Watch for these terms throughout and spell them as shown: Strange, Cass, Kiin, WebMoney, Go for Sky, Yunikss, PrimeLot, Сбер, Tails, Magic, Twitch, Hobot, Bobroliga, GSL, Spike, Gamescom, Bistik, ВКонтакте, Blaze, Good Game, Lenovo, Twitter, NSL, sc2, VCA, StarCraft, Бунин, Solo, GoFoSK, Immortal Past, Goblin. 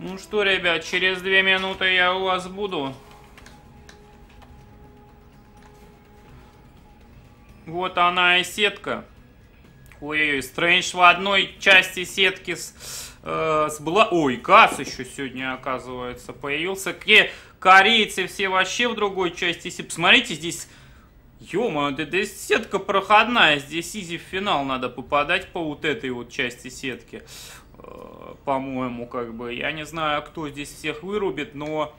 Ну что, ребят, через 2 минуты я у вас буду. Вот она и сетка. Ой-ой-ой, Strange в одной части сетки с Бла... Ой, Cass еще сегодня, оказывается, появился. Корейцы все вообще в другой части сетки. Посмотрите, здесь... Ё-моё, да сетка проходная. Здесь изи в финал надо попадать по вот этой вот части сетки. По-моему, как бы. Я не знаю, кто здесь всех вырубит, но...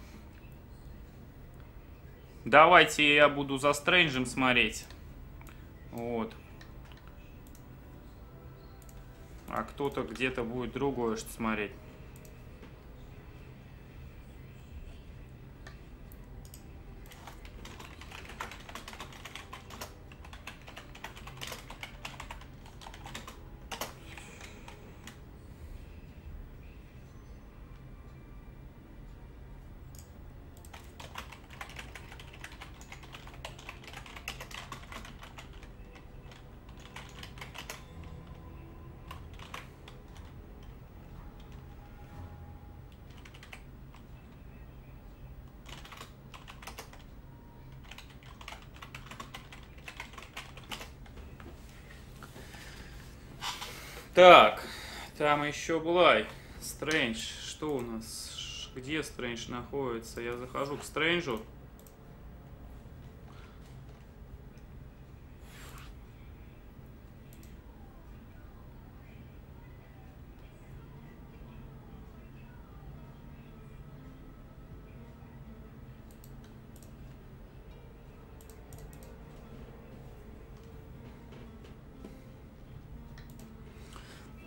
Давайте я буду за Стрэнджем смотреть. Вот. А кто-то где-то будет другое что смотреть. Так, там еще Блай, Strange, что у нас, где Strange находится, я захожу к Strange'у.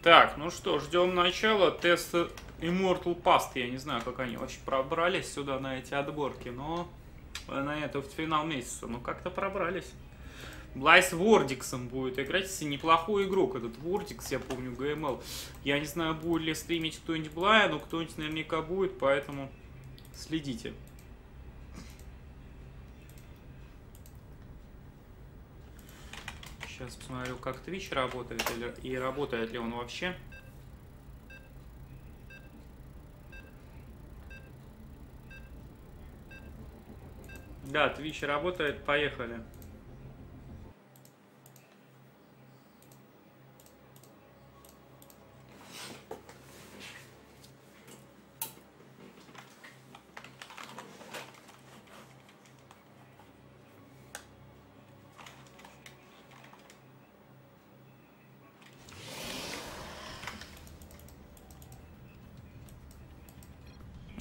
Так, ну что, ждем начала теста Immortal Past. Я не знаю, как они вообще пробрались сюда на эти отборки, но на это в финал месяца, ну как-то пробрались. Blaze Вордиксом будет играть, если неплохой игрок этот Вордикс, я помню, ГМЛ. Я не знаю, будет ли стримить кто-нибудь Блая, но кто-нибудь наверняка будет, поэтому следите. Сейчас посмотрю, как Twitch работает и работает ли он вообще. Да, Twitch работает, поехали.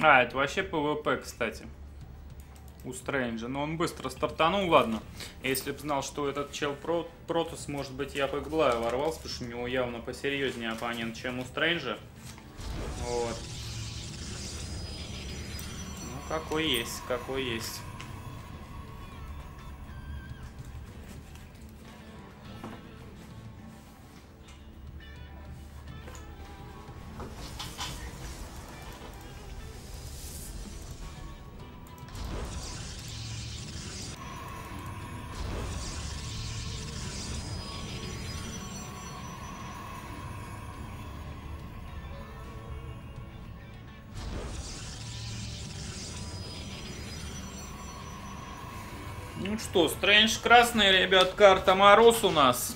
А, это вообще ПВП, кстати, у Стрэнджа. Но он быстро стартанул, ладно. Если бы знал, что этот чел Протус, может быть, я бы к Блаю ворвался, потому что у него явно посерьезнее оппонент, чем у Стрэнджа. Вот. Ну, какой есть, какой есть. Что, Strange красный, ребят, карта Мороз у нас.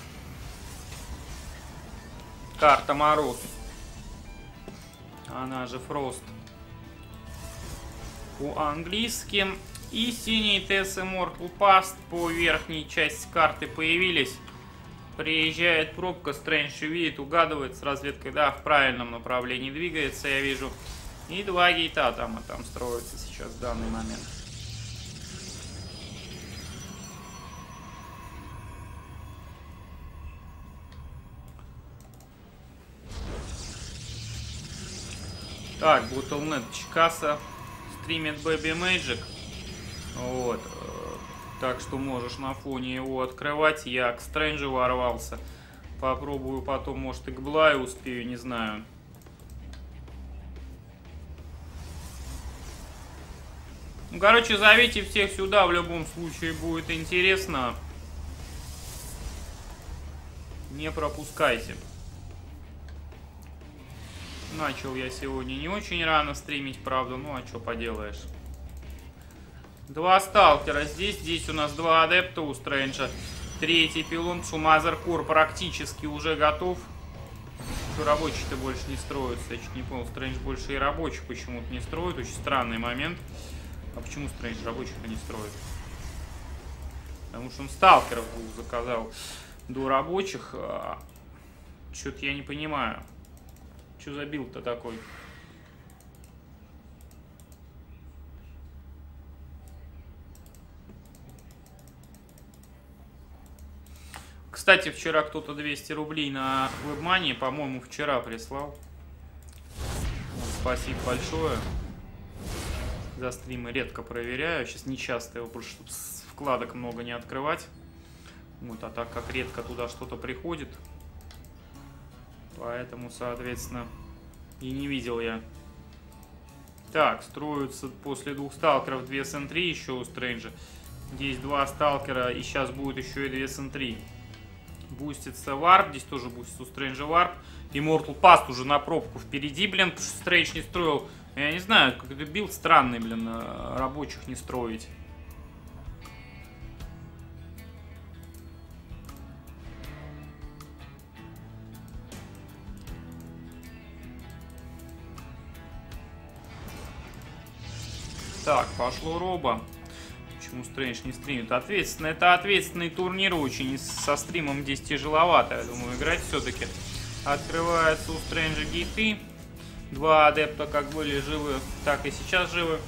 Карта Мороз. Она же Фрост. По-английски. И синие TS Immortal Past по верхней части карты появились. Приезжает пробка, Strange увидит, угадывает с разведкой. Да, в правильном направлении двигается, я вижу. И 2 гейта там строятся сейчас в данный момент. Так, Bottlenet Чикаса стримит Baby Magic. Вот. Так что можешь на фоне его открывать. Я к Стрэнджу ворвался. Попробую потом, может, и к Блаю успею, не знаю. Ну, короче, зовите всех сюда. В любом случае будет интересно. Не пропускайте. Начал я сегодня не очень рано стримить, правда, ну а что поделаешь. Два сталкера здесь, здесь у нас два адепта у Стрэнджа. Третий пилон, Шумазеркор практически уже готов. Рабочие-то больше не строятся, я чуть не понял, Стрэндж больше и рабочих почему-то не строит, очень странный момент. А почему Стрэндж рабочих-то не строит? Потому что он сталкеров заказал до рабочих. Что-то я не понимаю. Что за билд-то такой? Кстати, вчера кто-то 200 рублей на WebMoney, по-моему, вчера прислал. Спасибо большое. За стримы редко проверяю. Сейчас нечасто его, просто чтобы вкладок много не открывать. Вот, а так как редко туда что-то приходит, поэтому, соответственно, и не видел я. Так, строятся после двух сталкеров 2 СН3 еще у Стрэнджа. Здесь два сталкера, и сейчас будет еще и 2 СН3. Бустится варп, здесь тоже бустится у Стрэнджа варп. Immortal Past уже на пробку впереди, блин, потому что Стрэндж не строил. Я не знаю, как это билд странный, блин, рабочих не строить. Так, пошло роба. Почему Стрэндж не стримит? Ответственно, это ответственный турнир очень. И со стримом здесь тяжеловато, я думаю, играть все-таки. Открываются у Стрэнджа гейты. Два адепта как были живы, так и сейчас живы.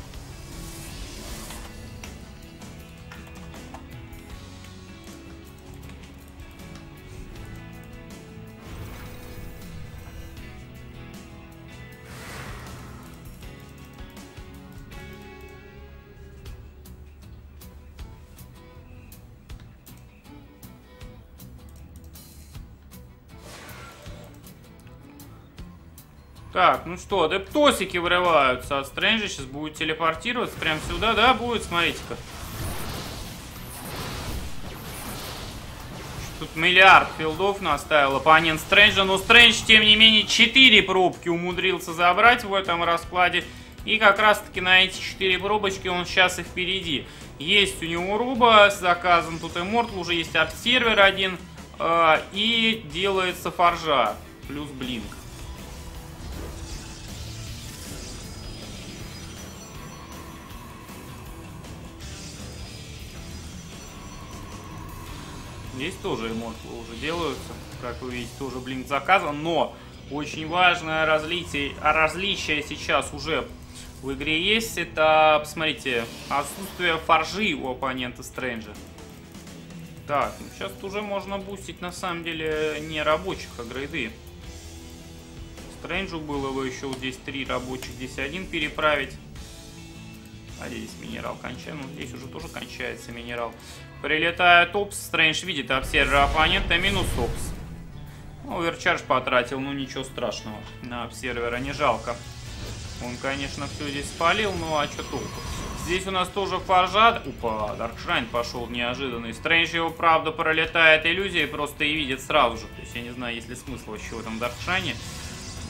Так, ну что, адептосики вырываются от Стрэнджа, сейчас будет телепортироваться прям сюда, да, будет, смотрите-ка. Тут миллиард филдов наставил оппонент Стрэнджа, но Стрэндж, тем не менее, 4 пробки умудрился забрать в этом раскладе. И как раз-таки на эти 4 пробочки он сейчас и впереди. Есть у него руба, заказан тут Immortal, уже есть арт-сервер один, и делается форжа, плюс блинк. Здесь тоже Immortal уже делаются, как вы видите, тоже блинк заказан, но очень важное различие сейчас уже в игре есть, это, посмотрите, отсутствие форжи у оппонента Стрэнджа. Так, ну сейчас уже можно бустить на самом деле не рабочих, а грейды. Стрэнджу было бы еще здесь 3 рабочих, здесь 1 переправить. А здесь минерал кончается, ну здесь уже тоже кончается минерал. Прилетает опс, Стрэндж видит обсервера оппонента, минус опс. Оверчардж потратил, ну ничего страшного, на обсервера не жалко. Он, конечно, все здесь спалил, но а что толку? Здесь у нас тоже форжат. Опа, Даркшрайн пошел неожиданный. Стрэндж его, правда, пролетает иллюзией, просто и видит сразу же. То есть я не знаю, есть ли смысл вообще в этом Даркшрайне.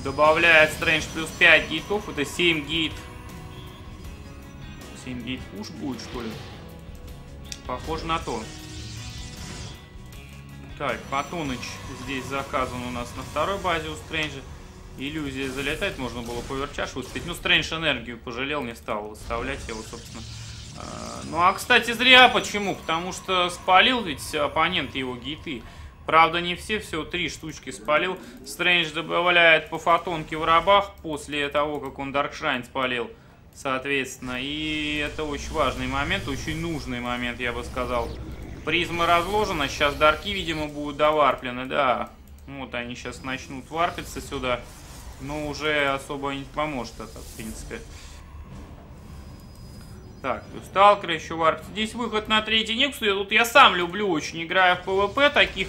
Добавляет Стрэндж плюс 5 гейтов, это 7 гейт. 7 гейт пуш будет, что ли? Похоже на то. Так, Патоныч здесь заказан у нас на второй базе у Стрэнджа. Иллюзия залетает, можно было по верчашу успеть. Ну, Стрэндж энергию пожалел, не стал выставлять его, собственно. Ну, а, кстати, зря. Почему? Потому что спалил ведь оппонент его гейты. Правда, не все, всего 3 штучки спалил. Стрэндж добавляет по фотонке в рабах после того, как он Даркшрайн спалил. Соответственно, и это очень важный момент, очень нужный момент, я бы сказал. Призма разложена, сейчас дарки, видимо, будут доварплены, да. Вот они сейчас начнут варпиться сюда, но уже особо не поможет это, в принципе. Так, сталкер еще варпится. Здесь выход на третий Никсу, я сам люблю очень, играя в ПВП, таких...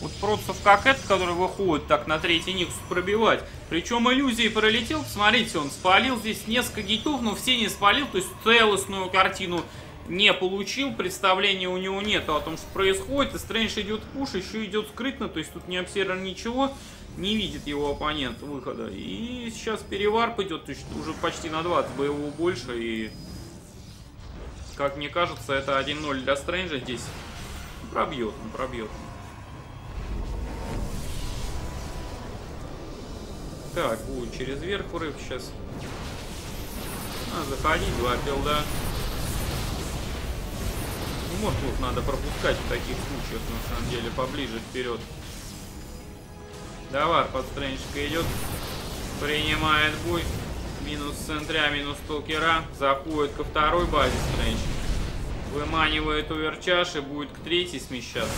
Вот просто как этот, который выходит так на третий Никсус пробивать. Причем иллюзии пролетел, смотрите, он спалил здесь несколько гейтов, но все не спалил, то есть целостную картину не получил, представления у него нет о том, что происходит, и Стрэндж идет в пуш, еще идет скрытно, то есть тут ни обсервер ничего, не видит его оппонент выхода. И сейчас переварп идет, то есть уже почти на 20 боевого больше, и, как мне кажется, это 1-0 для Стрэнджа здесь. Пробьет, он пробьет. Так, будет через верх урыв сейчас. Надо заходить, два пилда. Мортлов надо пропускать в таких случаях, на самом деле, поближе вперед. Давар под Стрэнджика идет. Принимает бой. Минус центря, минус толкера. Заходит ко второй базе Стрэндж. Выманивает уверчаж и будет к третьей смещаться.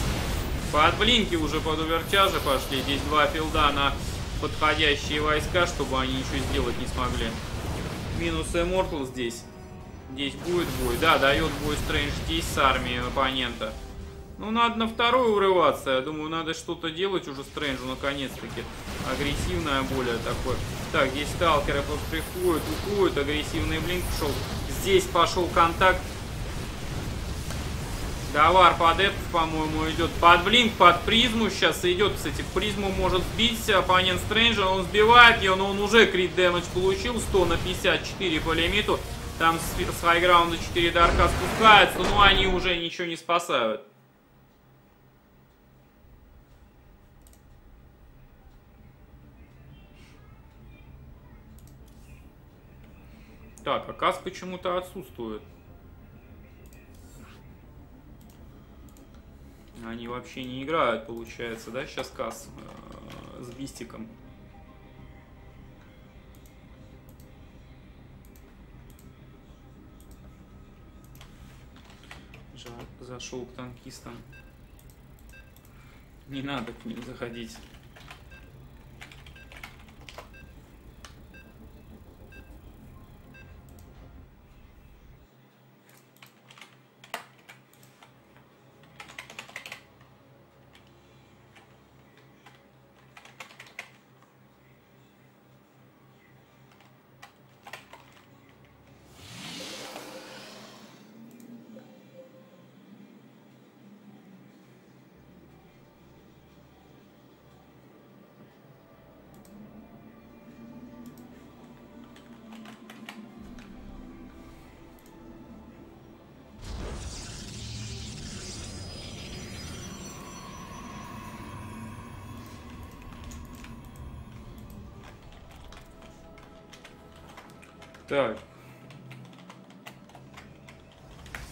Подблинки уже под уверчажи пошли. Здесь два филда на подходящие войска, чтобы они ничего сделать не смогли. Минус Immortal здесь. Здесь будет бой. Да, дает бой Стрэндж здесь с армией оппонента. Ну, надо на вторую урываться. Я думаю, надо что-то делать уже Стрэнджу, наконец-таки. Агрессивное более такое. Так, здесь сталкеры приходят, уходят. Агрессивный блинк пошел. Здесь пошел контакт. Давар под эпф, по-моему, идет. Под блинк, под призму сейчас идет. Кстати, призму может сбить оппонент Стрэнджа. Он сбивает ее, но он уже крит дэмэдж получил. 100 на 54 по лимиту. Там с хайграунда 4 дарка спускаются, но они уже ничего не спасают. Так, а Cass почему-то отсутствует. Они вообще не играют, получается, да, сейчас Cass с Бистиком. Зашел к танкистам. Не надо к ним заходить. Так.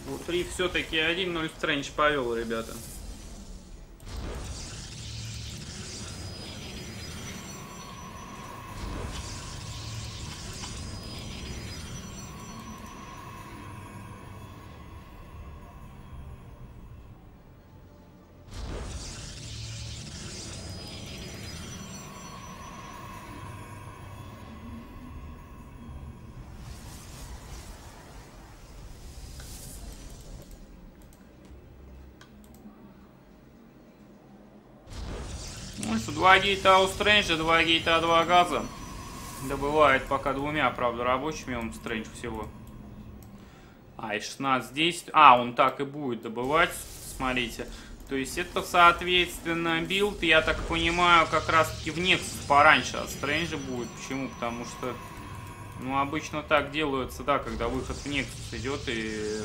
Внутри все-таки 1-0 Стрэндж повел, ребята. Два гейта у Стрэнджа, два гейта, два газа. Добывает пока двумя, правда, рабочими он Стрэндж всего. А, и 16 здесь. А, он так и будет добывать, смотрите. То есть это, соответственно, билд, я так понимаю, как раз-таки в Nexus пораньше от Стрэнджа будет. Почему? Потому что, ну, обычно так делается, да, когда выход в Nexus идет и...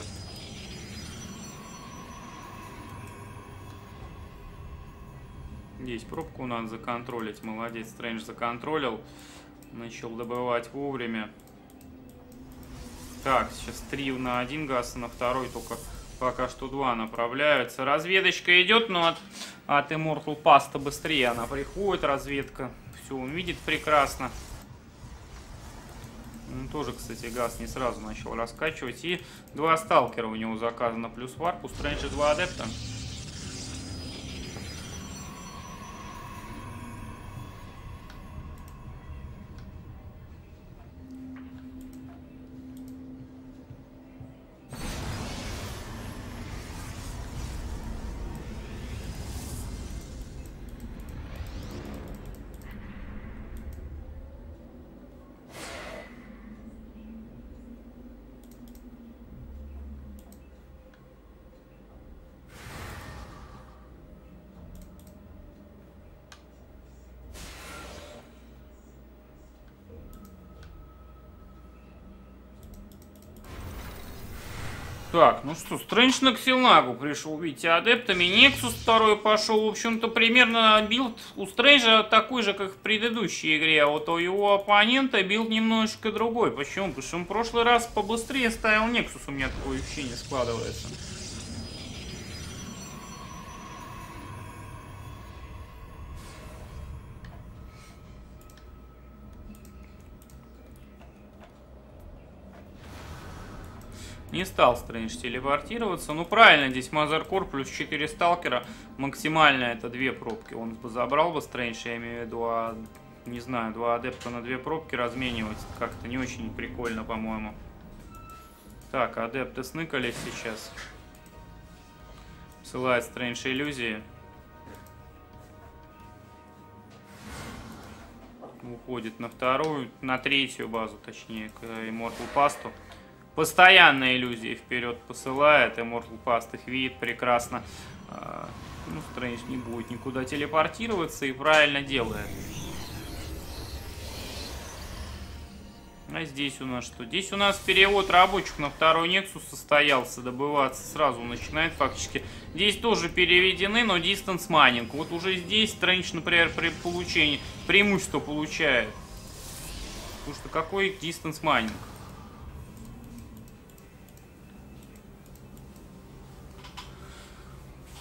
Здесь пробку надо законтролить. Молодец, Стрэндж законтролил. Начал добывать вовремя. Так, сейчас 3 на один газ, а на второй только пока что 2 направляются. Разведочка идет, но от Immortal Past быстрее она приходит. Разведка. Все он видит прекрасно. Он тоже, кстати, газ не сразу начал раскачивать. И 2 сталкера у него заказано, плюс варп. У Стрэнджа 2 адепта. Так, ну что, Strange на Ксилнагу пришел, видите, адептами. Nexus второй пошел. В общем-то, примерно билд у Strange такой же, как в предыдущей игре. А вот у его оппонента билд немножечко другой. Почему? Потому что он в прошлый раз побыстрее ставил Nexus, у меня такое ощущение складывается. Не стал Strange телепортироваться. Ну, правильно, здесь Мазеркор плюс 4 сталкера. Максимально это 2 пробки. Он бы забрал бы Strange, я имею в виду, а, не знаю, 2 адепта на 2 пробки разменивать как-то не очень прикольно, по-моему. Так, адепты сныкались сейчас. Посылает Strange иллюзии. Уходит на вторую, на третью базу, точнее, к Immortal Past'у. Постоянно иллюзии вперед посылает. Immortal Past их видит прекрасно. Ну, Strange не будет никуда телепортироваться и правильно делает. А здесь у нас что? Здесь у нас перевод рабочих на второй Nexus состоялся. Добываться сразу начинает фактически. Здесь тоже переведены, но distance mining. Вот уже здесь Strange, например, при получении преимущество получает. Потому что какой distance mining?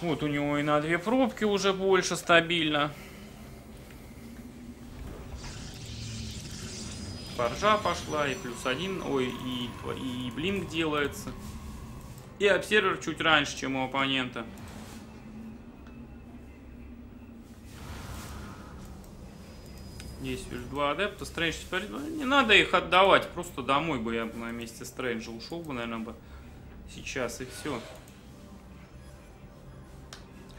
Вот у него и на 2 пробки уже больше стабильно. Форжа пошла, и плюс 1, ой, и блинк делается. И обсервер чуть раньше, чем у оппонента. Здесь лишь 2 адепта. Strange теперь... Не надо их отдавать, просто домой бы я на месте Strange ушел бы, наверное, бы сейчас, и все.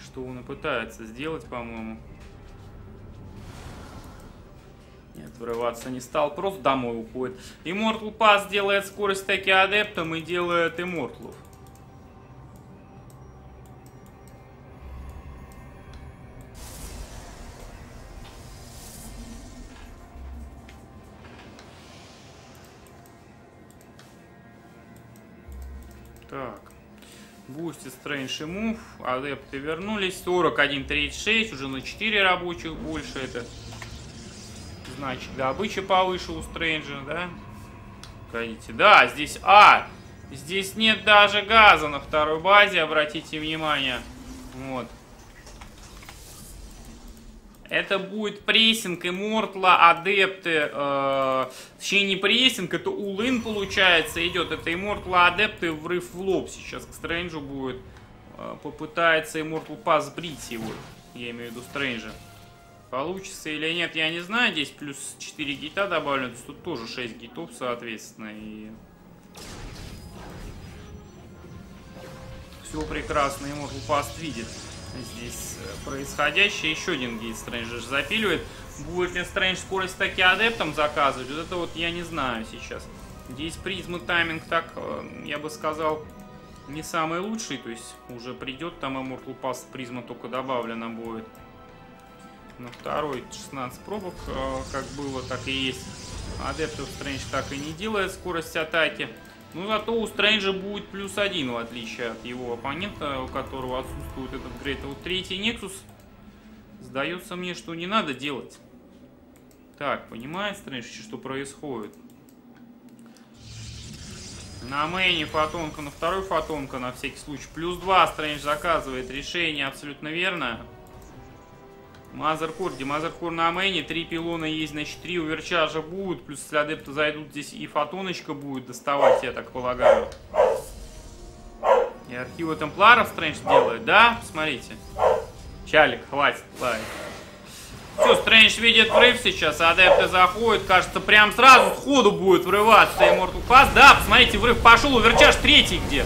Что он и пытается сделать, по-моему. Нет, врываться не стал, просто домой уходит. Immortal Past делает скорость таки адептом и делает Immortal'ов. Так. Бустит Strange и мув, адепты вернулись, 41-36, уже на 4 рабочих больше, это значит добыча повыше у Strange, да? Погодите, да, здесь, здесь нет даже газа на второй базе, обратите внимание, вот. Это будет прессинг Immortal'а, адепты, точнее не прессинг, это улын получается идет, это Immortal'а, адепты, врыв в лоб сейчас к Strange'у будет, попытается Immortal Past сбрить его, я имею в виду Strange'а. Получится или нет, я не знаю, здесь плюс 4 гита добавлено, тут тоже 6 гитов соответственно, и... Все прекрасно Immortal Past видит здесь происходящее. Еще один гейт Strange запиливает. Будет ли Strange скорость таки адептом заказывать? Вот это вот я не знаю сейчас. Здесь призмы тайминг, так, я бы сказал, не самый лучший. То есть уже придет там Immortal Past, призма только добавлена будет. На второй 16 пробок, как было, так и есть. Адептов Strange так и не делает скорость атаки. Ну, зато у Strange будет плюс 1, в отличие от его оппонента, у которого отсутствует этот грейд. А вот третий Nexus, сдается мне, что не надо делать. Так, понимает Strange, что происходит? На мейне фотонка, на второй фотонка, на всякий случай. Плюс 2 Strange заказывает, решение абсолютно верное. Мазеркор, где Мазеркор на мейне, 3 пилона есть, значит 3 уверчажа будут, плюс если адепты зайдут, здесь и фотоночка будет доставать, я так полагаю. И архивы темпларов Strange делает, да? Смотрите. Чалик, хватит лайк. Все, Strange видит врыв сейчас, адепты заходят, кажется, прям сразу сходу будет врываться Immortal Past. Да, посмотрите, врыв пошел, уверчаж третий где.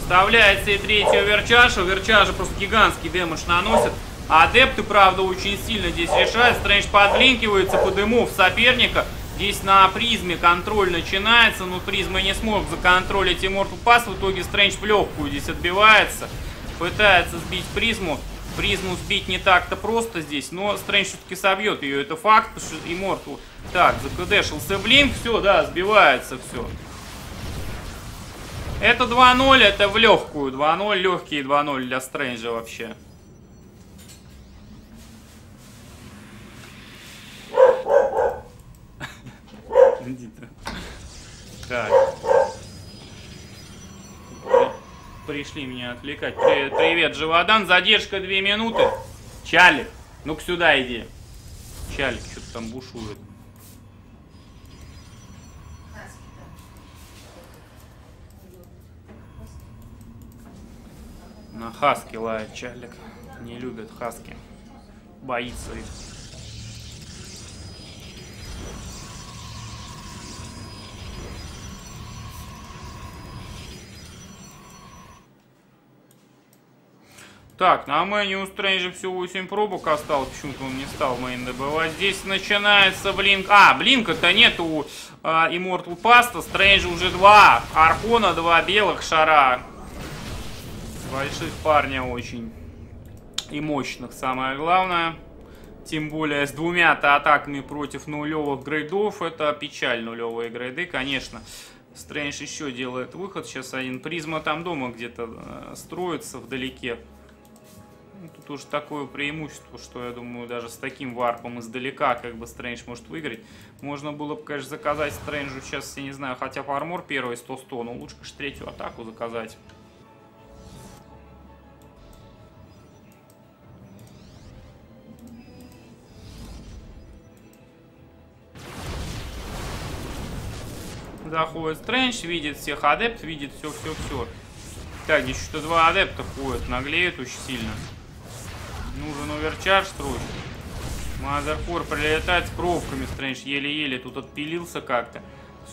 Вставляется и третий уверчаж, уверчажа просто гигантский демедж наносит. Адепты, правда, очень сильно здесь решают. Strange подблинкивается под имов соперника. Здесь на призме контроль начинается, но призма не смог законтролить Immortal Past. В итоге Strange в легкую здесь отбивается. Пытается сбить призму. Призму сбить не так-то просто здесь, но Strange все-таки собьет ее. Это факт, потому что Immortal... Так, закдешился блинк, все, да, сбивается все. Это 2-0, это в легкую 2-0, легкие 2-0 для Стрэнджа вообще. Так. Пришли меня отвлекать. Привет, Живодан, задержка 2 минуты. Чалик, ну-ка сюда иди. Чалик что-то там бушует. На хаски лает Чалик. Не любит хаски. Боится их. Так, на мэне у Стрэнджа всего 8 пробок осталось. Почему-то он не стал мэйн добывать. Здесь начинается блинк. А, блинка-то нету у Immortal Past. Стрэнджа уже 2. Аркона 2 белых шара. Больших парня очень. И мощных, самое главное. Тем более с двумя-то атаками против нулевых грейдов. Это печаль, нулевые грейды, конечно. Стрэндж еще делает выход. Сейчас один призма там дома где-то строится вдалеке. Тут уже такое преимущество, что я думаю, даже с таким варпом издалека, как бы Стрэндж может выиграть. Можно было бы, конечно, заказать Стрэнджу сейчас, я не знаю, хотя бы армор первый 100-100, но лучше, конечно, третью атаку заказать. Заходит Стрэндж, видит всех адепт, видит все. Так, здесь что-то 2 адепта ходят, наглеют очень сильно. Нужен оверчарж срочно. Мазеркор прилетает с пробками. Стрэндж еле-еле тут отпилился как-то.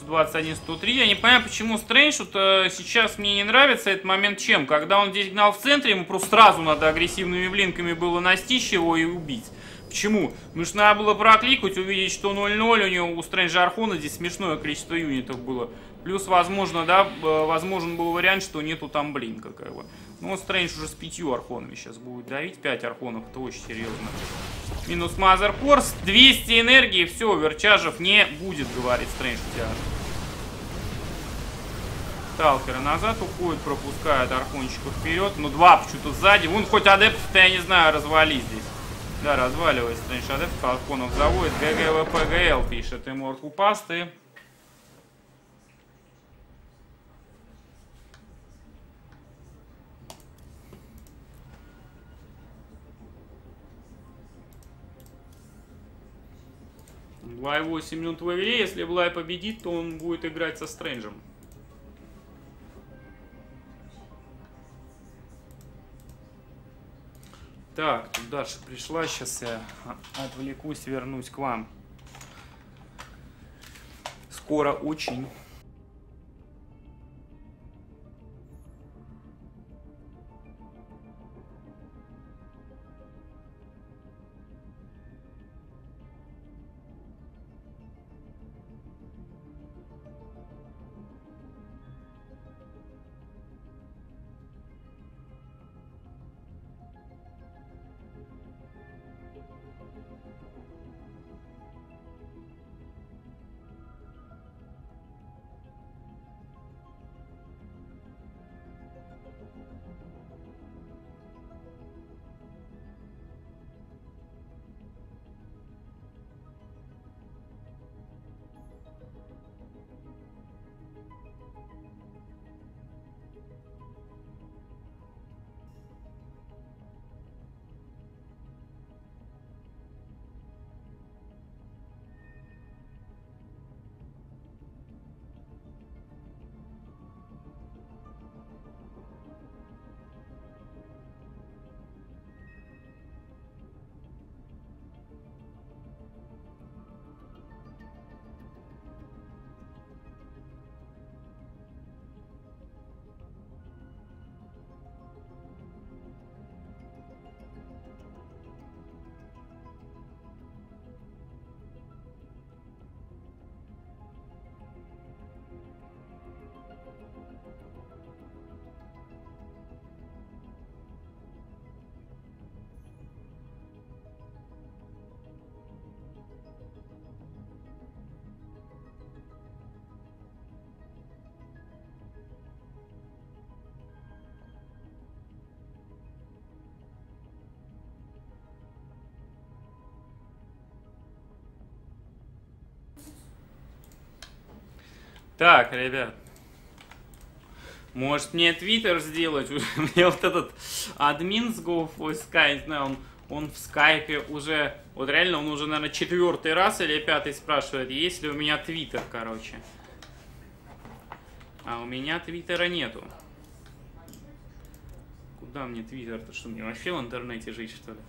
121-103. Я не понимаю, почему Стрэндж вот, сейчас мне не нравится этот момент чем. Когда он здесь гнал в центре, ему просто сразу надо агрессивными блинками было настичь его и убить. Почему? Потому что надо было прокликать, увидеть, что 0-0 у него, у Стрэнджа Архона здесь смешное количество юнитов было. Плюс, возможно, да, возможен был вариант, что нету там блинка, как бы. Но Стрэндж уже с 5 архонами сейчас будет давить. 5 архонов, это очень серьезно. Минус Мазеркорс, 200 энергии, все, верчажев не будет, говорит Стрэндж у тебя. Сталкеры назад уходят, пропускают архончика вперед. Но 2 почему-то сзади. Вон хоть адептов-то, я не знаю, развали здесь. Да, разваливает Стрэндж адепт, Архонов заводит, ГГВПГЛ пишет Immortal Past. Блай 8 минут в игре, если Блай победит, то он будет играть со Стрэнджем. Так, тут Даша пришла, сейчас я отвлекусь, вернусь к вам. Скоро очень. Так, ребят. Может мне твиттер сделать? Мне вот этот админ с Go for Sky, не знаю, он в скайпе уже, вот реально он уже, наверное, 4-й раз или 5-й спрашивает, есть ли у меня твиттер, короче. А у меня твиттера нету. Куда мне твиттер-то? Что, мне вообще в интернете жить, что ли?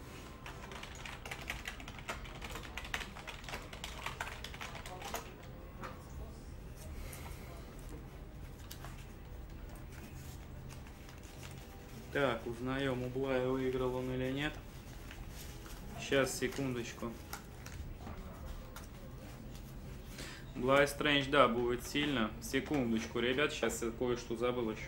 Так, узнаем, у Блая выиграл он или нет. Сейчас, секундочку. Блай Strange, да, будет сильно. Секундочку, ребят, сейчас я кое-что забыл еще.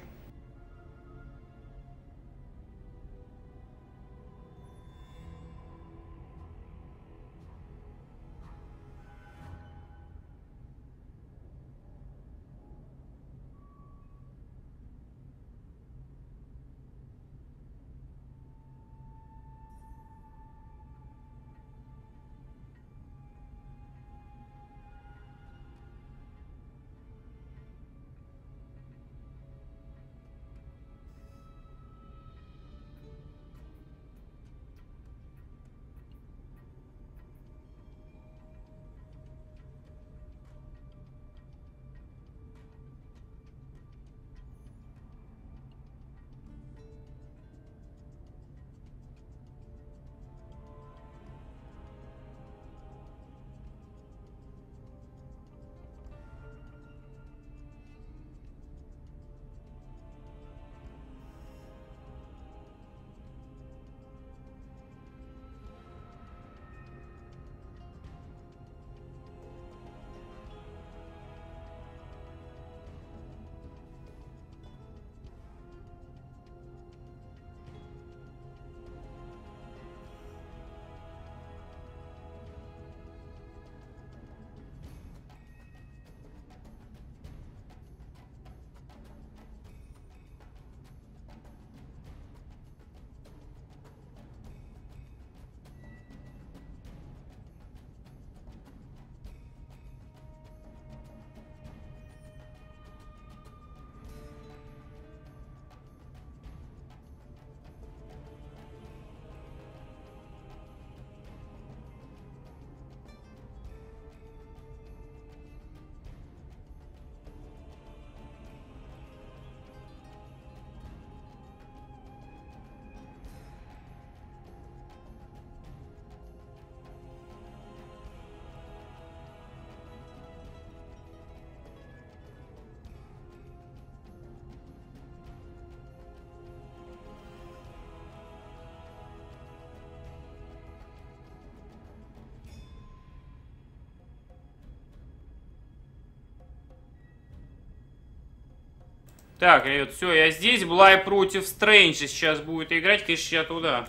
Так, ребят, все, я здесь. Блай против Стрэнджа сейчас будет играть. Конечно, я туда.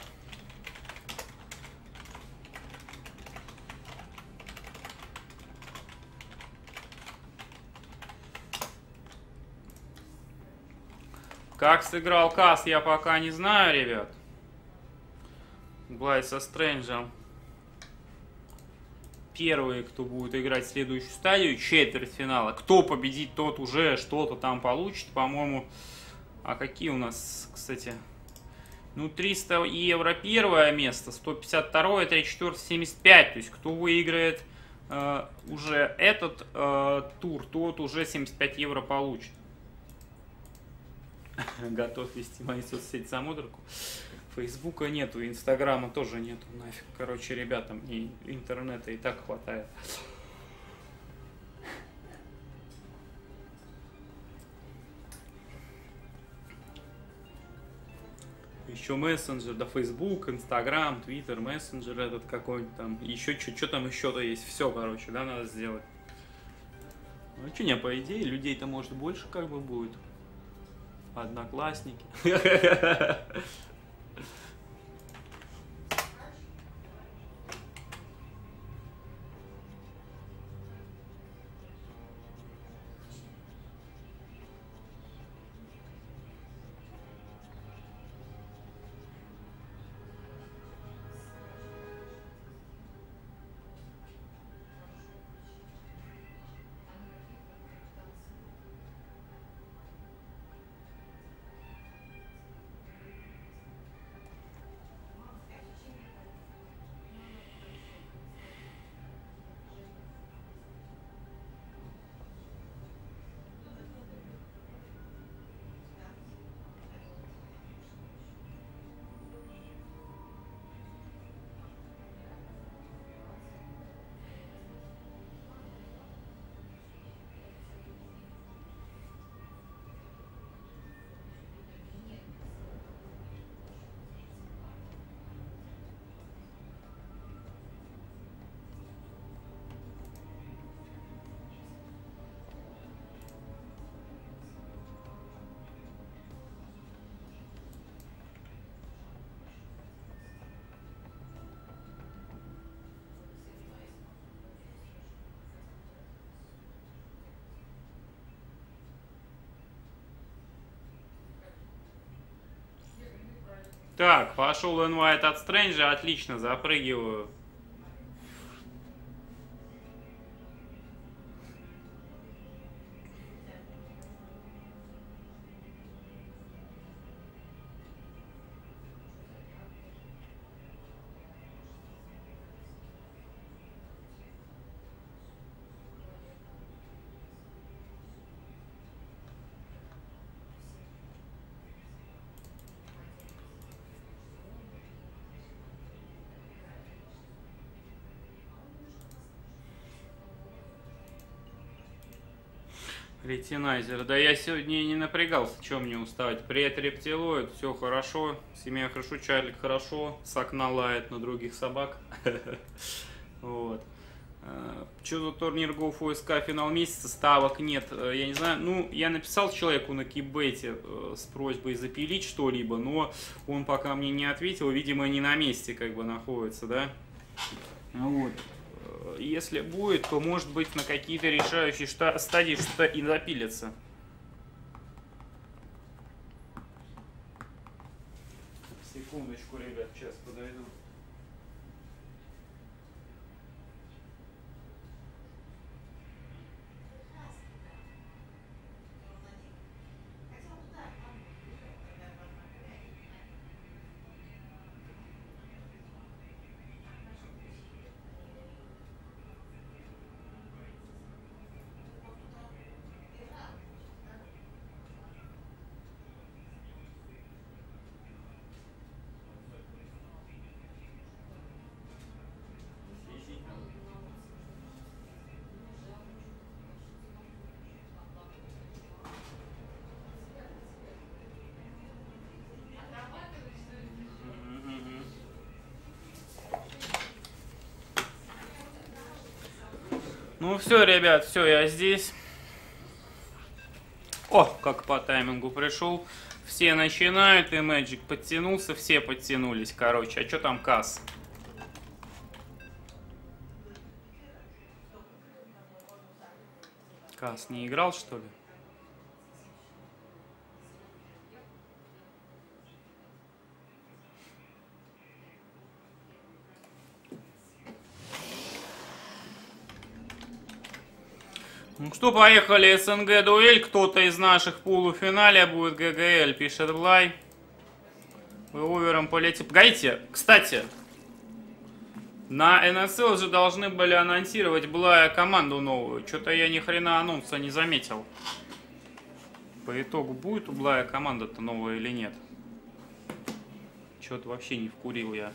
Как сыграл Касс, я пока не знаю, ребят. Блай со Стрэнджем. Первые, кто будет играть следующую стадию, четвертьфинала. Кто победит, тот уже что-то там получит, по-моему. А какие у нас, кстати? Ну, 300 евро первое место, 152, 34, 75. То есть, кто выиграет уже этот тур, тот уже 75 евро получит. Готов вести мои соцсети самодурку. Фейсбука нету, Инстаграма тоже нету, нафиг. Короче, ребятам и интернета и так хватает. Еще мессенджер, да, Фейсбук, Инстаграм, Твиттер, мессенджер этот какой-нибудь там. Еще что там еще-то есть. Все, короче, да, надо сделать. Ну что, не, по идее, людей-то может больше как бы будет. Одноклассники. Так, пошел инвайт от Стрэнджа, отлично, запрыгиваю. Ретинайзер. Да я сегодня и не напрягался, чем мне уставать. Привет, рептилоид, все хорошо. Семья хорошо, Чарлик хорошо. С окна лает на других собак. Вот. Что за турнир Go for Sky финал месяца? Ставок нет. Я не знаю. Ну, я написал человеку на кибете с просьбой запилить что-либо, но он пока мне не ответил. Видимо, не на месте как бы находится, да? Вот. Если будет, то может быть на какие-то решающие стадии что-то и запилится. Секундочку, ребят, сейчас подойду. Ну все, ребят, все, я здесь. О, как по таймингу пришел. Все начинают, и Magic подтянулся, все подтянулись, короче. А что там Cass? Cass не играл, что ли? Ну что, поехали, СНГ дуэль, кто-то из наших полуфинале будет ГГЛ, пишет Блай. Вы овером полетите. Погодите, кстати, на NSL же должны были анонсировать Блая команду новую. Что-то я ни хрена анонса не заметил. По итогу будет у Блая команда-то новая или нет? Что-то вообще не вкурил я.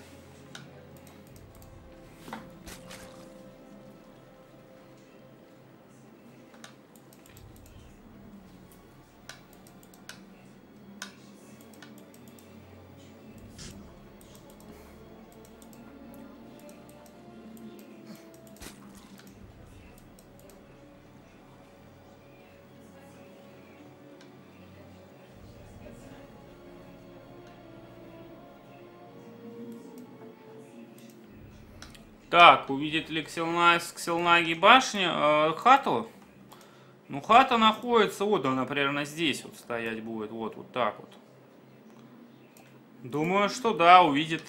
Так, увидит ли Ксилнаги башню, хату? Ну, хата находится, вот она, примерно здесь вот стоять будет, вот так вот. Думаю, что да, увидит,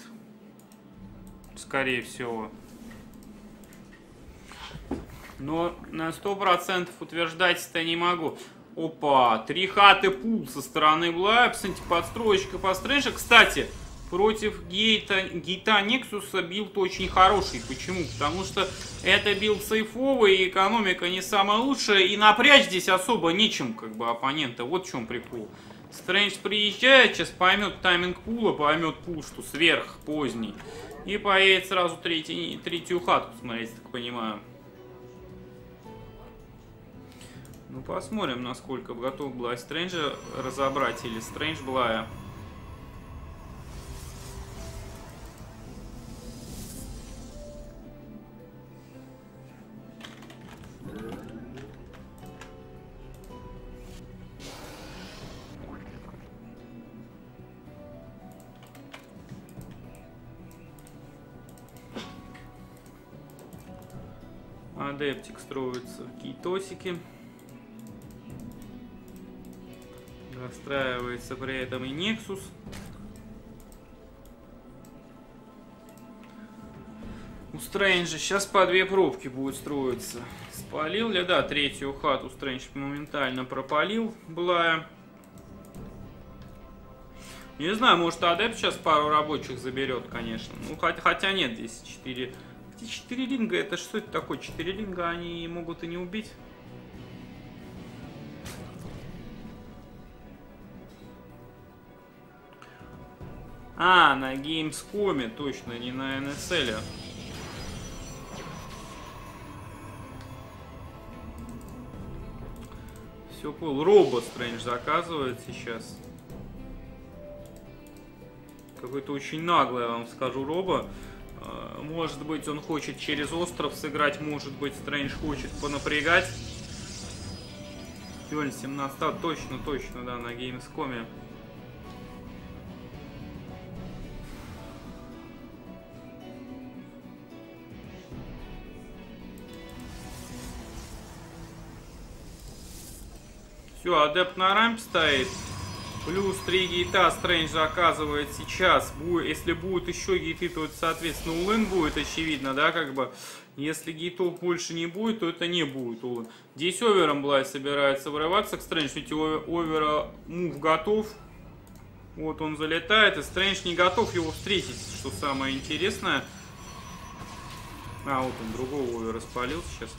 скорее всего. Но на 100% утверждать-то не могу. Опа, 3 хаты пул со стороны Блая, посмотрите, подстроечка по Стрэнджу. Кстати... Против гейта Нексуса билд очень хороший. Почему? Потому что это билд сейфовый, и экономика не самая лучшая, и напрячь здесь особо нечем, как бы, оппонента. Вот в чем прикол. Стрэндж приезжает, сейчас поймет тайминг пула, поймет пул, что сверх поздний, и поедет сразу третью хатку смотреть, так понимаю. Ну, посмотрим, насколько готов Блай Стрэнджа разобрать, или Стрэндж Блая. Адептик строится в кейтосике. Расстраивается при этом и Нексус. У Стрэнджа сейчас по две пробки будет строиться. Спалил ли? Да, третью хату Стрэндж моментально пропалил. Была. Не знаю, может адепт сейчас пару рабочих заберет, конечно. Ну, хотя нет, здесь 4. Эти 4 линга, это что это такое? 4 линга они могут и не убить. А, на Gamescom, точно, не на NSL. Все понял. Робот Стрэндж заказывает сейчас. Какой-то очень наглый, я вам скажу, робо. Может быть, он хочет через остров сыграть, может быть, Стрэндж хочет понапрягать. Сегодня 17, точно, да, на Gamescom. Все, адепт на рампе стоит. Плюс 3 гейта Стрэндж заказывает сейчас. Если будут еще гейты, то это, соответственно, улын будет, очевидно, да, как бы. Если гейтов больше не будет, то это не будет улын. Здесь овером Блайз собирается вырываться к Стрэнджу. Ведь овера мув готов. Вот он залетает, и Стрэндж не готов его встретить, что самое интересное. А, вот он другого овера спалил сейчас.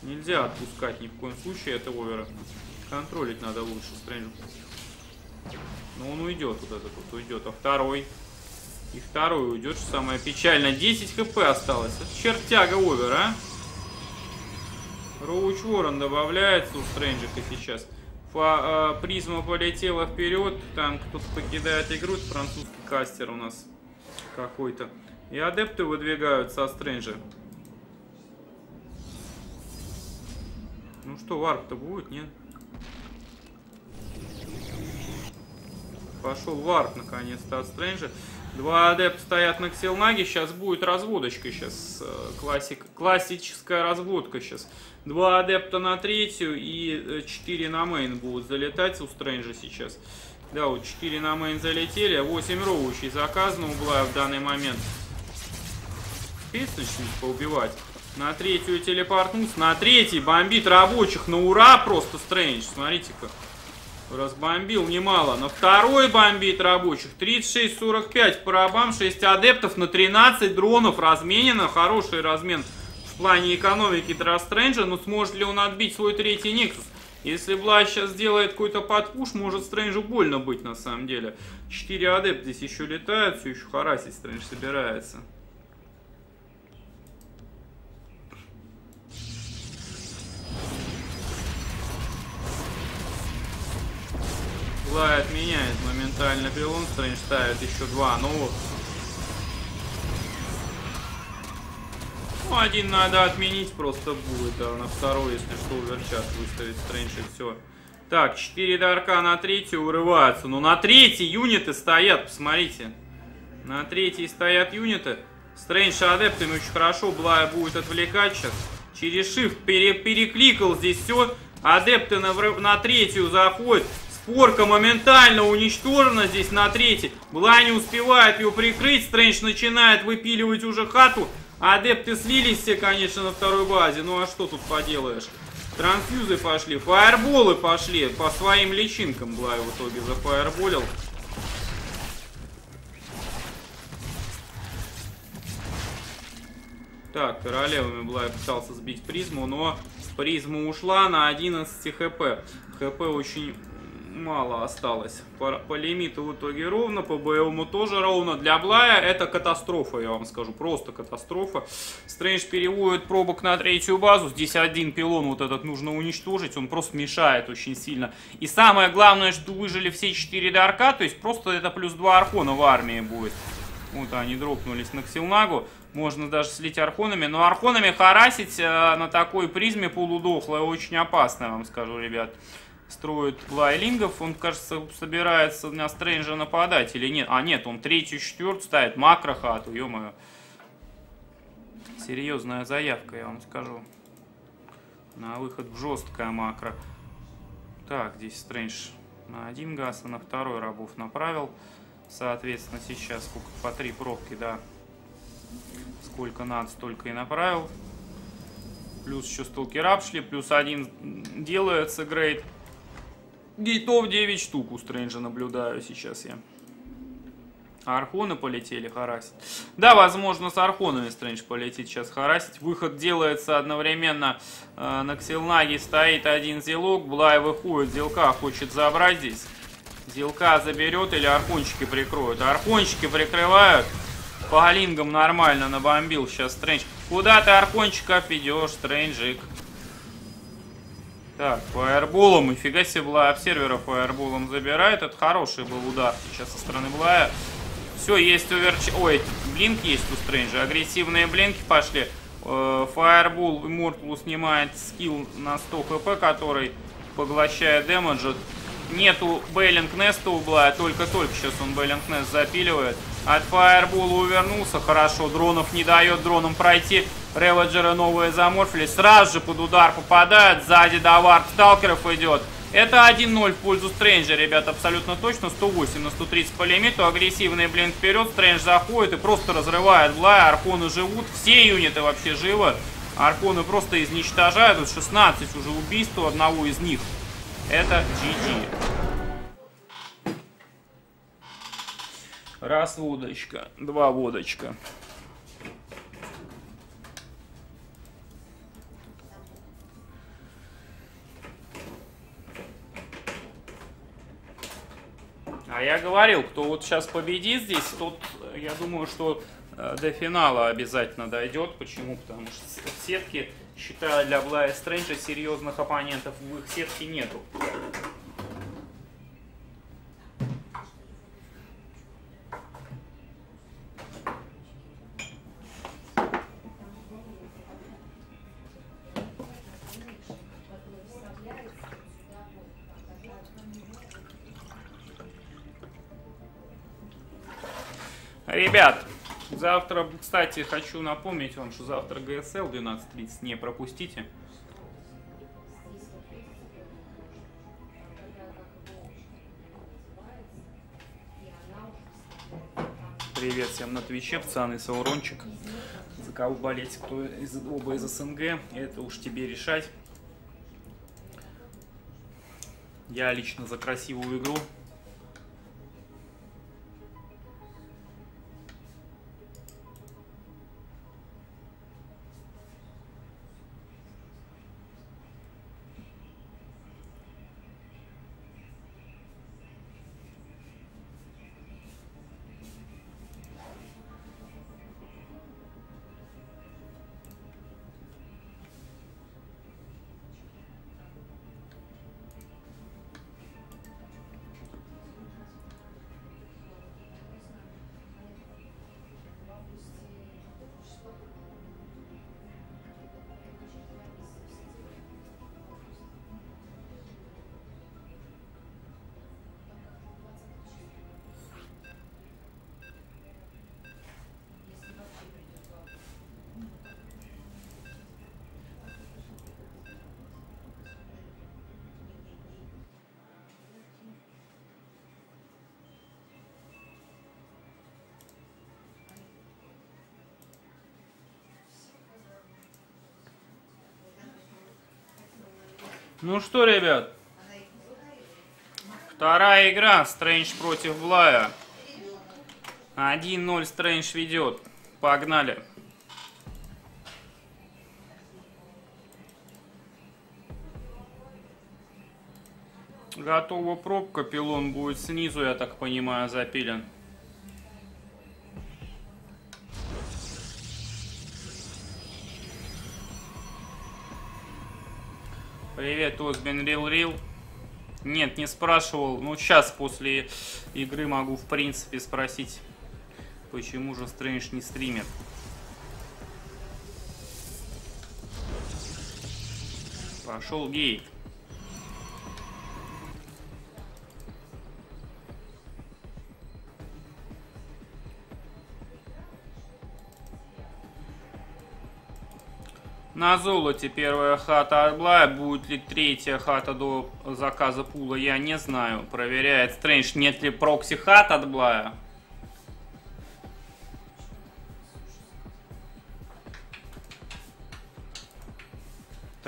Нельзя отпускать ни в коем случае этого овера. Контролить надо лучше Стрэнджу. Но он уйдет, вот этот вот уйдет. А второй? И второй уйдет, что самое печальное. 10 хп осталось. Это чертяга овер, а? Роуч Уоррен добавляется у Стрэнджика сейчас. Призма полетела вперед. Там кто-то покидает игру. Это французский кастер у нас какой-то. И адепты выдвигаются от Стрэнджа. Ну что, варп-то будет, нет? Пошел варп наконец-то от Стрэнджа. Два адепта стоят на ксилнаге. Сейчас будет разводочка. Сейчас классическая разводка. Сейчас два адепта на третью и 4 на мейн будут залетать у Стрэнджа сейчас. Да, вот 4 на мейн залетели. 8 роучей заказано у Блая в данный момент. Успеет что-нибудь поубивать? На третью телепортнулся. На третий бомбит рабочих. На ура просто Стрэндж. Смотрите-ка. Разбомбил немало. На второй бомбит рабочих. 36-45 по рабам. 6 адептов на 13 дронов разменено. Хороший размен в плане экономики для Стрэнджа. Но сможет ли он отбить свой третий Nexus? Если Блайз сейчас сделает какой-то подпуш, может Стрэнджу больно быть на самом деле. 4 адепта здесь еще летают. Все еще харасить Стрэндж собирается. Блай отменяет моментально пилон, Стрэндж ставит еще два новых. Ну, один надо отменить, просто будет, а на второй, если что, уверчат выставит Стрэндж и все. Так, 4 дарка на третью урываются, но на третьей юниты стоят, посмотрите. На третьей стоят юниты. Стрэндж адептами очень хорошо, Блай будет отвлекать сейчас. Через shift перекликал здесь все, адепты на третью заходят. Порка моментально уничтожена здесь на третий. Блай не успевает ее прикрыть. Стрэндж начинает выпиливать уже хату. Адепты слились все, конечно, на второй базе. Ну а что тут поделаешь? Трансфьюзы пошли. Фаерболы пошли. По своим личинкам Блай в итоге зафаерболил. Так, королевами Блай пытался сбить призму, но призма ушла на 11 хп. Хп очень... мало осталось. По лимиту в итоге ровно, по боевому тоже ровно. Для Блая это катастрофа, я вам скажу. Просто катастрофа. Стрэндж переводит пробок на третью базу. Здесь один пилон вот этот нужно уничтожить. Он просто мешает очень сильно. И самое главное, что выжили все 4 дарка. То есть просто это плюс 2 архона в армии будет. Вот они дропнулись на ксилнагу. Можно даже слить архонами. Но архонами харасить на такой призме полудохлое очень опасно, я вам скажу, ребят. Строит лайлингов. Он, кажется, собирается на Стрэнджа нападать или нет? А, нет, он третью, четвертую ставит. Макрохату, ё-моё. Серьезная заявка, я вам скажу. На выход жесткая макро. Так, здесь Стрэндж на один газ, а на второй рабов направил. Соответственно, сейчас сколько? По 3 пробки, да. Сколько надо, столько и направил. Плюс еще сталкера шли. Плюс один делается грейд. Гейтов 9 штук у Стрэнджа наблюдаю сейчас я. А архоны полетели харасить. Да, возможно, с архонами Стрэндж полетит сейчас харасить. Выход делается одновременно. На Ксилнаге стоит один зелок. Блай выходит, зелка хочет забрать здесь. Зелка заберет или архончики прикроют. Архончики прикрывают. По лингам нормально набомбил сейчас Стрэндж. Куда ты архончиков ведешь, Стрэнджик? Так, фаерболом, нифига себе, Блай обсервера фаерболом забирает. Это хороший был удар сейчас со стороны Блая. Все, есть оверчи... Ой, блинк есть у Стрэнджа. Агрессивные блинки пошли. Фаербол Immortal снимает скилл на 100 хп, который поглощает дэмэджет. Нету Бейлинг Неста у Блая, только-только сейчас он Бейлинг Нест запиливает. От фаербола увернулся, хорошо, дронов не дает дронам пройти. Реведжеры новые заморфились, сразу же под удар попадают, сзади давар сталкеров идет. Это 1-0 в пользу Стрэнджа, ребят, абсолютно точно. 108 на 130 по лимиту. Агрессивный блин вперед. Стрэндж заходит и просто разрывает Блая. Архоны живут. Все юниты вообще живы. Архоны просто изничтожают. 16 уже убийств у одного из них. Это GG. Раз водочка. Два водочка. А я говорил, кто вот сейчас победит здесь, тот, я думаю, что до финала обязательно дойдет. Почему? Потому что в сетке, считаю, для Блая и Стрэнджа серьезных оппонентов в их сетке нету. Ребят, завтра, кстати, хочу напомнить вам, что завтра GSL 12:30, не пропустите. Привет всем на Твиче, пацаны, Саурончик. За кого болеть, кто из, оба из СНГ, это уж тебе решать. Я лично за красивую игру. Ну что, ребят, вторая игра, Стрэндж против Блая. 1-0 Стрэндж ведет. Погнали. Готова пробка, пилон будет снизу, я так понимаю, запилен. Привет, Озбин Рил-Рил. Нет, не спрашивал. Ну, сейчас после игры могу, в принципе, спросить, почему же Стрэндж не стримит. Пошел гейт. На золоте первая хата от Блая. Будет ли третья хата до заказа пула, я не знаю. Проверяет Стрэндж, нет ли прокси-хат от Блая.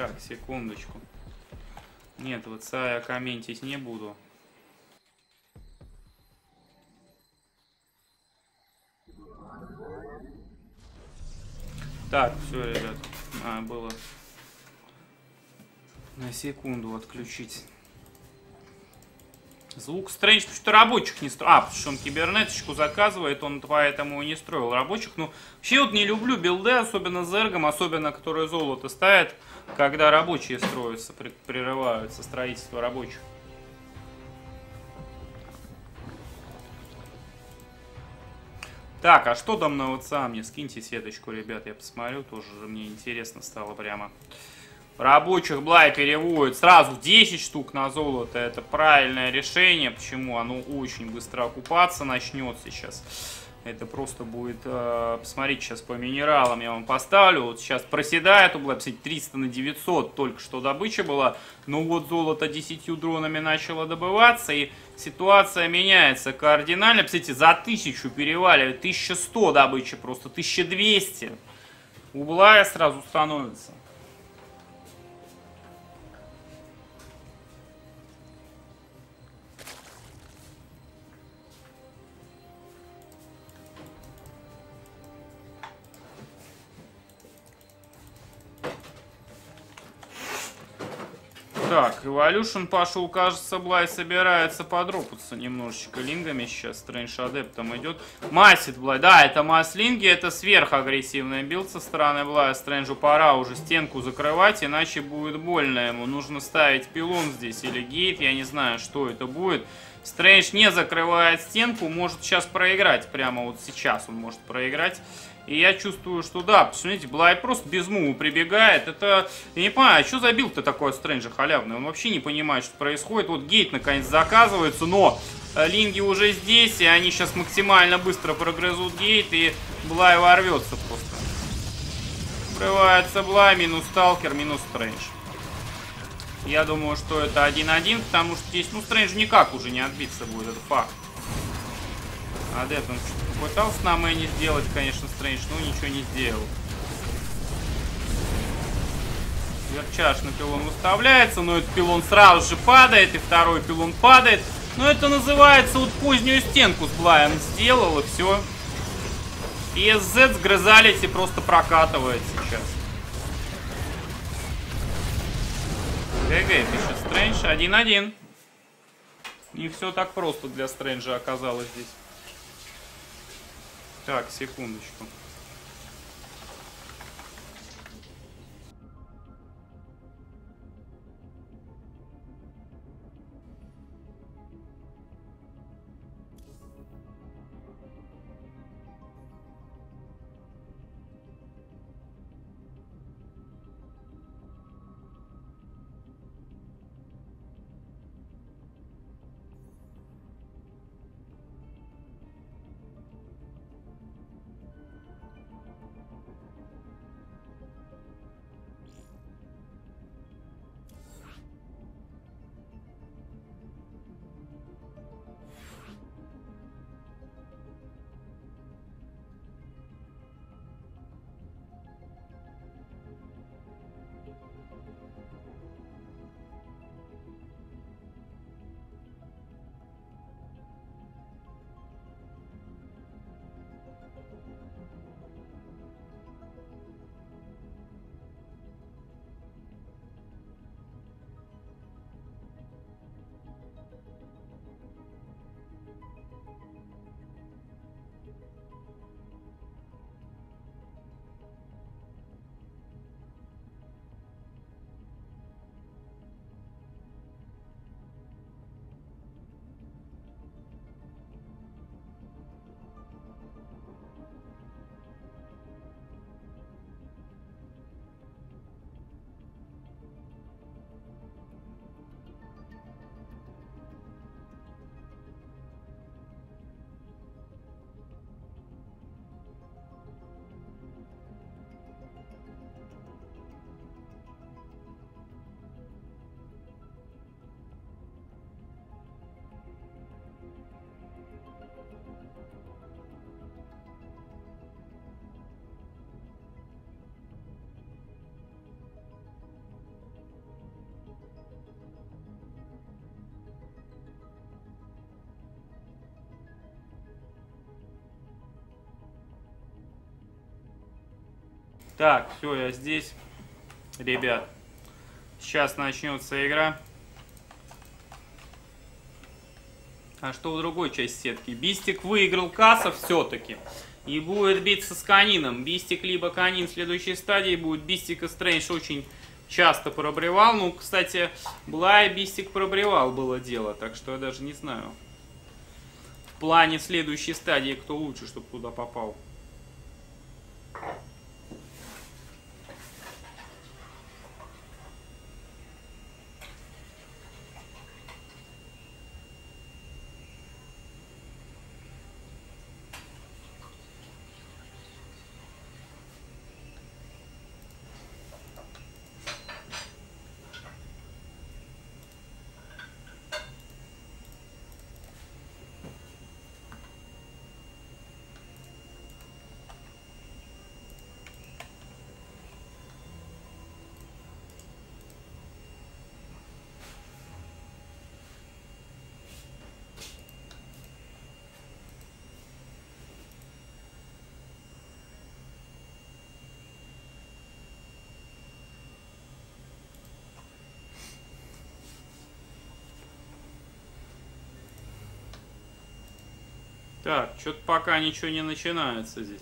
Так, секундочку. Нет, вот я комментить не буду. Так, все, ребят, надо было на секунду отключить звук. Strange, потому что рабочих не строил. А, потому что он кибернеточку заказывает, он поэтому и не строил рабочих. Ну, вообще вот не люблю билды, особенно с эргом, особенно которые золото ставят, когда рабочие строятся, прерываются строительство рабочих. Так, а что там на ВЦА? Мне скиньте сеточку, ребят, я посмотрю, тоже мне интересно стало прямо. Рабочих Блай переводит сразу 10 штук на золото, это правильное решение, почему оно очень быстро окупаться начнет сейчас. Это просто будет, посмотрите, сейчас по минералам я вам поставлю, вот сейчас проседает у Блай, 300 на 900 только что добыча была, но вот золото 10 дронами начало добываться, и ситуация меняется кардинально, посмотрите, за 1000 переваливает, 1100 добычи просто, 1200 у Блая сразу становится. Так, Evolution пошел, кажется, Блай собирается подропаться немножечко лингами сейчас, Strange адептом идет. Масит Блай, да, это масс-линги, это сверхагрессивный билд со стороны Блая, Стрэнджу пора уже стенку закрывать, иначе будет больно ему, нужно ставить пилон здесь или гейт, я не знаю, что это будет. Strange не закрывает стенку, может сейчас проиграть, прямо вот сейчас он может проиграть. И я чувствую, что да, посмотрите, Блай просто без мува прибегает. Это, я не понимаю, что за билд-то такой Стрэнджа халявный? Он вообще не понимает, что происходит. Вот гейт наконец заказывается, но линги уже здесь, и они сейчас максимально быстро прогрызут гейт, и Блай ворвется просто. Врывается Блай, минус сталкер, минус Стрэндж. Я думаю, что это 1-1, потому что здесь, ну, Стрэндж никак уже не отбиться будет, это факт. Адепт, он что-то пытался на мэне сделать, конечно, Стрэндж, но ничего не сделал. Верчаш на пилон выставляется, но этот пилон сразу же падает, и второй пилон падает. Но это называется, вот позднюю стенку с Блаем сделал, и все. И СЗ сгрызались и просто прокатывает сейчас. ГГ пишет Стрэндж, 1-1. Не все так просто для Стрэнджа оказалось здесь. Так, секундочку. Так, все, я здесь. Ребят, сейчас начнется игра. А что в другой части сетки? Бистик выиграл Касса все-таки. И будет биться с Канином. Бистик либо Канин в следующей стадии будет. Бистик и Стрэндж очень часто пробревал. Ну, кстати, Блай Бистик пробревал, было дело. Так что я даже не знаю. В плане следующей стадии, кто лучше, чтобы туда попал. Так, что-то пока ничего не начинается здесь.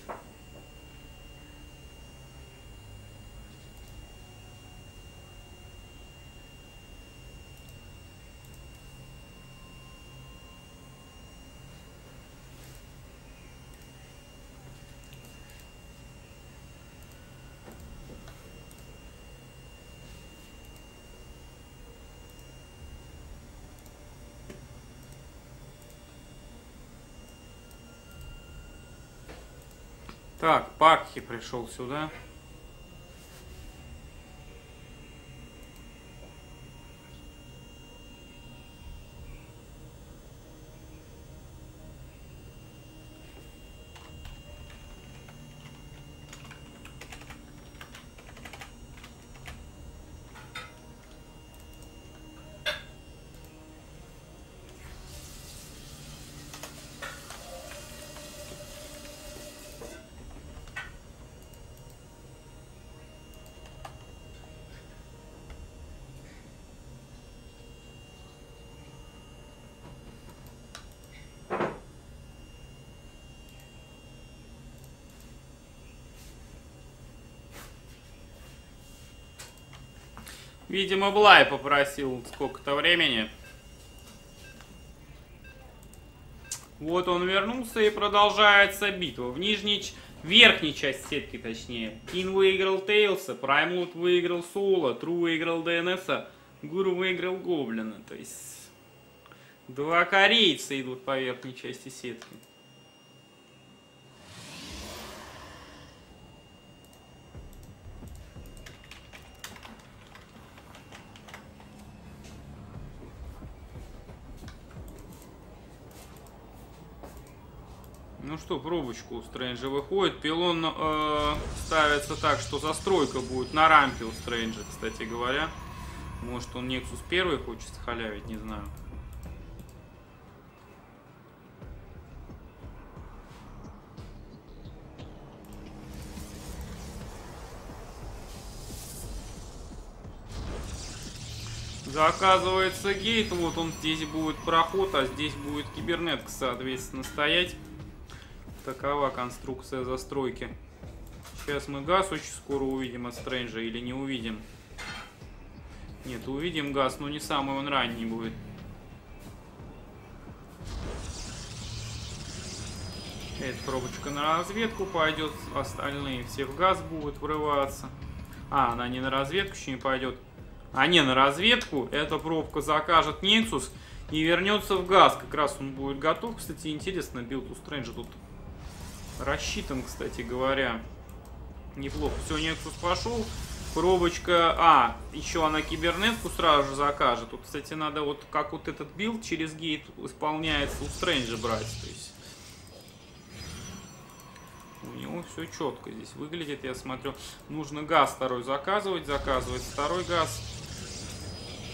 Так, Пакхи пришел сюда. Видимо, Блай попросил сколько-то времени. Вот он вернулся, и продолжается битва. В верхней части сетки, точнее. Kiin выиграл Тейлса, PrimeLot выиграл Соло, True выиграл DNS, Guru выиграл Гоблина. То есть два корейца идут по верхней части сетки. Что, пробочку у Стрэнджа выходит. Пилон ставится так, что застройка будет на рампе у Стрэнджа, кстати говоря. Может, он Nexus первый хочет халявить, не знаю. Заказывается гейт. Вот он, здесь будет проход, а здесь будет кибернетка, соответственно, стоять. Такова конструкция застройки. Сейчас мы газ очень скоро увидим от Стрэнджа или не увидим. Нет, увидим газ, но не самый он ранний будет. Эта пробочка на разведку пойдет, остальные все в газ будут врываться. А, она не на разведку еще не пойдет. А не на разведку, эта пробка закажет Nexus и вернется в газ. Как раз он будет готов. Кстати, интересно, билд у Стрэнджа тут рассчитан, кстати говоря, неплохо. Все, Nexus пошел. Пробочка. А, еще она кибернетку сразу же закажет. Тут, кстати, надо вот как вот этот билд через гейт исполняется у Стрэнджа брать. То есть у него все четко здесь выглядит, я смотрю. Нужно газ второй заказывать. Заказывать второй газ.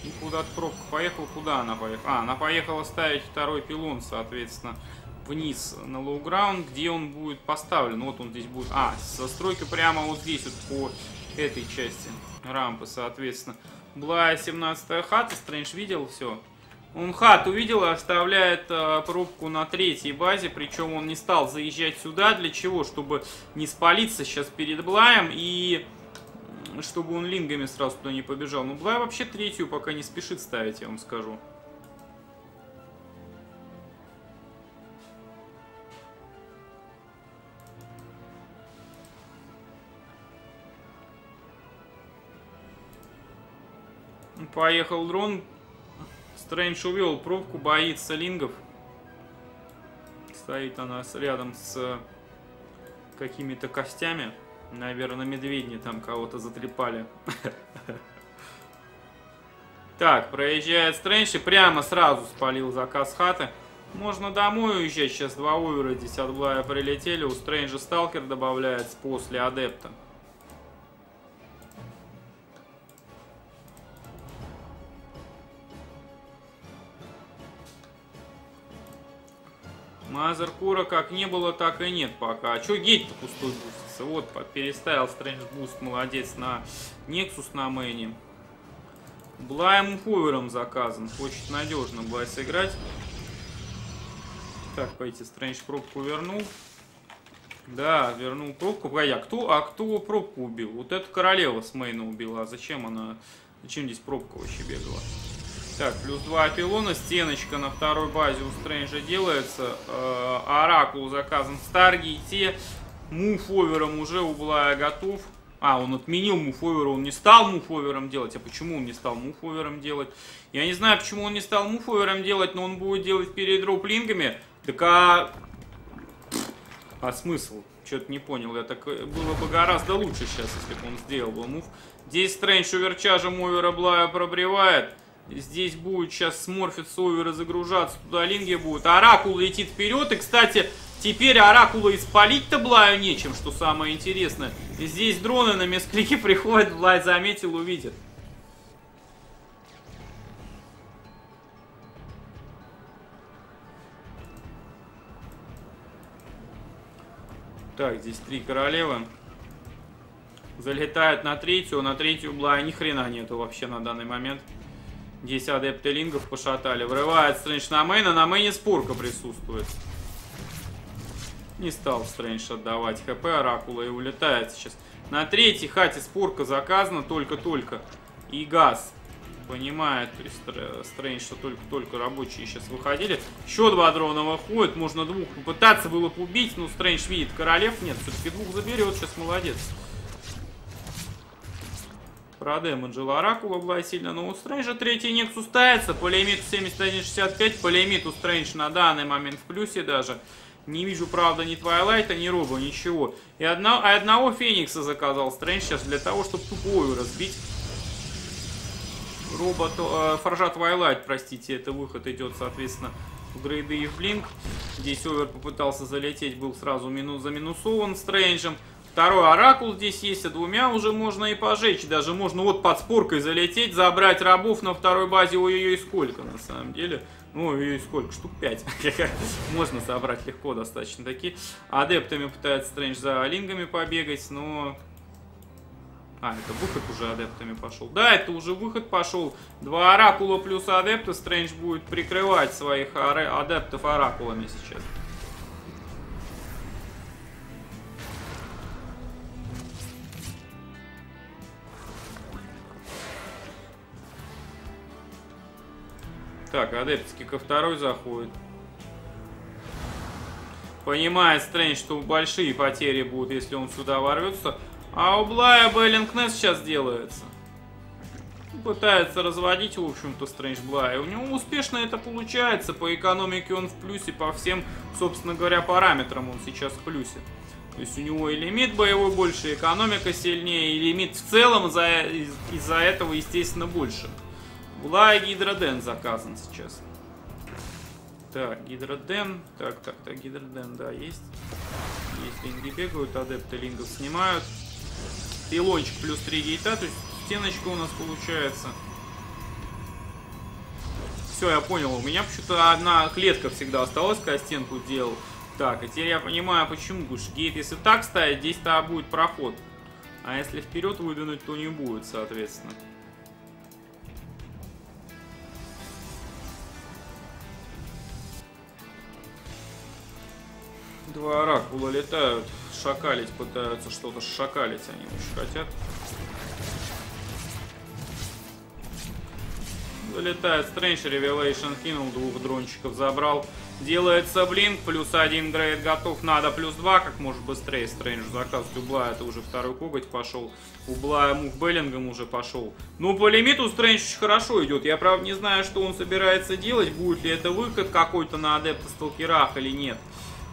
И куда-то пробка поехала. Куда она поехала? А, она поехала ставить второй пилон, соответственно. вниз на лоу-граунд, где он будет поставлен. Вот он здесь будет. А, застройка прямо вот здесь, вот по этой части рампы, соответственно. Была 17-я хата, Strange видел, все. Он хат увидел и оставляет пробку на третьей базе, причем он не стал заезжать сюда. Для чего? Чтобы не спалиться сейчас перед Блаем и чтобы он лингами сразу туда не побежал. Но Блай вообще третью пока не спешит ставить, я вам скажу. Поехал дрон. Стрэндж увел пробку, боится лингов. Стоит она рядом с какими-то костями. Наверное, медведни там кого-то затрепали. Так, проезжает Стрэндж и прямо сразу спалил заказ хаты. Можно домой уезжать. Сейчас два овера здесь от Блая прилетели. У Стрэнджа сталкер добавляется после адепта. Мазеркура как не было, так и нет пока. А чё гейт-то пустой бустится? Вот, переставил Стрэндж буст, молодец, на Нексус на мэне. Блайм хувером заказан, хочет надежно Блай сыграть. Так, пойти, Стрэндж пробку вернул. Да, вернул пробку. Погоди, а кто пробку убил? Вот эта королева с мэйна убила. А зачем она... Зачем здесь пробка вообще бегала? Так, плюс 2 пилона, стеночка на второй базе у Стрэнджа делается. Оракул заказан в Старгейте. Муфовером уже у Блая готов. А, он отменил муфовер, он не стал муфовером делать. А почему он не стал муфовером делать? Я не знаю, почему он не стал муфовером делать, но он будет делать передроп лингами. Так а смысл? Что-то не понял. Я так... Было бы гораздо лучше сейчас, если бы он сделал бы мув. Здесь Стрэндж уверчажем овера Блая пробревает. Здесь будет сейчас сморфиться овера, загружаться, туда линги будут. Оракул летит вперед. И, кстати, теперь Оракула испалить-то Блаю нечем, что самое интересное. Здесь дроны на мисклике приходят, Блай заметил, увидит. Так, здесь три королевы. Залетают на третью Блая ни хрена нету вообще на данный момент. Здесь адепты лингов пошатали. Врывает Стрэндж на мейн, а на мейне спорка присутствует. Не стал Стрэндж отдавать хп Оракула и улетает сейчас. На третьей хате спорка заказана только-только. И газ. Понимает Стрэндж, что только-только рабочие сейчас выходили. Еще два дрона выходят. Можно двух попытаться было бы убить, но Стрэндж видит королев. Нет, все-таки двух заберет. Сейчас молодец. Продемеджил Оракула была сильно, но у Стрэнджа третий Нексус ставится. По лимиту 71.65, по лимиту Стрэндж на данный момент в плюсе даже. Не вижу, правда, ни Твайлайта, ни Роба, ничего. И одного Феникса заказал Стрэндж сейчас для того, чтобы тупую разбить. Роба, Форжа Твайлайт, простите, это выход идет, соответственно, в грейды и в блинк. Здесь овер попытался залететь, был сразу заминусован Стрэнджем. Второй Оракул здесь есть, а двумя уже можно и пожечь. Даже можно вот под споркой залететь, забрать рабов на второй базе. Ой-ой-ой, сколько на самом деле. Ой-ой-ой, сколько? Штук 5. Можно собрать легко достаточно такие. Адептами пытается Стрэндж за лингами побегать, но... А, это выход уже адептами пошел. Да, это уже выход пошел. Два Оракула плюс адепта. Стрэндж будет прикрывать своих адептов Оракулами сейчас. Так, адептский ко второй заходит. Понимает Стрэндж, что большие потери будут, если он сюда ворвется. А у Блая Беллингнес сейчас делается. Пытается разводить, в общем-то, Стрэндж Блая. У него успешно это получается. По экономике он в плюсе, по всем, собственно говоря, параметрам он сейчас в плюсе. То есть у него и лимит боевой больше, экономика сильнее, и лимит в целом из-за этого, естественно, больше. Блай Гидроден заказан сейчас. Так, Гидроден. Так, Гидроден, да, есть. Есть, линги бегают, адепты лингов снимают. Пилончик плюс 3 гейта, то есть стеночка у нас получается. Все, я понял. У меня почему-то одна клетка всегда осталась, когда стенку делал. Так, а теперь я понимаю, почему. Гейт, если так ставить, здесь-то будет проход. А если вперед выдвинуть, то не будет, соответственно. Два оракула летают, шакалить пытаются, что-то шакалить они очень хотят. Залетает Strange, Revelation кинул, двух дрончиков забрал. Делается блинк, +1 дрейд готов, надо +2, как может быстрее Strange заказать. У Блая это уже второй коготь пошел, у Блая мув Беллингом уже пошел. Ну, по лимиту Strange очень хорошо идет, я правда не знаю, что он собирается делать, будет ли это выход какой-то на адепта сталкерах или нет.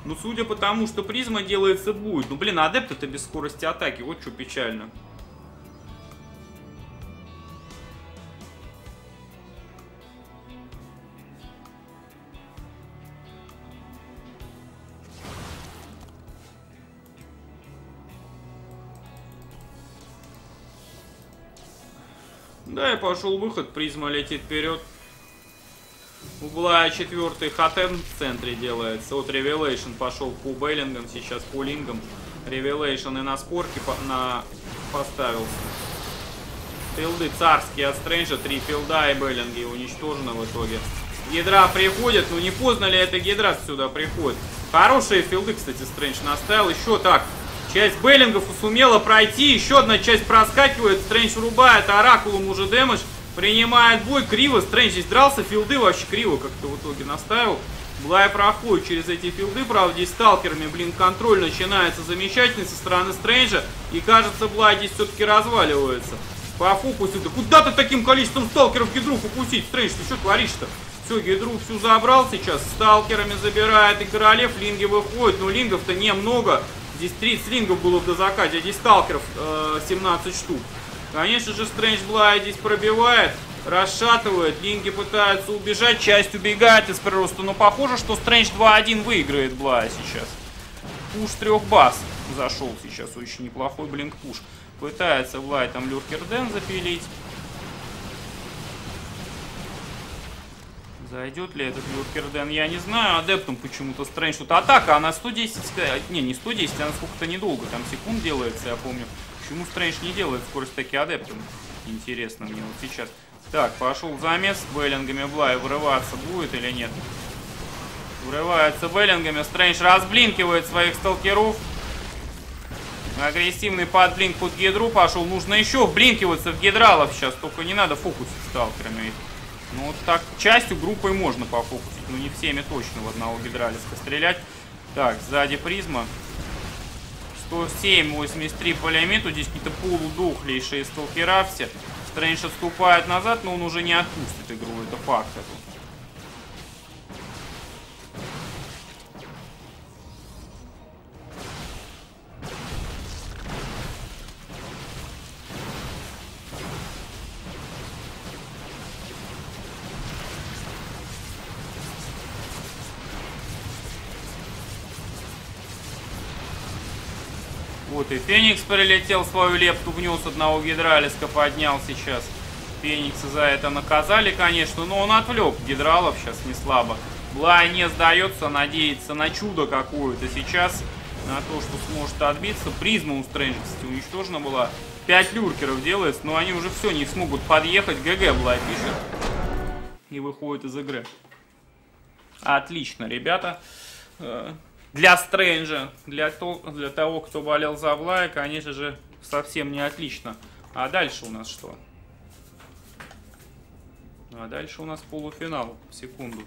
Ну, судя по тому, что призма делается, будет. Ну, блин, адепт это без скорости атаки, вот что печально. Да, и пошел выход, призма летит вперед. Угла 4-й хатем в центре делается. Вот Revelation пошел по бейлингам, сейчас по лингам. Revelation и на спорке поставился. Филды царские от Стрэнджа, 3 филда и бейлинги уничтожены в итоге. Гидра приходит, ну не поздно ли эта гидра сюда приходит? Хорошие филды, кстати, Стрэндж наставил. Еще так, часть бейлингов сумела пройти, еще одна часть проскакивает. Стрэндж рубает оракулом уже дэмэдж. Принимает бой, криво, Стрэндж здесь дрался, филды вообще криво как-то в итоге наставил. Блай проходит через эти филды, правда, здесь сталкерами, блин, контроль начинается замечательный со стороны Стрэнджа. И кажется, Блай здесь все-таки разваливается. По фокусу, да куда ты таким количеством сталкеров гидру фокусить, Стрэндж, ты что творишь-то? Все, гидру всю забрал сейчас, сталкерами забирает и королев, линги выходят, но лингов-то немного. Здесь 30 лингов было в дозаказе, а здесь сталкеров 17 штук. Конечно же, Strange Blight здесь пробивает, расшатывает, линги пытаются убежать, часть убегает из прироста, но похоже, что Strange 2-1 выиграет Blight сейчас. Пуш 3 баз зашел сейчас, очень неплохой блинк-пуш. Пытается Blight там Lurker Den запилить. Зайдет ли этот Lurker Den, я не знаю, адептом почему-то Strange. Тут атака, она 110, не 110, она сколько-то недолго, там секунд делается, я помню. Почему Стрэндж не делает скорость таки адептом? Интересно мне вот сейчас. Так, пошел замес. Беллингами Блай вырываться будет или нет? Вырывается беллингами. Стрэндж разблинкивает своих сталкеров. Агрессивный подблинк под гидру пошел. Нужно еще вблинкиваться в гидралов сейчас. Только не надо фокусить сталкерами. Ну вот так частью группой можно пофокусить. Но не всеми точно в одного гидралиска стрелять. Так, сзади призма. 107-83 по лимиту, здесь какие-то полудохлейшие сталкера все. Стрэндж отступает назад, но он уже не отпустит игру, это факт. Вот и Феникс прилетел, свою лепту внес, одного гидралиска поднял сейчас. Феникса за это наказали, конечно, но он отвлек гидралов сейчас не слабо. Блай не сдается, надеется на чудо какое-то сейчас, на то, что сможет отбиться. Призма у Стрэнджа, кстати, уничтожена была. 5 люркеров делается, но они уже все, не смогут подъехать. ГГ Блай пишет и выходит из игры. Отлично, ребята. Для Стрэнджа, для того, кто болел за Блая, конечно же, совсем не отлично. А дальше у нас что? А дальше у нас полуфинал. Секунду.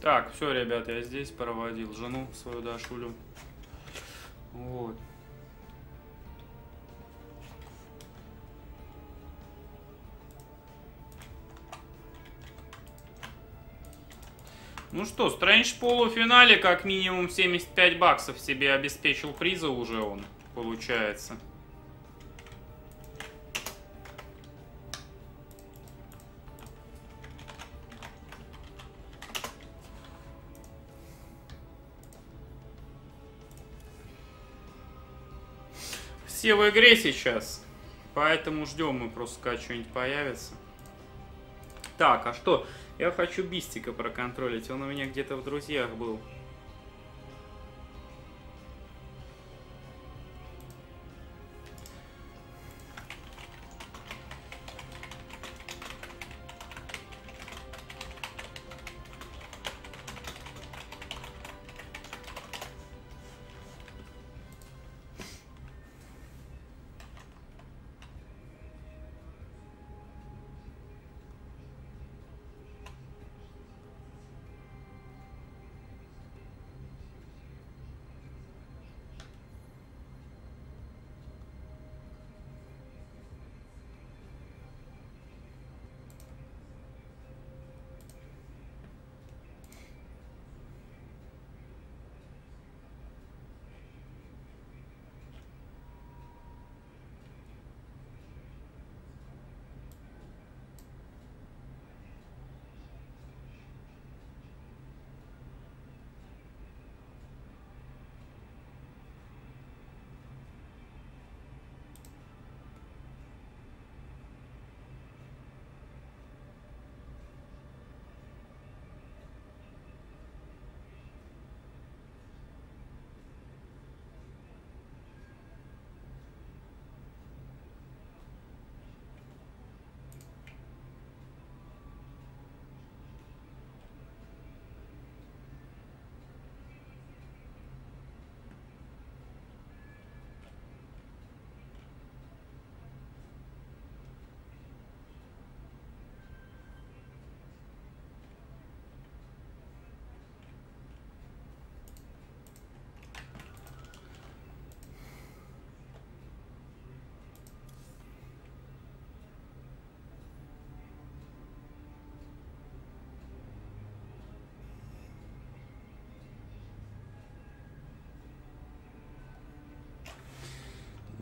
Так, все, ребят, я здесь проводил жену свою Дашулю. Вот. Ну что, Strange в полуфинале как минимум 75 баксов себе обеспечил приза уже он, получается. Все в игре сейчас, поэтому ждем, мы просто как что-нибудь появится. Так, а что? Я хочу Бистика проконтролить, он у меня где-то в друзьях был.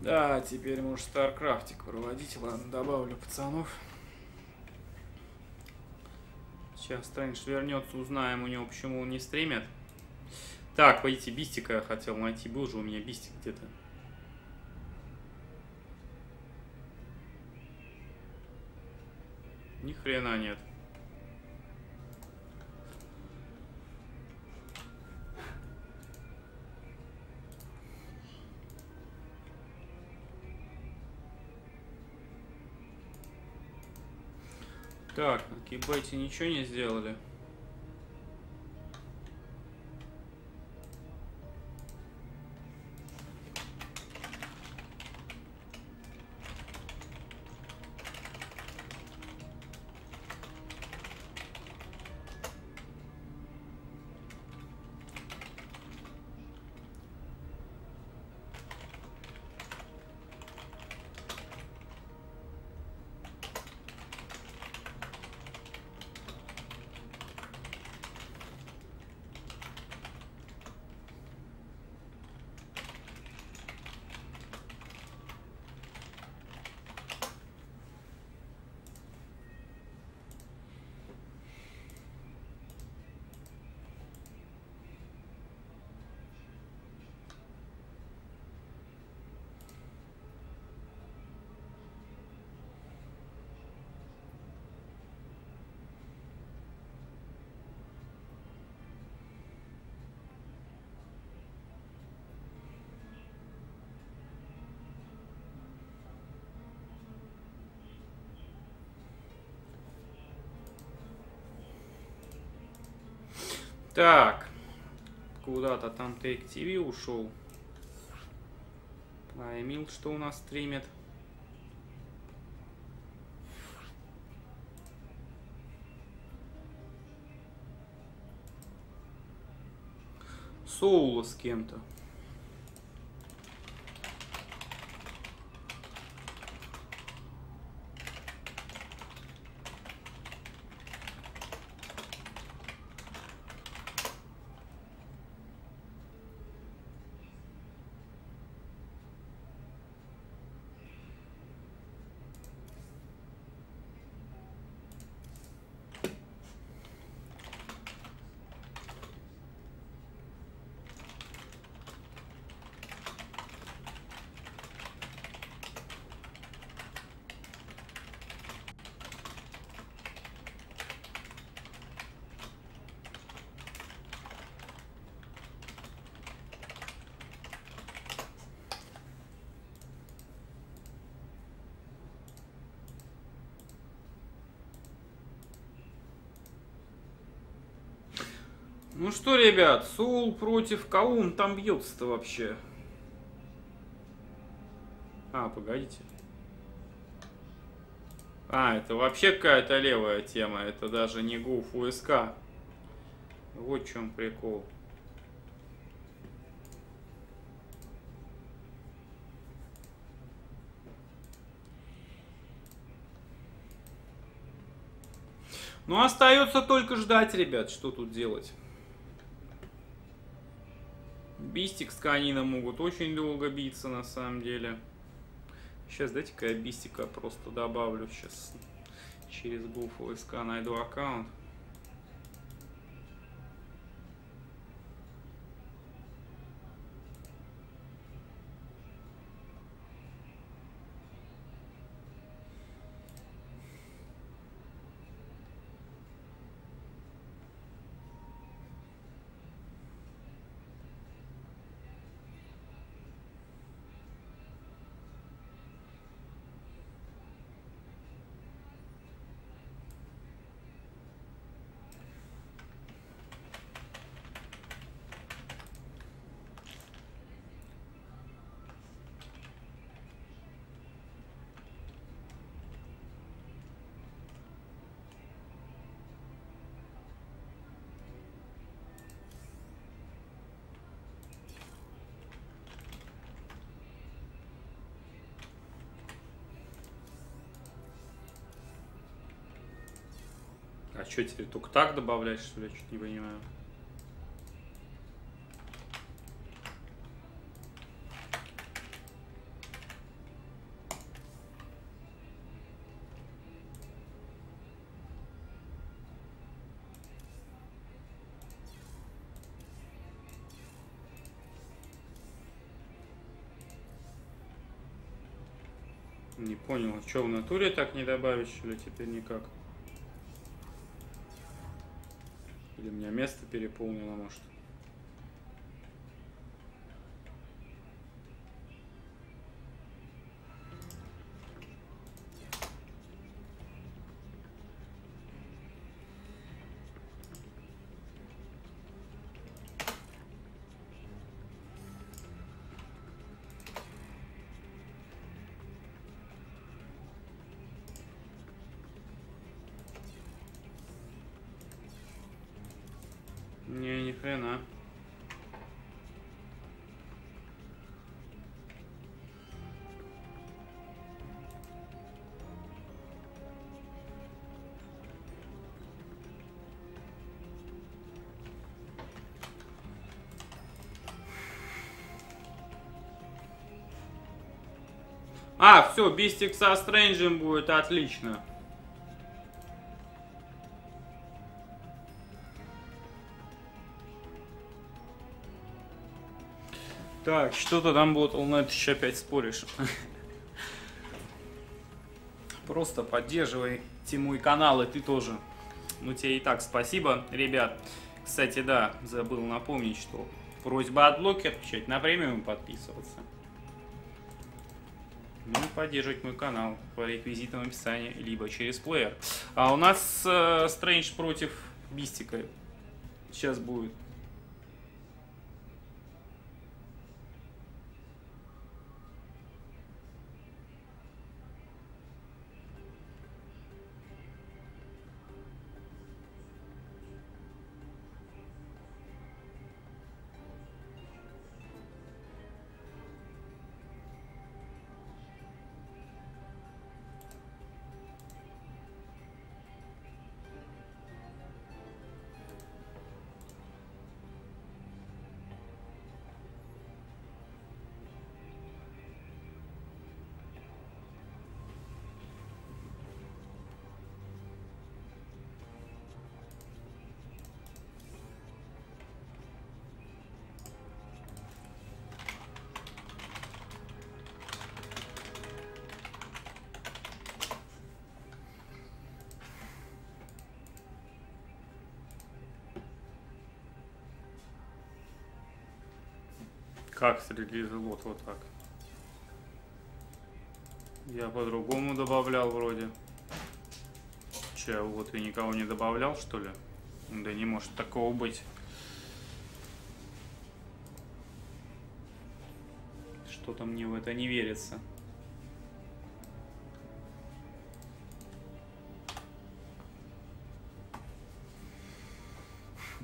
Да, теперь можешь StarCraftик проводить. Ладно, добавлю пацанов. Сейчас Стрэндж вернется, узнаем у него, почему он не стримит. Так, пойдите, Бистика я хотел найти. Был же у меня Бистик где-то. Ни хрена нет. Так, на кейбайте ничего не сделали. Так, куда-то там TechTV ушел. А Эмил что у нас стримит? Соула с кем-то. Ну что, ребят, Соул против кого он там бьется-то вообще? А, погодите. А, это вообще какая-то левая тема. Это даже не GoFoSK. Вот в чем прикол. Ну, остается только ждать, ребят, что тут делать. Бистик с Канином могут очень долго биться, на самом деле. Сейчас дайте-ка я Бистика просто добавлю. Сейчас через GoFoSK найду аккаунт. А что, тебе только так добавляешь, что ли? Я чуть не понимаю. Не понял, что в натуре так не добавишь, что ли, теперь никак? Или меня место переполнило, может. А, все, Бистик со Стрэнджем будет отлично. Так, что-то там ботл, но это еще опять споришь. Просто поддерживай тему и канал, и ты тоже. Ну тебе и так спасибо, ребят. Кстати, да, забыл напомнить, что просьба от блоки отключать, на премиум подписываться. Ну, поддерживать мой канал по реквизитам в описании, либо через плеер. А у нас Strange против Бистика сейчас будет. Как среди живот? Вот так. Я по-другому добавлял вроде. Че, вот и никого не добавлял, что ли? Да не может такого быть. Что-то мне в это не верится.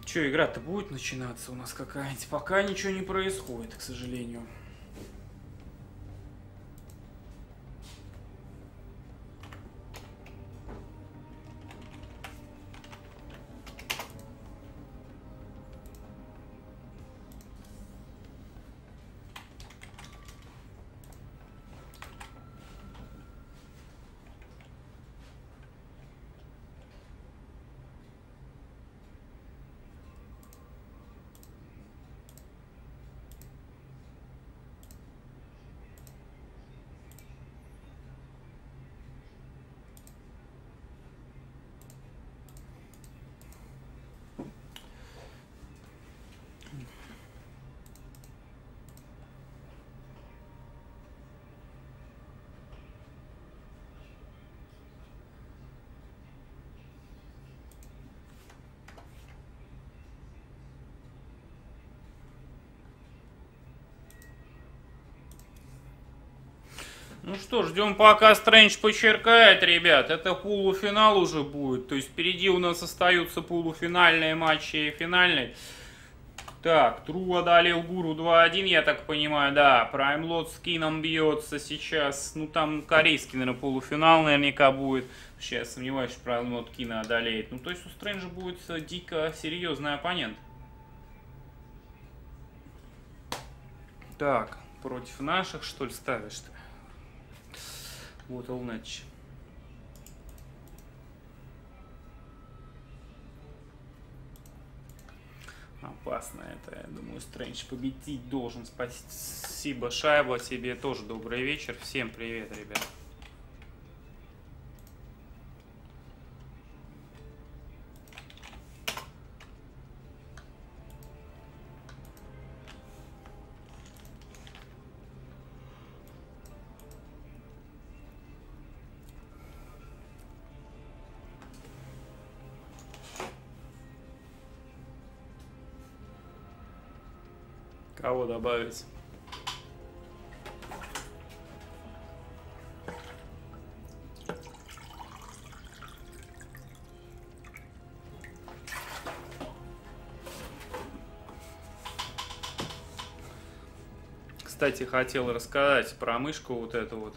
Че, игра-то будет начинаться у нас какая-нибудь? Пока ничего не происходит, к сожалению. Ну что, ждем, пока Strange почеркает, ребят. Это полуфинал уже будет. То есть впереди у нас остаются полуфинальные матчи и финальные. Так, True одолел Guru 2-1, я так понимаю, да. PrimeLot с Kiin бьется сейчас. Ну там корейский, наверное, полуфинал наверняка будет. Сейчас сомневаюсь, что PrimeLot Kiin одолеет. Ну то есть у Strange будет дико серьезный оппонент. Так, против наших, что ли, ставишь-то? Вот All-Natch. Опасно это, я думаю, Strange победить должен. Спасибо, Шайба, тебе тоже добрый вечер. Всем привет, ребят. Кого добавить? Кстати, хотел рассказать про мышку вот эту вот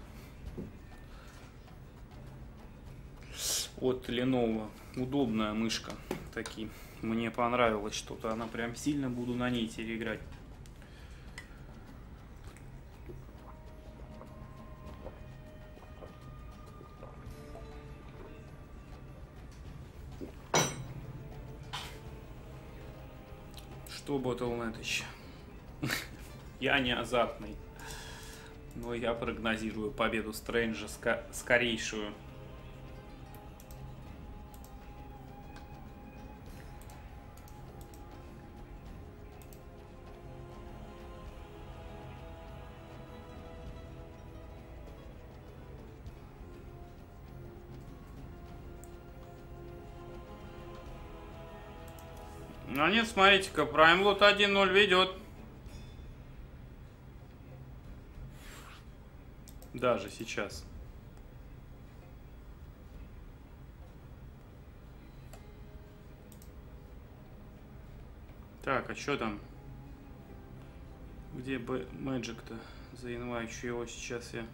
от Lenovo. Удобная мышка. Такие. Мне понравилось что-то. Она прям сильно, буду на ней теперь играть. All-Natch. Я не азартный, но я прогнозирую победу Стрэнджа скорейшую. А нет, смотрите-ка, PrimeLot 1-0 ведет. Даже сейчас. Так, а что там? Где Magic-то? Заинвайчу его сейчас я.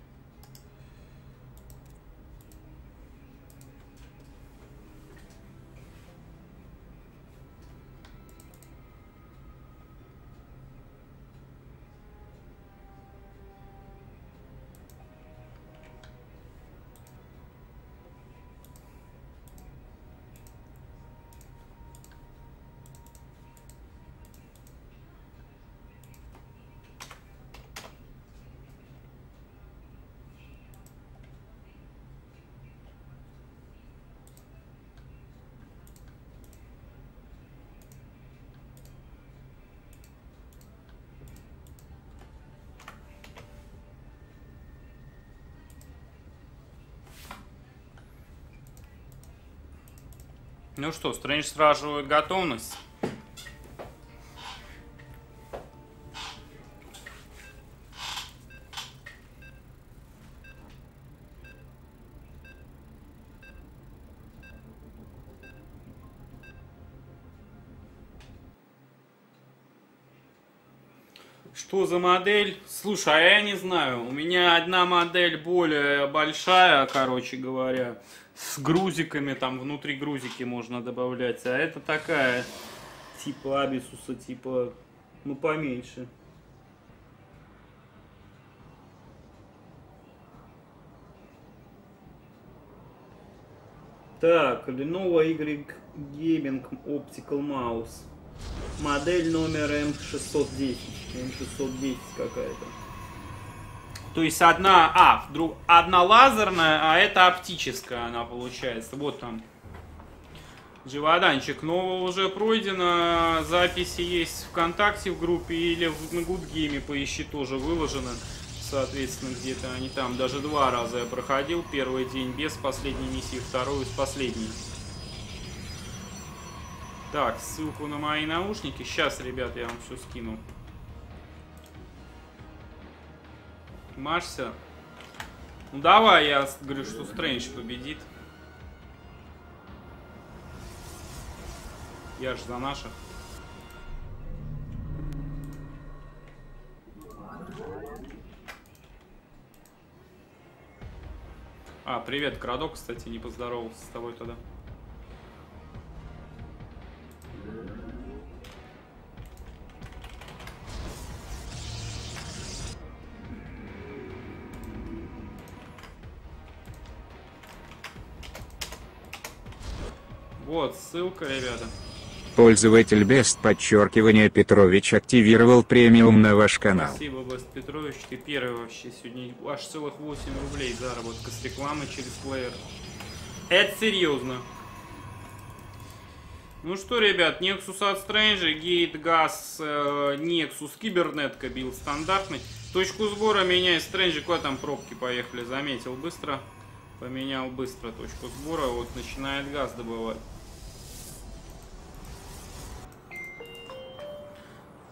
Ну что, Стрэндж сраживает готовность. Что за модель? Слушай, а я не знаю. У меня одна модель более большая, короче говоря, с грузиками, там внутри грузики можно добавлять. А это такая, типа абисуса, типа, ну поменьше. Так, Lenovo Y Gaming Optical Mouse. Модель номер М610. М610 какая-то. То есть одна, одна лазерная, а это оптическая она получается. Вот там. Дживаданчик. Но уже пройдено. Записи есть ВКонтакте в группе или на Good Game, поищи, тоже выложено. Соответственно, где-то они там. Даже два раза я проходил. Первый день без последней миссии, вторую с последней. Так, ссылку на мои наушники. Сейчас, ребят, я вам все скину. Машься. Ну давай, я говорю, что Стрэндж победит. Я же за наших. А, привет, Крадок, кстати, не поздоровался с тобой тогда. Вот ссылка, ребята. Пользователь без подчеркивания Петрович активировал премиум на ваш канал. Спасибо, Бест Петрович, ты первый вообще сегодня. Аж целых 8 рублей заработка с рекламы через плеер. Это серьезно. Ну что, ребят, Nexus от Стрэнджа, Гейт, Газ, Nexus, Кибернетка бил стандартный. Точку сбора меняй, Стрэнджа, куда там пробки поехали, заметил быстро. Поменял быстро точку сбора, вот начинает газ добывать.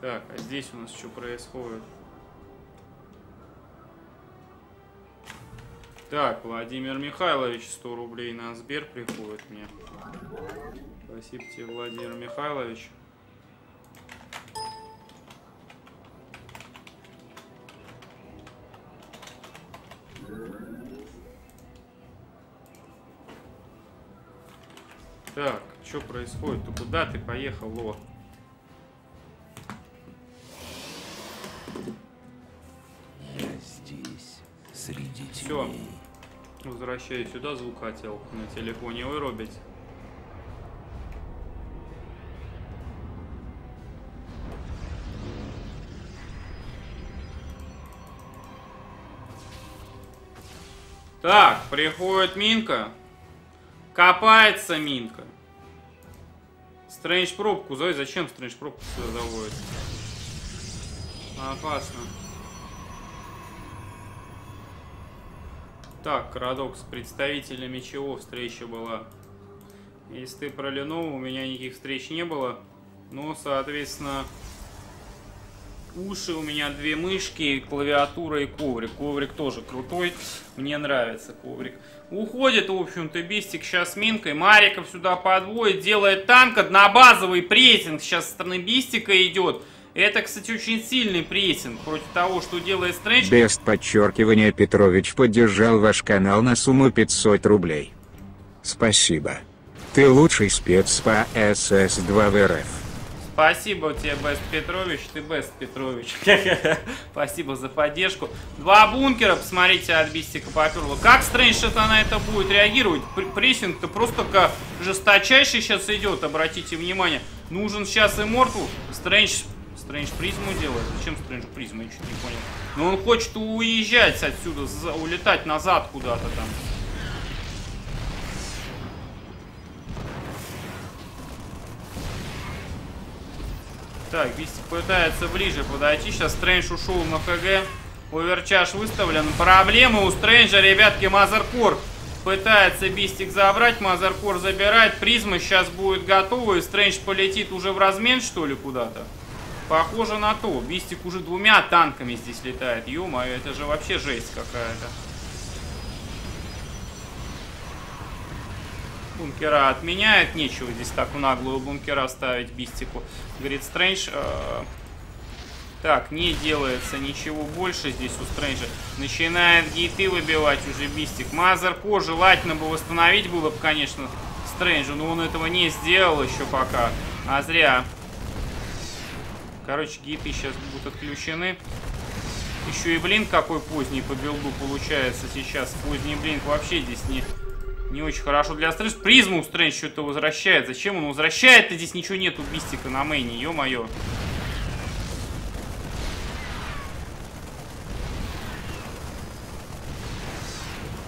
Так, а здесь у нас что происходит? Так, Владимир Михайлович, 100 рублей на Сбер приходит мне. Спасибо тебе, Владимир Михайлович. Так, что происходит? Ты куда ты поехал, Ло? Я здесь, среди тебя. Все, возвращаюсь сюда, звук хотел на телефоне вырубить. Так, приходит Минка. Копается Минка. Стрэндж пробку. Зачем Стрэндж пробку сюда заводит? Опасно. Так, Крадок, с представителями чего встреча была? Если ты про Lenovo, у меня никаких встреч не было. Но, соответственно, уши у меня две мышки, клавиатура и коврик. Коврик тоже крутой. Мне нравится коврик. Уходит, в общем-то, Бистик сейчас с Минкой. Мариков сюда подводит, делает танк. Однобазовый прессинг сейчас со стороны Бистика идет. Это, кстати, очень сильный прессинг против того, что делает Стрэндж. Бест подчеркивание Петрович поддержал ваш канал на сумму 500 рублей. Спасибо. Ты лучший спец по СС2 в РФ. Спасибо тебе, Бест Петрович, ты Бест Петрович. Спасибо за поддержку. Два бункера, посмотрите, от Бистика поперло. Как Стрэндж на это будет реагировать? Прессинг-то просто как жесточайший сейчас идет, обратите внимание. Нужен сейчас Immortal. Стрэндж призму делает. Зачем Стрэндж призму, я чуть не понял. Но он хочет уезжать отсюда, улетать назад куда-то там. Так, Бистик пытается ближе подойти. Сейчас Стрэндж ушел на ХГ. Оверчаш выставлен. Проблемы у Стрэнджа, ребятки, Мазеркор. Пытается Бистик забрать, Мазеркор забирает. Призма сейчас будет готова. И Стрэндж полетит уже в размен, что ли, куда-то? Похоже на то. Бистик уже двумя танками здесь летает. Ё-моё, это же вообще жесть какая-то. Бункера отменяет. Нечего здесь так в наглую бункера ставить Бистику. Говорит Стрэндж... Так, не делается ничего больше здесь у Стрэнджа. Начинает гейты выбивать уже Бистик. Мазерко желательно бы восстановить было бы, конечно, Стрэнджу, но он этого не сделал еще пока. А зря. Короче, гейты сейчас будут отключены. Еще и блинк какой поздний по билду получается сейчас. Поздний блинк вообще здесь не очень хорошо для Стрэнджа. Призму Стрэндж что-то возвращает. Зачем он возвращает-то? Здесь ничего нет у Бистика на мейне, ё-моё.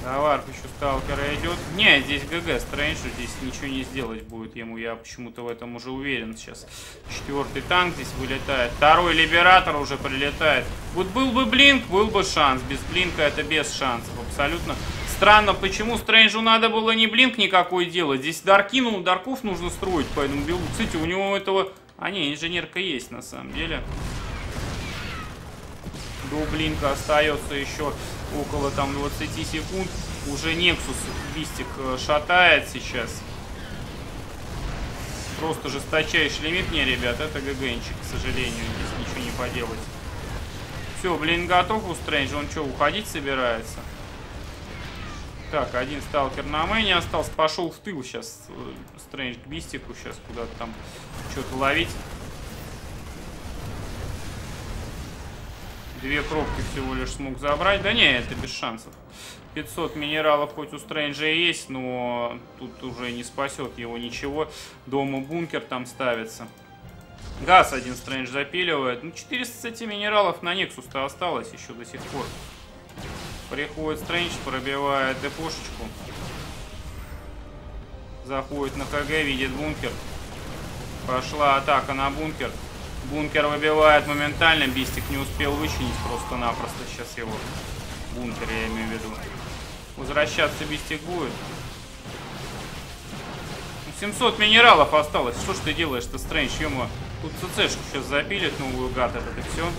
Товар еще сталкера идет. Не, здесь ГГ, Стрэнджу здесь ничего не сделать будет ему. Я почему-то в этом уже уверен сейчас. Четвертый танк здесь вылетает. Второй Либератор уже прилетает. Вот был бы блинк, был бы шанс. Без блинка это без шансов. Абсолютно странно, почему Стрэнджу надо было не блинк никакой делать. Здесь дарки, ну, дарков нужно строить по этому билду. Кстати, у него этого... А не, инженерка есть на самом деле. До блинка остается еще... Около там 20 секунд. Уже Нексус Бистик шатает сейчас. Просто жесточайший лимит. Не, ребят, это ГГНчик, к сожалению. Здесь ничего не поделать. Все, блин, готов у Стрэнджа. Он что, уходить собирается? Так, один сталкер на мэйне остался. Пошел в тыл сейчас Стрэндж к Бистику. Сейчас куда-то там что-то ловить. Две пробки всего лишь смог забрать. Да не, это без шансов. 500 минералов хоть у Стрэнджа и есть, но тут уже не спасет его ничего. Дома бункер там ставится. Газ один Стрэндж запиливает. Ну, 400 минералов на Нексус-то осталось еще до сих пор. Приходит Стрэндж, пробивает депошечку. Заходит на ХГ, видит бункер. Пошла атака на бункер. Бункер выбивает моментально. Бистик не успел вычинить просто-напросто. Сейчас его бункер, я имею в виду. Возвращаться Бистик будет. 700 минералов осталось. Что ж ты делаешь-то, Стрэндж? Ё-моё. Тут ЦЦшку сейчас запилит новую, гад этот, и все.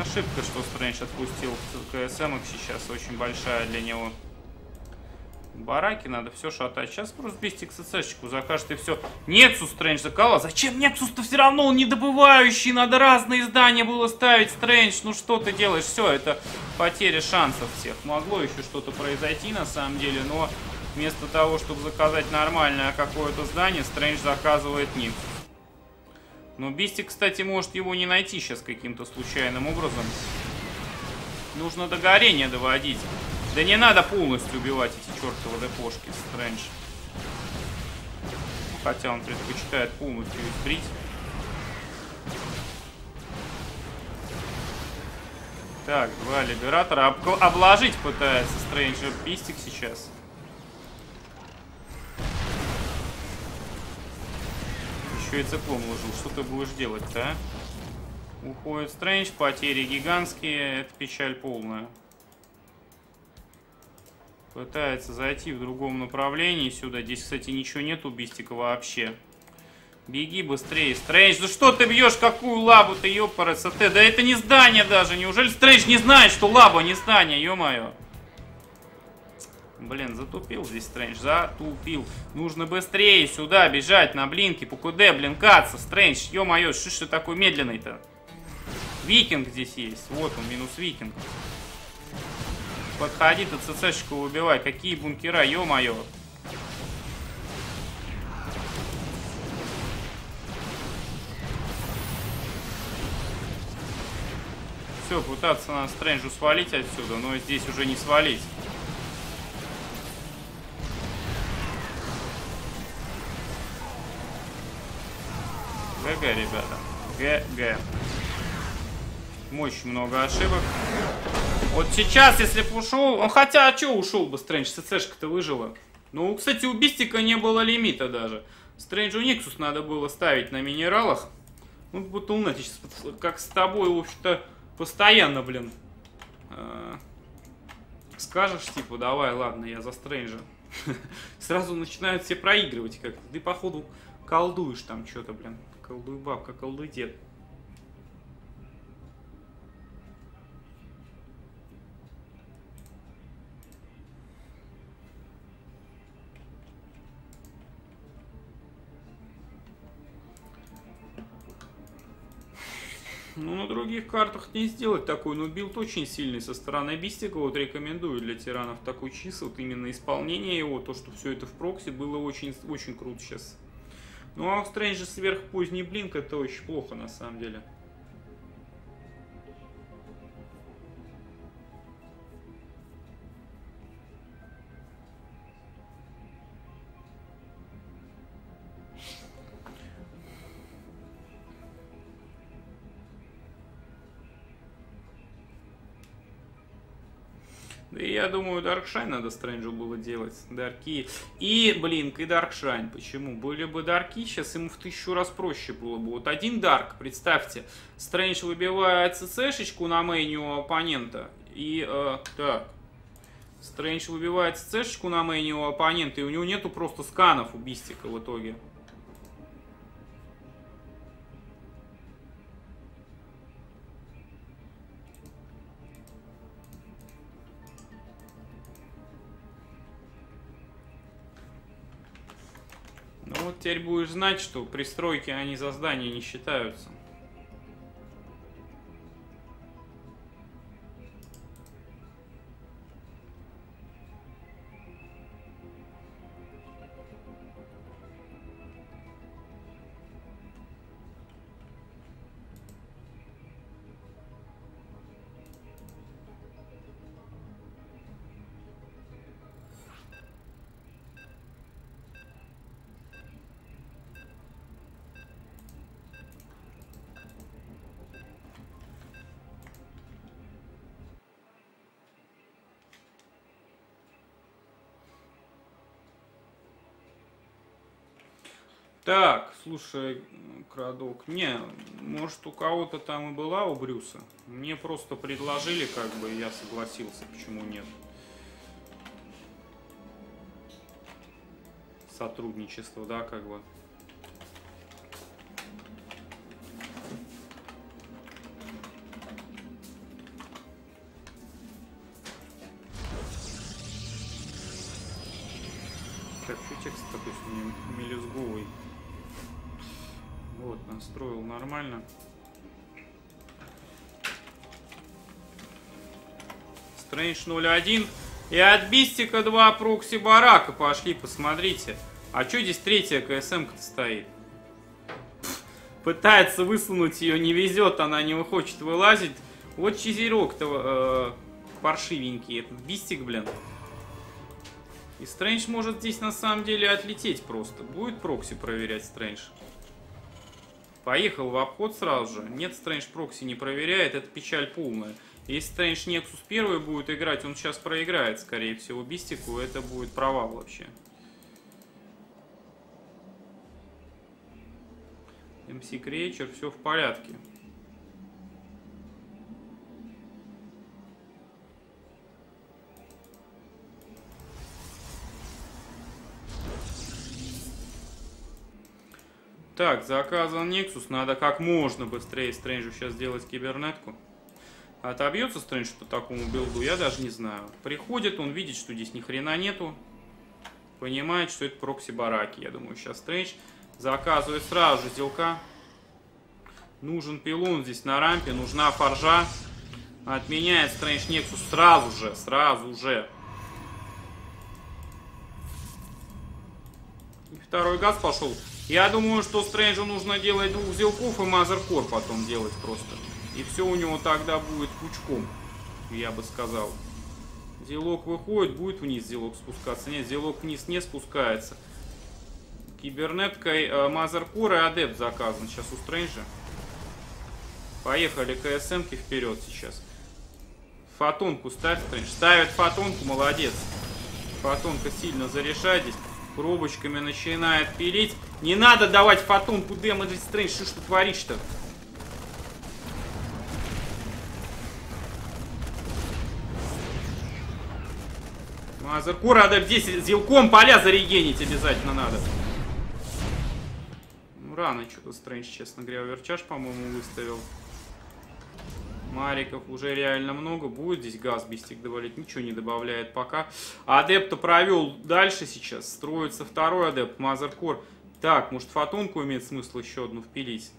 Ошибка, что Стрэндж отпустил КСМ. Сейчас очень большая для него. Бараки надо все шатать. Сейчас просто Бистик ЦЦшечку закажет и все. Нексус Стрэндж заколол. Зачем Нексус-то, все равно он не добывающий. Надо разные здания было ставить, Стрэндж. Ну что ты делаешь? Все, это потеря шансов всех. Могло еще что-то произойти на самом деле, но вместо того, чтобы заказать нормальное какое-то здание, Стрэндж заказывает Нексус. Но Бистик, кстати, может его не найти сейчас каким-то случайным образом. Нужно до горения доводить. Да не надо полностью убивать эти чертовы депошки, Стрэндж. Хотя он предпочитает полностью избрить. Так, два Либератора. Обложить пытается Стрэнджер Бистик сейчас. Еще и циклом ложил. Что ты будешь делать-то, а? Уходит Стрэндж. Потери гигантские. Это печаль полная. Пытается зайти в другом направлении сюда. Здесь, кстати, ничего нет у Бистика вообще. Беги быстрее, Стрэндж. Да что ты бьешь? Какую лабу ты, ёпара, СТ? Да это не здание даже. Неужели Стрэндж не знает, что лаба не здание, ё-моё? Блин, затупил здесь Стрэндж. Затупил. Нужно быстрее сюда бежать на блинке. По КД блинкаться, Стрэндж. Ё-моё, что ж ты такой медленный-то? Викинг здесь есть. Вот он, минус Викинг. Подходи, ты ЦЦ-шку убивай. Какие бункера, ё-моё. Все, пытаться на Стрэнджу свалить отсюда, но здесь уже не свалить. ГГ, ребята. ГГ. Мощь, много ошибок. Вот сейчас, если бы ушел... Ну, хотя, а что ушел бы Стрэндж? ЦЦшка-то выжила. Ну, кстати, у Бистика не было лимита даже. Стрэнджу Нексус надо было ставить на минералах. Ну, будто у нас сейчас, как с тобой, в общем-то, постоянно, блин, скажешь, типа, давай, ладно, я за Стрэнджа. Сразу начинают все проигрывать как-то. Ты, походу, колдуешь там что-то, блин. Колдуй бабка, колдуй дед. Ну, на других картах не сделать такой, но билд очень сильный со стороны Бистика. Вот рекомендую для тиранов такой чист. Вот именно исполнение его, то, что все это в прокси, было очень, очень круто сейчас. Ну, а у Стрэнджа сверхпоздний блинк, это очень плохо на самом деле. Я думаю, Даркшайн надо Стрэнджу было делать. Дарки. И, блин, и Даркшайн. Почему? Были бы Дарки, сейчас ему в 1000 раз проще было бы. Вот один Дарк, представьте. Стрэндж выбивает ЦЦшечку на мейне у оппонента. И, так. Стрэндж выбивает ЦЦшечку на мейне у оппонента. И у него нету просто сканов у Бистика в итоге. Вот теперь будешь знать, что пристройки, они за здание не считаются. Так, слушай, крадок, не, может у кого-то там и была, у Брюса. Мне просто предложили, как бы, я согласился, почему нет. Сотрудничество, да, как бы. Так, что текст такой мелюзговый? Вот, настроил нормально. Strange 0.1. И от Бистика 2 прокси барака пошли, посмотрите. А что здесь третья КСМ-ка-то стоит? Пытается высунуть ее, не везет, она не хочет вылазить. Вот чизерок-то паршивенький, этот Бистик, блин. И Стрэндж может здесь на самом деле отлететь просто. Будет прокси проверять Стрэндж. Поехал в обход сразу же. Нет, Стрэндж прокси не проверяет. Это печаль полная. Если Стрэндж Нексус первый будет играть, он сейчас проиграет, скорее всего, Бистику. Это будет провал вообще. МС Крейчер, все в порядке. Так, заказан Нексус, надо как можно быстрее Стрэнджу сейчас делать кибернетку. Отобьется Стрэндж по такому билду, я даже не знаю. Приходит, он видит, что здесь ни хрена нету. Понимает, что это прокси-бараки. Я думаю, сейчас Стрэндж заказывает сразу же зелка. Нужен пилон здесь на рампе, нужна форжа. Отменяет Стрэндж Нексус сразу же, сразу же. И второй газ пошел. Я думаю, что Стрэнджу нужно делать 2 зелков и мазеркор потом делать просто. И все у него тогда будет пучком, я бы сказал. Зелок выходит, будет вниз зелок спускаться. Нет, зелок вниз не спускается. Кибернеткой мазеркор и адепт заказан сейчас у Стрэнджа. Поехали КСМ-ки вперед сейчас. Фотонку ставь, Стрэндж. Ставит фотонку, молодец. Фотонка сильно зарешает здесь. Пробочками начинает пилить. Не надо давать фотонку демеджить Стрэндж. Что ж ты творишь-то? Мазерку надо здесь зелком поля зарегенить обязательно надо. Ну, рано что-то Стрэндж, честно говоря, оверчаж, по-моему, выставил. Мариков уже реально много. Будет здесь газ Бистик добавлять. Ничего не добавляет пока. Адепта провел дальше сейчас. Строится второй адепт. Мазеркор. Так, может, фотонку имеет смысл еще одну впилить?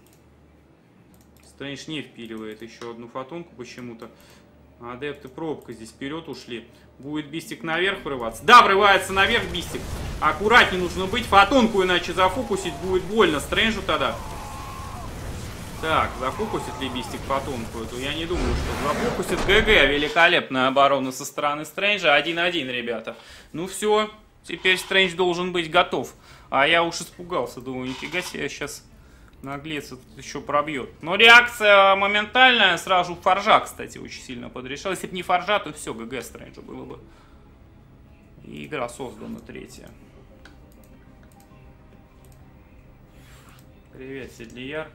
Стрэндж не впиливает еще одну фотонку почему-то. Адепты пробка здесь вперед ушли. Будет Бистик наверх врываться. Да, врывается наверх Бистик. Аккуратнее нужно быть. Фотонку иначе зафокусить будет больно Стрэнджу тогда. Так, зафокусит ли Бистик фотонку эту? Я не думаю, что зафокусит. ГГ. Великолепная оборона со стороны Стрэнджа. 1-1, ребята. Ну все. Теперь Стрэндж должен быть готов. А я уж испугался. Думаю, нифига себе сейчас... Наглец этот еще пробьет. Но реакция моментальная. Сразу форжа, кстати, очень сильно подрешила. Если бы не форжа, то все, ГГ Стрэнджа было бы. И игра создана третья. Привет, Седлияр.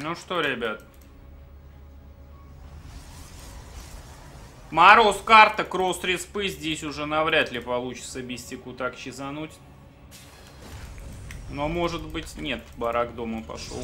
Ну что, ребят. Мороз карта, кросс респы здесь уже навряд ли получится Бистику так чизануть. Но может быть нет, барак дома пошел.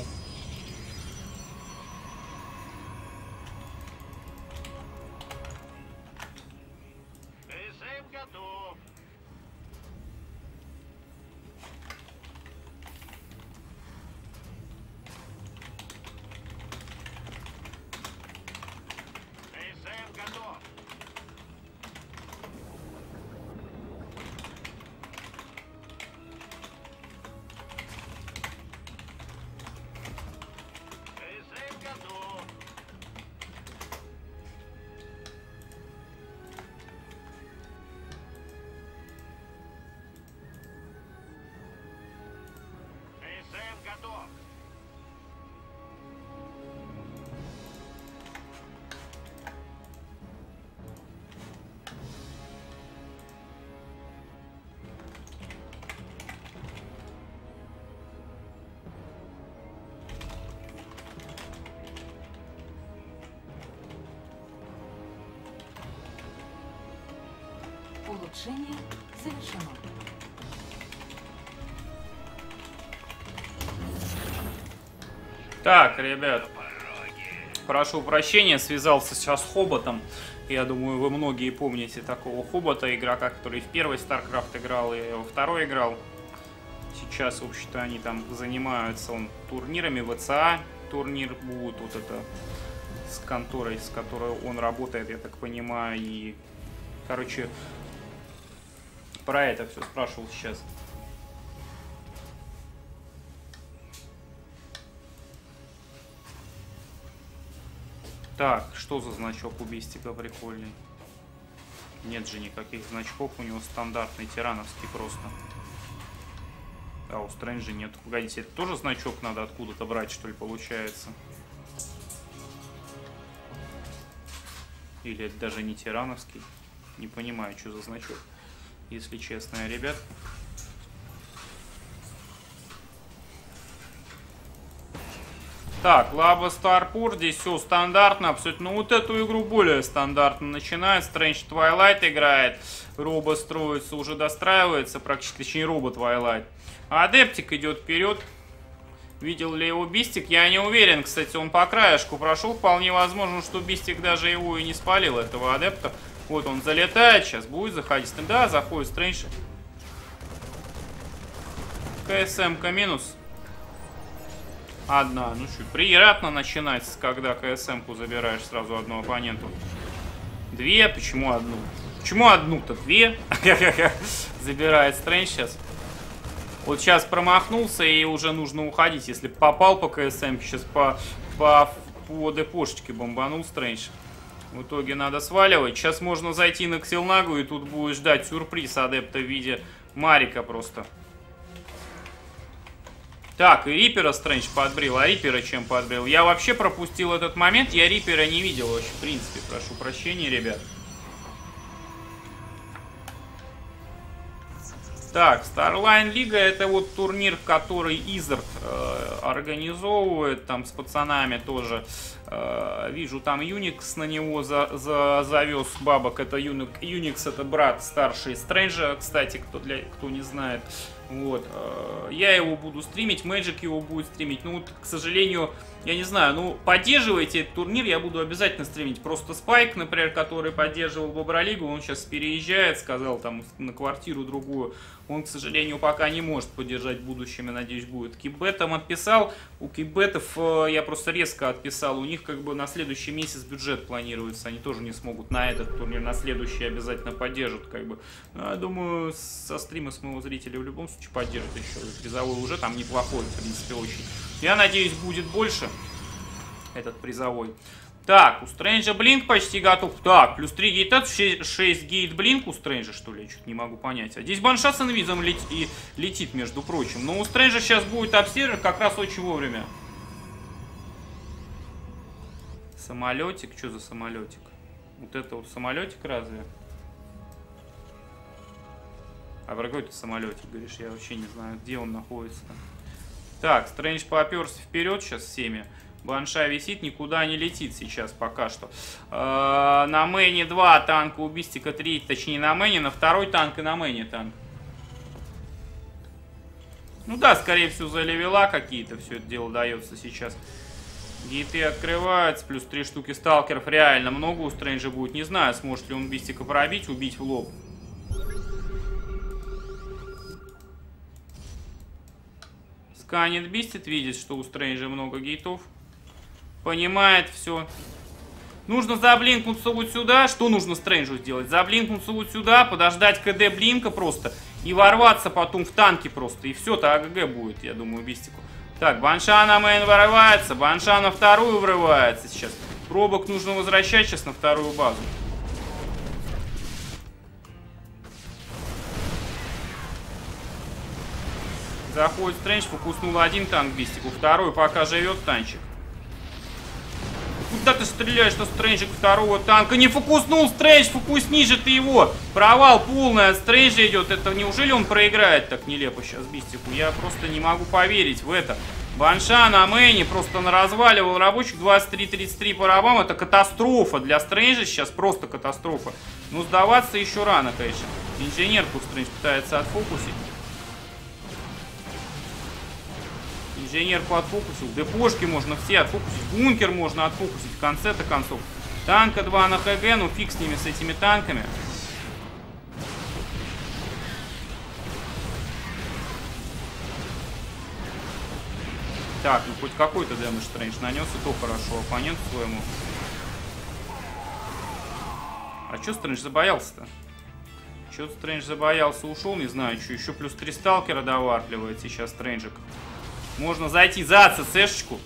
Улучшение завершено. Так, ребят, прошу прощения, связался сейчас с Хоботом. Я думаю, вы многие помните такого Хобота, игрока, который в первой StarCraft играл и во второй играл. Сейчас, в общем-то, они там занимаются турнирами, ВЦА турнир будет, вот это с конторой, с которой он работает, я так понимаю, и, короче... Про это все спрашивал сейчас. Так, что за значок у Бистика прикольный? Нет же никаких значков, у него стандартный тирановский просто. А у Стрэнджа нет. Погодите, это тоже значок надо откуда-то брать, что ли, получается? Или это даже не тирановский? Не понимаю, что за значок, если честно, ребят. Так, Лаба Старпур, здесь все стандартно, абсолютно. Ну, вот эту игру более стандартно начинает. Strange Twilight играет, робо строится, уже достраивается практически, точнее, робо Twilight. А Адептик идет вперед. Видел ли его Бистик? Я не уверен, кстати, он по краешку прошел. Вполне возможно, что Бистик даже его и не спалил, этого адепта. Вот он залетает, сейчас будет заходить. Да, заходит Strange. КСМ-ка минус. Одна. Ну что, приятно начинать, когда КСМ-ку забираешь сразу одного оппонента. Две. Почему одну? Почему одну-то? Две. Забирает Strange сейчас. Вот сейчас промахнулся, и уже нужно уходить. Если попал по КСМ, сейчас по депошечке бомбанул Strange. В итоге надо сваливать. Сейчас можно зайти на Ксилнагу, и тут будет ждать сюрприз адепта в виде Марика просто. Так, и Рипера Strange подбрил. А Рипера чем подбрил? Я вообще пропустил этот момент. Я Рипера не видел вообще, в принципе. Прошу прощения, ребят. Так, Starline Liga — это вот турнир, который Izart организовывает, там с пацанами тоже. Вижу, там Юникс на него завез бабок. Это Юникс, это брат старший Стрэнджа, кстати, кто не знает. Вот, я его буду стримить, Magic его будет стримить. Ну, вот, к сожалению, я не знаю, ну, поддерживайте этот турнир, я буду обязательно стримить. Просто Спайк, например, который поддерживал Бобролигу, он сейчас переезжает, сказал, там, на квартиру другую. Он, к сожалению, пока не может поддержать в будущем, я надеюсь, будет. Кибетам отписал, у кибетов я просто резко отписал. У них как бы на следующий месяц бюджет планируется, они тоже не смогут на этот турнир, на следующий обязательно поддержат, как бы. Ну, я думаю, со стрима с моего зрителя в любом случае поддержат еще. Призовой уже там неплохой, в принципе, очень. Я надеюсь, будет больше этот призовой. Так, у Стрэнджа блинк почти готов. Так, плюс 3 гейта, 6 гейт блинк у Стрэнджа, что ли? Я что-то не могу понять. А здесь банша с инвизом летит, между прочим. Но у Стрэнджа сейчас будет обсервер как раз очень вовремя. Самолетик? Что за самолетик? Вот это вот самолетик разве? А про какой-то самолетик, говоришь, я вообще не знаю, где он находится-то. Так, Стрэндж поперся вперед сейчас всеми. Банша висит, никуда не летит сейчас пока что. На мэне 2 танка, у Бистика 3, точнее на мэне, на второй танк и на мэне танк. Ну да, скорее всего, за левела какие-то все это дело дается сейчас. Гиты открываются, плюс 3 штуки сталкеров реально много у Стрэнджа будет. Не знаю, сможет ли он Бистика пробить, убить в лоб. Сканет Бистик, видит, что у Стрэнджа много гейтов. Понимает все. Нужно заблинкнуться вот сюда. Что нужно Стрэнджу сделать? Заблинкнуться вот сюда, подождать КД блинка просто. И ворваться потом в танки просто. И все-то АГГ будет, я думаю, Бистику. Так, банша на мейн вырывается. Банша на вторую врывается сейчас. Пробок нужно возвращать сейчас на вторую базу. Заходит Стрэндж, фокуснул один танк Бистику. Второй пока живет танчик. Куда ты стреляешь на Стрэнджик второго танка? Не фокуснул Стрэндж, фокусни же ты его. Провал полный от Стрэнджа идет. Это неужели он проиграет так нелепо сейчас Бистику? Я просто не могу поверить в это. Банша на мэне просто наразваливал рабочих. 23-33 по рабам. Это катастрофа для Стрэнджа сейчас. Просто катастрофа. Но сдаваться еще рано, конечно. Инженерку Стрэндж пытается отфокусить. Инженерку отфокусил. Депошки можно все отфокусить. Бункер можно отфокусить в конце-то концов. Танка 2 на ХГ. Ну фиг с ними, с этими танками. Так, ну хоть какой-то дэмэдж Стрэндж нанес, и то хорошо оппоненту своему. А чё Стрэндж забоялся-то? Чё Стрэндж забоялся, ушел, не знаю, что. Еще плюс 3 сталкера доварпливает сейчас Стрэнджик. Можно зайти за АЦСшечку.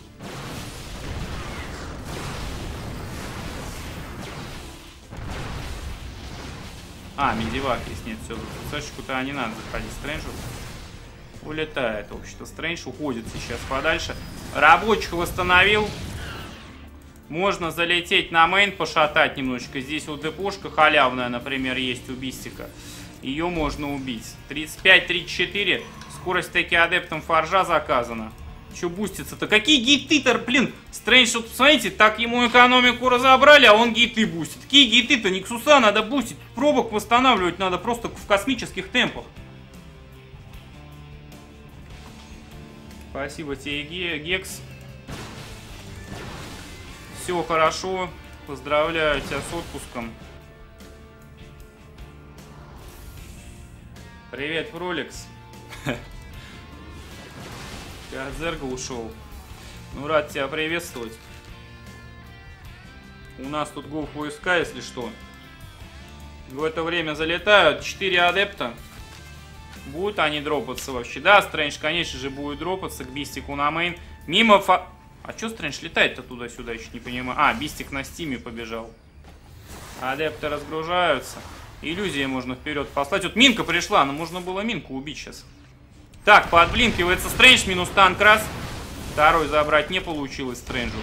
А, медивак есть, нет, все, в точку-то не надо заходить. Стрэнджу улетает общество. Стрэндж уходит сейчас подальше. Рабочих восстановил. Можно залететь на мейн, пошатать немножечко. Здесь вот депошка халявная, например, есть у Бистика. Ее можно убить. 35-34. Скорость таки адептом фаржа заказана. Че бустится-то? Какие гейты-то, блин? Стрэндж, вот посмотрите, так ему экономику разобрали, а он гейты бустит. Какие гейты-то? Никсуса надо бустить. Пробок восстанавливать надо просто в космических темпах. Спасибо тебе, Гекс. Все хорошо. Поздравляю тебя с отпуском. Привет, Фроликс. Козерга ушел. Ну, рад тебя приветствовать. У нас тут Go for Sky, если что. В это время залетают 4 адепта. Будут они дропаться вообще? Да, Стрэндж, конечно же, будет дропаться к Бистику на мейн. Мимо фа... А что Стрэндж летает-то туда-сюда, еще не понимаю. А, Бистик на стиме побежал. Адепты разгружаются. Иллюзии можно вперед послать. Вот Минка пришла, но можно было Минку убить сейчас. Так, подблинкивается Стрэндж, минус танк раз. Второй забрать не получилось Стрэнджу.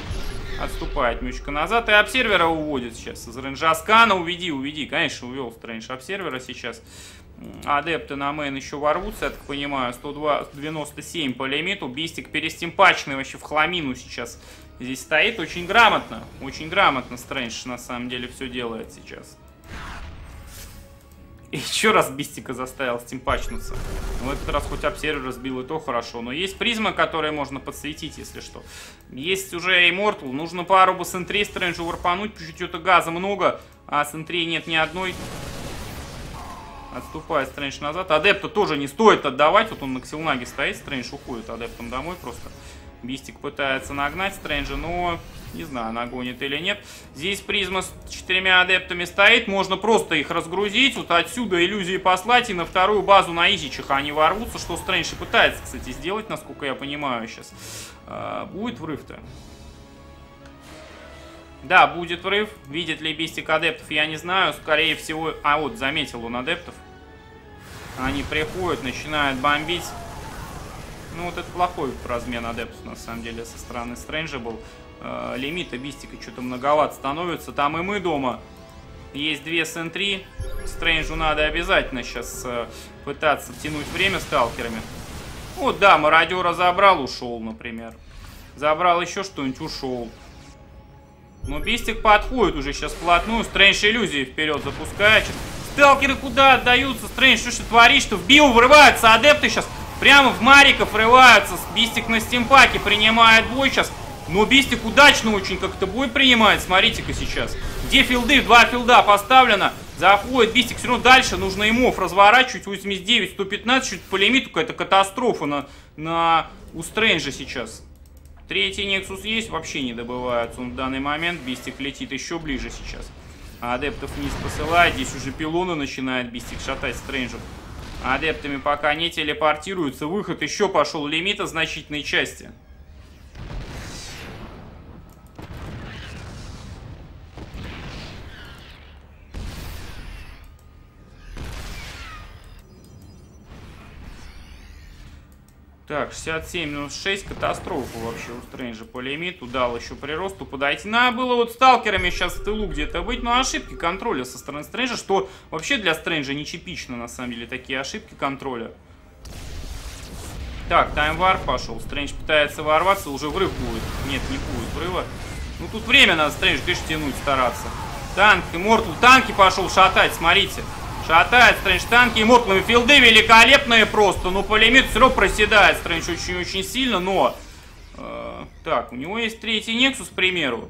Отступает Мючка назад и обсервера уводит сейчас. Из рейнджа скана уведи, уведи. Конечно, увел Стрэндж обсервера сейчас. Адепты на мейн еще ворвутся, я так понимаю. 197 по лимиту. Бистик перестимпачный вообще в хламину сейчас здесь стоит. Очень грамотно. Очень грамотно Стрэндж на самом деле все делает сейчас. Еще раз Бистика заставил стимпачнуться. В этот раз хоть обсервер разбил, и то хорошо. Но есть призма, которой можно подсветить, если что. Есть уже Immortal. Нужно пару бы сентрей Стрэнджу варпануть. Чуть-чуть газа много, а сентрей нет ни одной. Отступает Стрэндж назад. Адепта тоже не стоит отдавать. Вот он на Ксилнаге стоит. Стрэндж уходит адептом домой просто. Бистик пытается нагнать Стрэнджа, но... Не знаю, нагонит или нет. Здесь призма с 4 адептами стоит. Можно просто их разгрузить. Вот отсюда иллюзии послать. И на вторую базу на Изичах они ворвутся. Что Стрэндж и пытается, кстати, сделать, насколько я понимаю сейчас. Будет врыв-то? Да, будет врыв. Видит ли Бистик адептов, я не знаю. Скорее всего... А вот, заметил он адептов. Они приходят, начинают бомбить. Ну, вот это плохой размен адептов, на самом деле, со стороны Стрэнджа был. Лимита Бистика что-то многовато становится. Там и мы дома. Есть 2 сентри. Стрэнджу надо обязательно сейчас пытаться тянуть время сталкерами. Вот, да, мародера забрал, ушел, например. Забрал еще что-нибудь, ушел. Но Бистик подходит уже сейчас вплотную. Стрэндж иллюзии вперед запускает. Сталкеры куда отдаются? Стрэндж, что ж ты творишь-то? В био врываются адепты сейчас. Прямо в мариков врываются. Бистик на стимпаке принимает бой сейчас. Но Бистик удачно очень как-то бой принимает. Смотрите-ка сейчас. Где филды? 2 филда поставлено. Заходит Бистик. Все равно дальше нужно ему разворачивать. 89, 115. Чуть по лимиту какая-то катастрофа у Стрэнджа сейчас. Третий Нексус есть. Вообще не добывается он в данный момент. Бистик летит еще ближе сейчас. Адептов вниз посылает. Здесь уже пилоны начинает Бистик шатать Стрэнджу. Адептами пока не телепортируются. Выход еще пошел лимита значительной части. Так, 67-6, катастрофа вообще у Стрэнджа по лимиту, дал еще приросту подойти. Надо было вот сталкерами сейчас в тылу где-то быть, но ошибки контроля со стороны Стрэнджа, что вообще для Стрэнджа нетипично, на самом деле, такие ошибки контроля. Так, таймвар пошел, Стрэндж пытается ворваться, уже врыв будет. Нет, не будет врыва. Ну тут время надо, Стрэндж, конечно, тянуть, стараться. Танк, Immortal, танки пошел шатать, смотрите. Шатает Стрэндж танки, Immortal, филды великолепные просто, но по лимиту все равно проседает Стрэндж очень-очень сильно, но... так, у него есть третий Нексус, к примеру,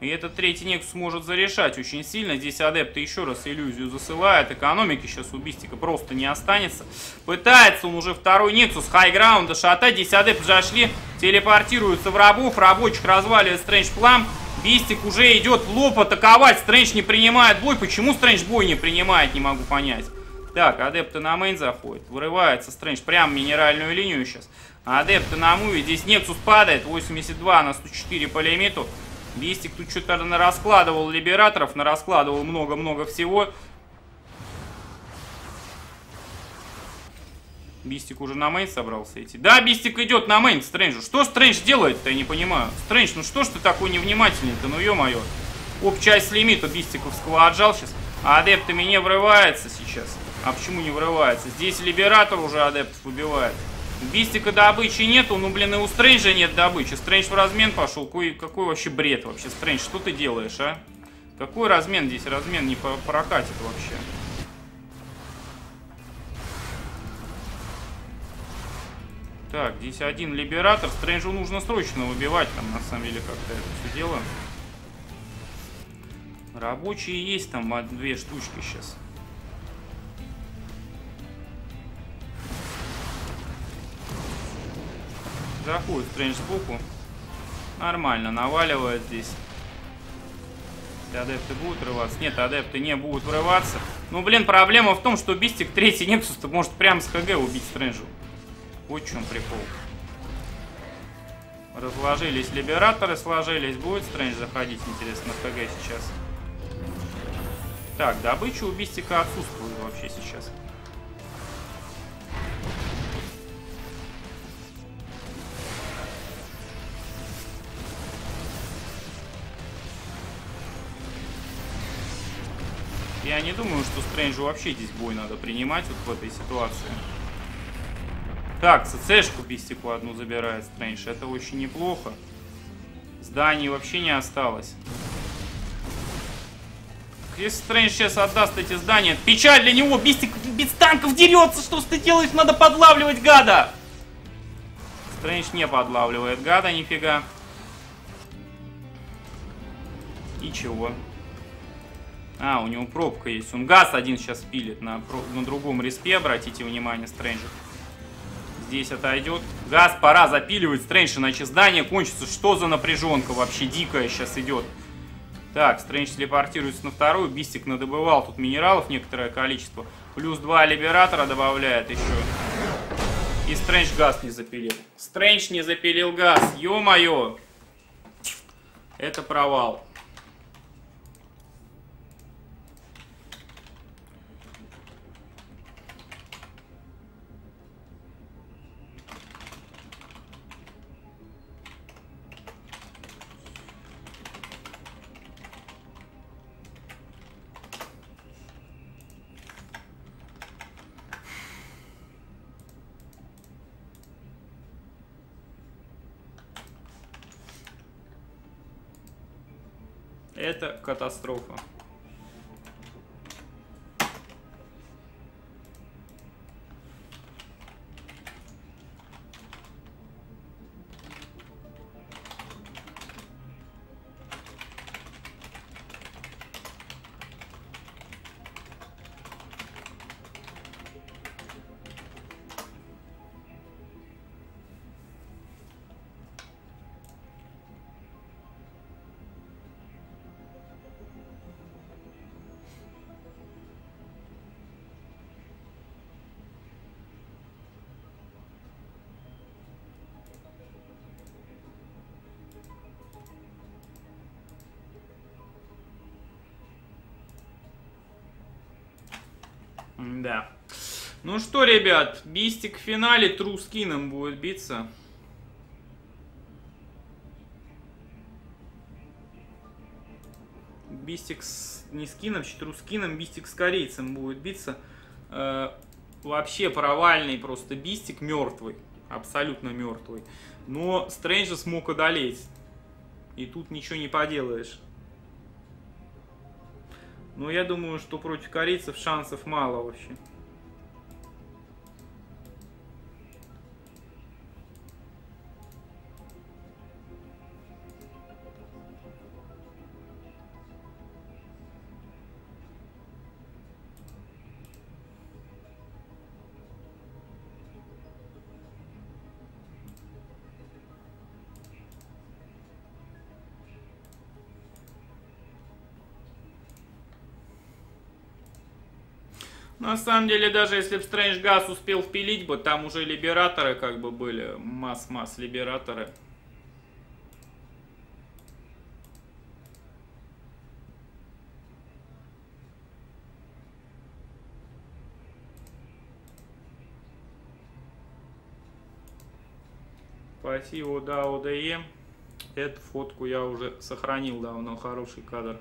и этот третий Нексус может зарешать очень сильно. Здесь адепты еще раз иллюзию засылают, экономики сейчас у Бистика просто не останется. Пытается он уже второй Нексус хайграунда шатать, здесь адепты зашли, телепортируются в рабов, рабочих разваливает Стрэндж плам. Бистик уже идет в лоб атаковать. Стрэндж не принимает бой. Почему Стрэндж бой не принимает, не могу понять. Так, адепты на мейн заходят. Вырывается Стрэндж. Прям минеральную линию сейчас. Адепты на муве. Здесь Нексус падает. 82 на 104 по лимиту. Бистик тут что-то нараскладывал либераторов. Нараскладывал много-много всего. Бистик уже на мейн собрался идти. Да, Бистик идет на мейн к Стрэнджу. Что Стрэндж делает-то, я не понимаю. Стрэндж, ну что ж ты такой невнимательный-то, ну ё-моё. Оп, часть лимита Бистиковского отжал сейчас. А адептами не врывается сейчас. А почему не врывается? Здесь Либератор уже адептов убивает. Бистика добычи нету, ну блин, и у Стрэнджа нет добычи. Стрэндж в размен пошел. Какой вообще бред вообще, Стрэндж, что ты делаешь, а? Какой размен здесь? Размен не прокатит вообще. Так, здесь один Либератор. Стрэнджу нужно срочно убивать там, на самом деле, как-то это все дело. Рабочие есть там, две штучки сейчас. Заходит Стрэндж сбоку. Нормально, наваливает здесь. Адепты будут врываться? Нет, адепты не будут врываться. Ну, блин, проблема в том, что Бистик третий Нексус может прямо с ХГ убить Стрэнджу. Вот в чем прикол. Разложились Либераторы, сложились. Будет Стрэндж заходить, интересно, на ХГ сейчас. Так, добыча у Бистика отсутствует вообще сейчас. Я не думаю, что Стрэнджу вообще здесь бой надо принимать вот в этой ситуации. Так, ЦЦшку Бистику одну забирает Стрэндж. Это очень неплохо. Зданий вообще не осталось. Если Стрэндж сейчас отдаст эти здания... Печаль для него! Бистик без танков дерется! Что ты делаешь? Надо подлавливать гада! Стрэндж не подлавливает гада, нифига. И чего? А, у него пробка есть. Он газ один сейчас пилит на другом респе, обратите внимание, Стрэнджа. Здесь отойдет. Газ пора запиливать Стрэндж, иначе здание кончится. Что за напряженка вообще дикая сейчас идет? Так, Стрэндж телепортируется на вторую. Бистик надобывал тут минералов некоторое количество. Плюс 2 Либератора добавляет еще. И Стрэндж газ не запилил. Стрэндж не запилил газ. Ё-моё! Это провал. Это катастрофа. Да. Ну что, ребят, Бистик в финале Тру с Кином будет биться. Бистик не с Кином, Тру с Кином, Бистик с корейцем будет биться. Вообще провальный просто Бистик, мертвый. Абсолютно мертвый. Но Стрэнджа смог одолеть. И тут ничего не поделаешь. Но я думаю, что против корейцев шансов мало вообще. На самом деле, даже если бы Стрэндж газ успел впилить бы, там уже Либераторы как бы были, масс-масс Либераторы. Спасибо, да, ОДЕ. Эту фотку я уже сохранил давно, хороший кадр.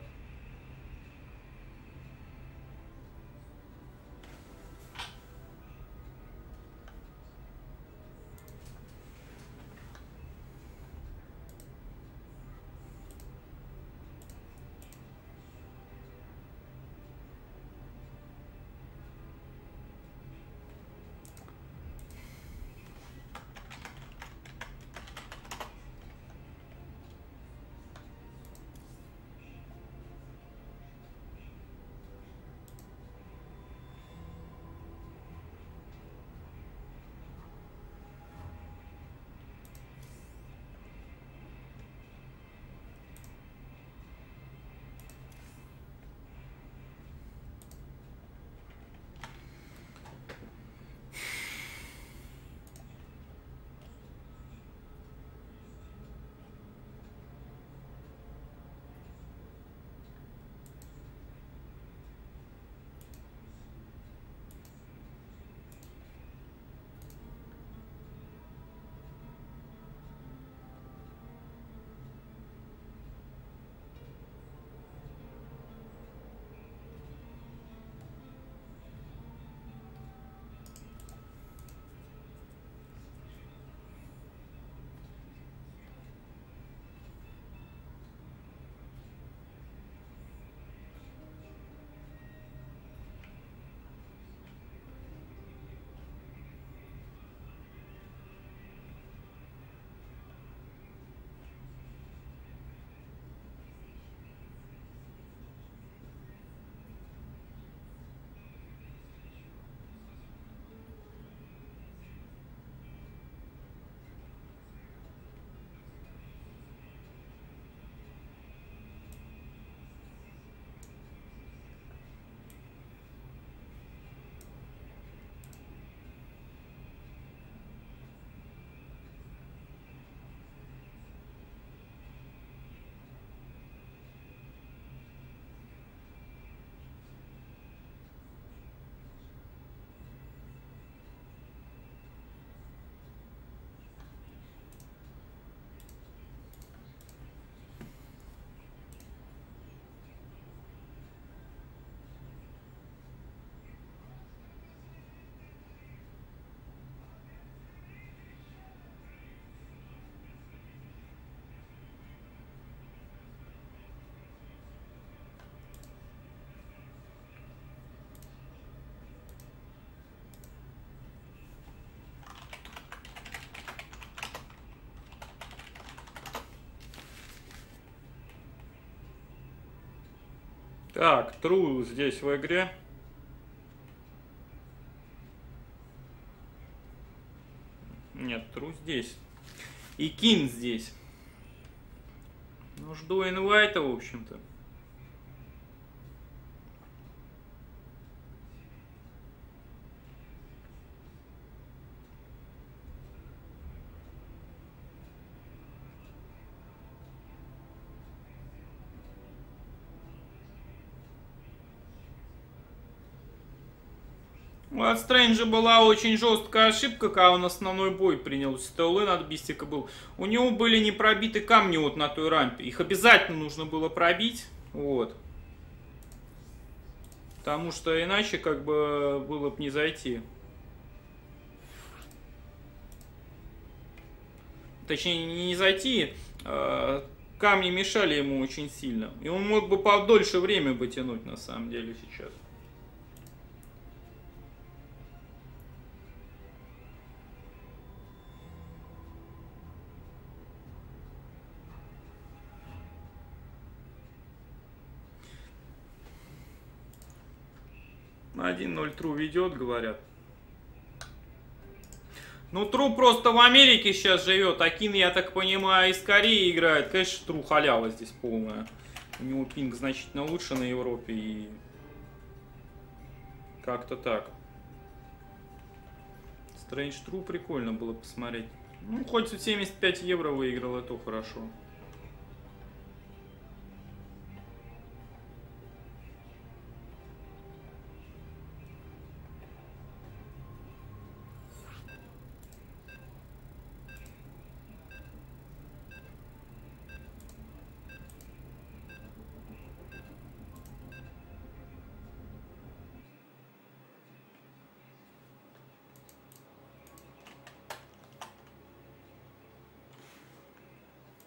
Так, True здесь в игре. Нет, True здесь. И Kiin здесь. Ну, жду инвайта, в общем-то. От Strange была очень жесткая ошибка, когда он основной бой принял. Стеллен от Бистика был. У него были не пробиты камни вот на той рампе. Их обязательно нужно было пробить. Вот. Потому что иначе как бы было бы не зайти. Точнее, не зайти. Камни мешали ему очень сильно. И он мог бы подольше время бы тянуть на самом деле сейчас. На 1-0 True ведет, говорят. Ну, True просто в Америке сейчас живет. А Kiin, я так понимаю, из Кореи играет. Конечно, True халява здесь полная. У него пинг значительно лучше на Европе. И как-то так. Strange True прикольно было посмотреть. Ну, хоть 75 евро выиграл, это хорошо.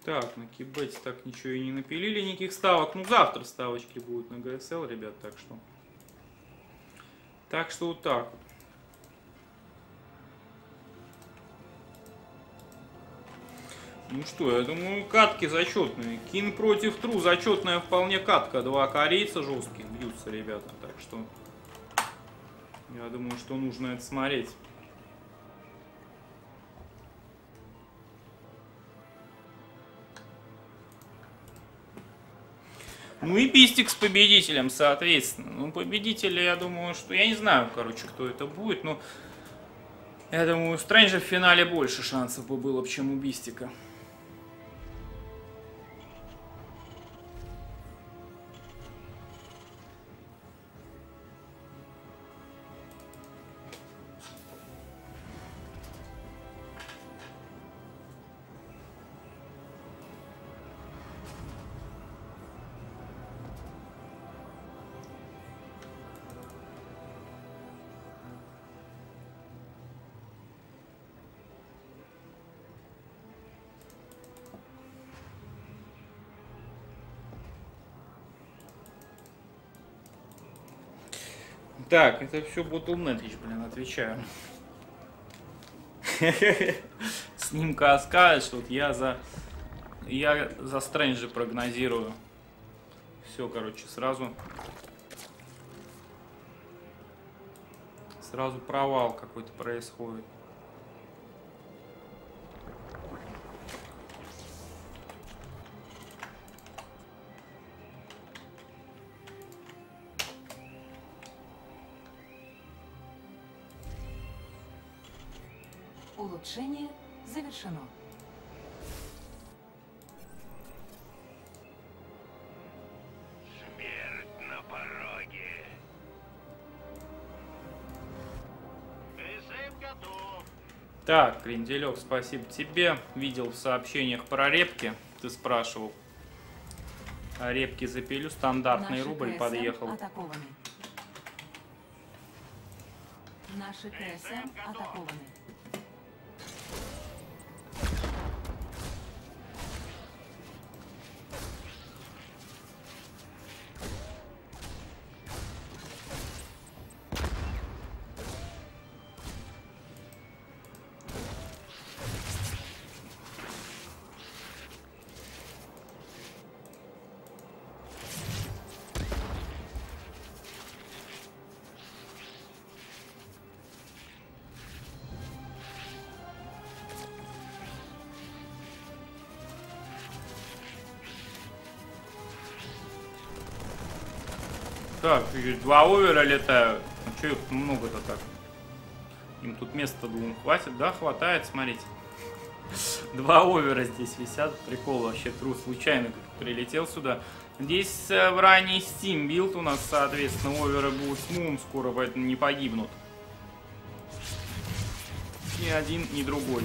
Так, на Кибете так ничего и не напилили, никаких ставок. Ну, завтра ставочки будут на GSL, ребят, так что... Так что вот так вот. Ну что, я думаю, катки зачетные. Kiin против True, зачетная вполне катка. Два корейца жесткие бьются, ребята. Так что, я думаю, что нужно это смотреть. Ну и Bistik с победителем, соответственно. Ну, победители, я думаю, что... Я не знаю, короче, кто это будет, но... Я думаю, у Strange в финале больше шансов бы было, чем у Бистика. Так, это все ботлнетич, блин, отвечаю. С ним Каас скажет, что вот я за Стрэнджа прогнозирую. Все, короче, сразу провал какой-то происходит. Улучшение завершено. Смерть на пороге. Ресейв готов. Так, Кренделек, спасибо тебе. Видел в сообщениях про репки. Ты спрашивал. А репки запилю, стандартный Наши рубль КСМ подъехал. Атакованы. Наши КСМ атакованы. Так, два овера летают. Ну, что их много-то так? Им тут места, думаю, хватит. Да, хватает, смотрите. Два овера здесь висят. Прикол вообще, True случайно как прилетел сюда. Здесь в ранний Steam билд у нас, соответственно, оверы будут с мумом скоро, поэтому не погибнут. Ни один, ни другой.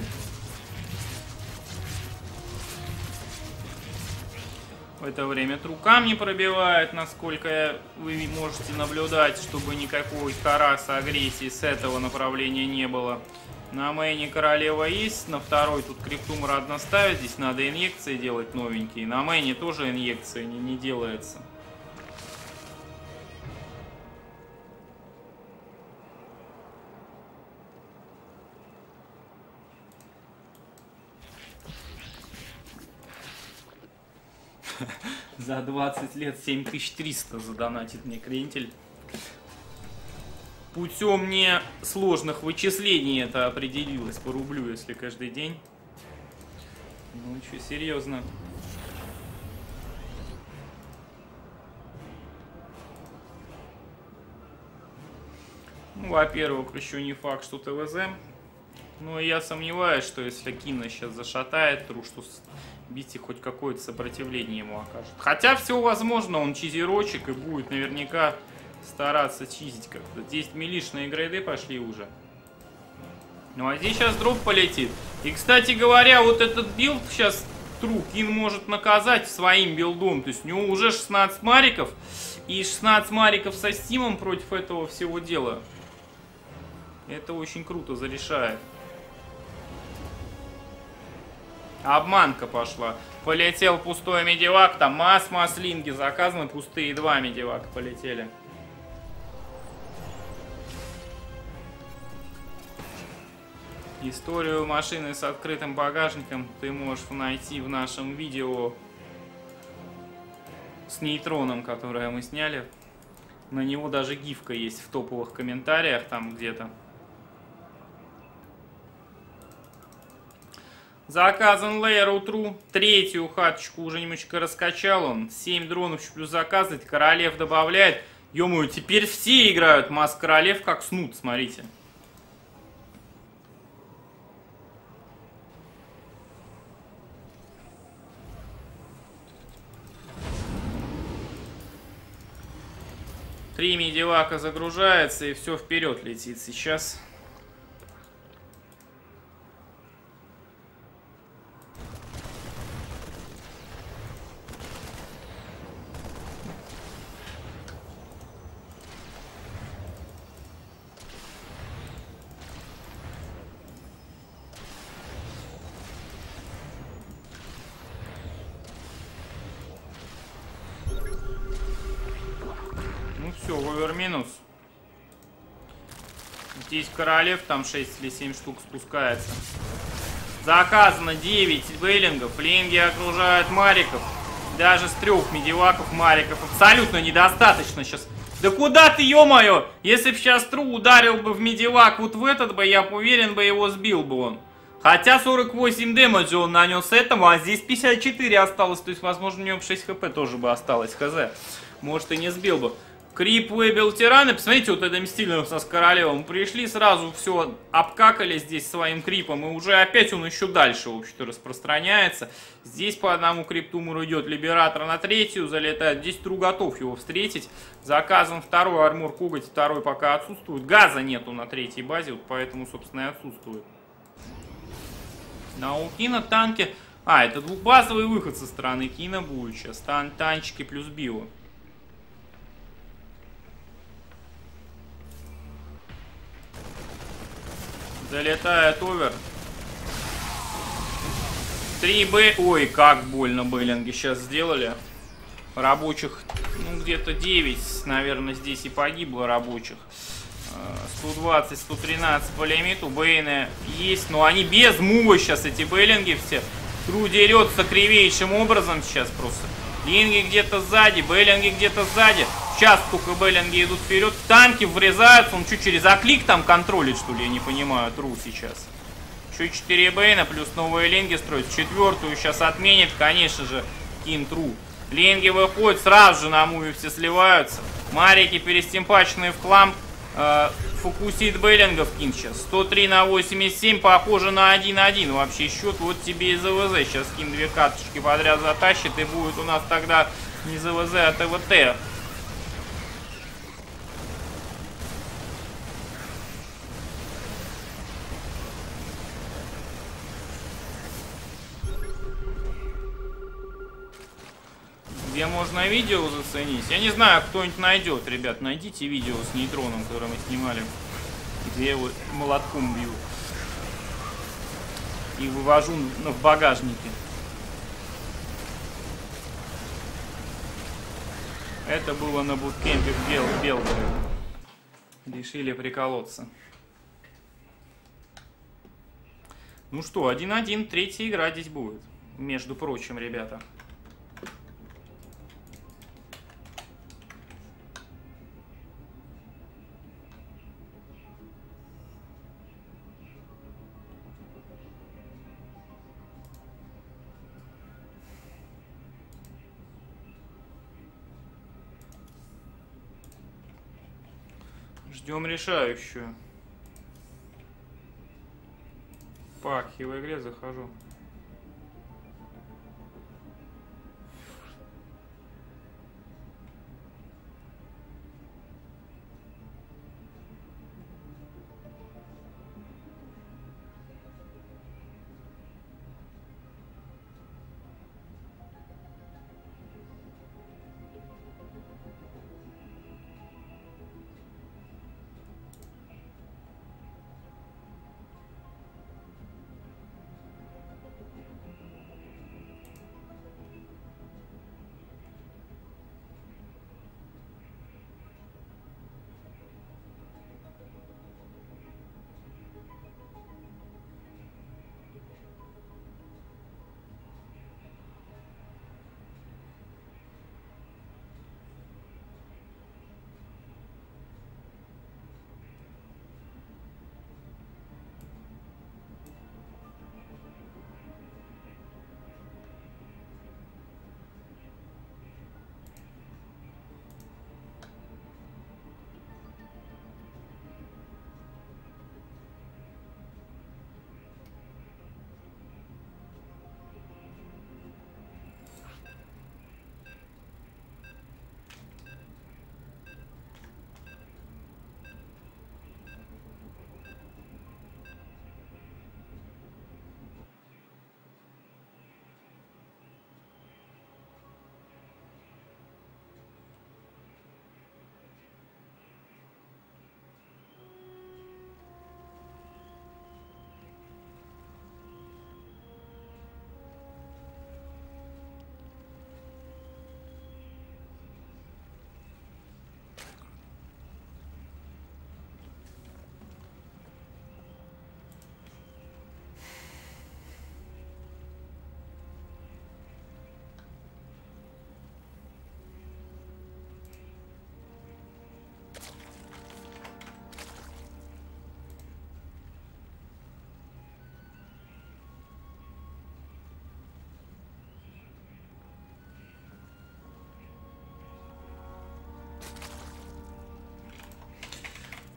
В это время True камни пробивает, насколько вы можете наблюдать, чтобы никакой тараса агрессии с этого направления не было. На мейне королева есть, на второй тут криптум радно ставит, здесь надо инъекции делать новенькие. На мейне тоже инъекции не делается. За 20 лет 7300 задонатит мне крентель. Путем несложных вычислений это определилось. По рублю, если каждый день. Ну, что, серьезно. Ну, во-первых, еще не факт, что ТВЗ. Но я сомневаюсь, что если Kiin сейчас зашатает, True, что... Бити хоть какое-то сопротивление ему окажет. Хотя все возможно, он чизерочек и будет наверняка стараться чизить как-то. Здесь милишные грейды пошли уже. Ну а здесь сейчас дроп полетит. И, кстати говоря, вот этот билд сейчас True Kiin может наказать своим билдом. То есть у него уже 16 мариков. И 16 мариков со стимом против этого всего дела. Это очень круто зарешает. Обманка пошла. Полетел пустой медивак, там масс-маслинги заказаны, пустые два медивака полетели. Историю машины с открытым багажником ты можешь найти в нашем видео с нейтроном, которое мы сняли. На него даже гифка есть в топовых комментариях там где-то. Заказан лейер утру. Третью хаточку уже немножечко раскачал он. 7 дронов плюс заказывать. Королев добавляет. Ё-моё, теперь все играют. Маск королев как снут, смотрите. Три медивака загружается и все вперед летит сейчас. Королев там 6 или 7 штук спускается. Заказано 9 вейлингов. Флинги окружают мариков. Даже с 3 медиваков мариков абсолютно недостаточно сейчас. Да куда ты, ё-моё? Если бы сейчас Тру ударил бы в медивак вот в этот бы, я уверен бы его сбил бы он. Хотя 48 демеджа он нанес этому, а здесь 54 осталось. То есть, возможно, у него 6 хп тоже бы осталось. Хз. Может и не сбил бы. Крип выбил тирана. Посмотрите, вот это мстильно со с королевом. Пришли, сразу все обкакали здесь своим крипом. И уже опять он еще дальше, в общем-то, распространяется. Здесь по одному криптумору идет Либератор на третью, залетает. Здесь Тру готов его встретить. Заказан второй армор коготь, второй пока отсутствует. Газа нету на третьей базе, вот поэтому, собственно, и отсутствует. Науки на танке. А, это двухбазовый выход со стороны Кина будет сейчас. Танчики плюс био. Залетает овер. 3Б. Ой, как больно бейлинги сейчас сделали. Рабочих, ну, где-то 9, наверное, здесь и погибло рабочих. 120-113 по лимиту. Бейны есть, но они без мува сейчас, эти бейлинги все. Тру дерется кривейшим образом сейчас просто. Линги где-то сзади, бейлинги где-то сзади. Сейчас только бейлинги идут вперед. Танки врезаются. Он что, через оклик там контролит, что ли? Я не понимаю, Тру сейчас. Еще 4 бейна, плюс новые линги строят. Четвертую сейчас отменит, конечно же, Кин Тру. Линги выходят, сразу же на муве все сливаются. Марики перестимпаченные в хлам. Фокусит бейлингов Кин сейчас. 103 на 87, похоже на 1-1 вообще счет. Вот тебе и ЗВЗ. Сейчас Кин две каточки подряд затащит, и будет у нас тогда не ЗВЗ, а ТВТ. Где можно видео заценить? Я не знаю, кто-нибудь найдет, ребят. Найдите видео с нейтроном, которое мы снимали, где его молотком бью. И вывожу в багажнике. Это было на буткемпе в Белгороде. Решили приколоться. Ну что, 1-1, третья игра здесь будет. Между прочим, ребята. Ждем решающую. По ахивой игре захожу.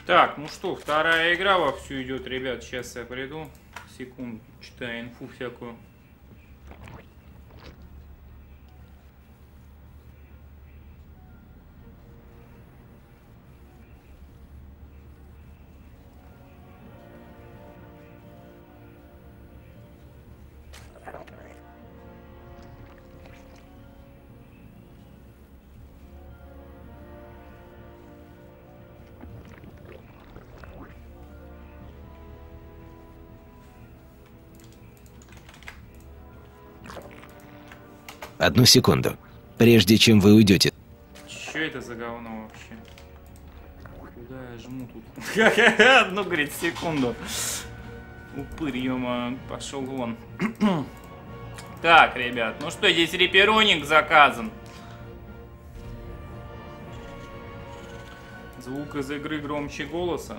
Так, ну что, вторая игра вовсю идет, ребят. Сейчас я приду. Секунду, читаю инфу всякую. Одну секунду, прежде чем вы уйдете. Чё это за говно вообще? Куда я жму тут? Одну, говорит, секунду. Упырь, ё-моё, пошёл вон. Так, ребят, ну что, здесь репероник заказан. Звук из игры громче голоса.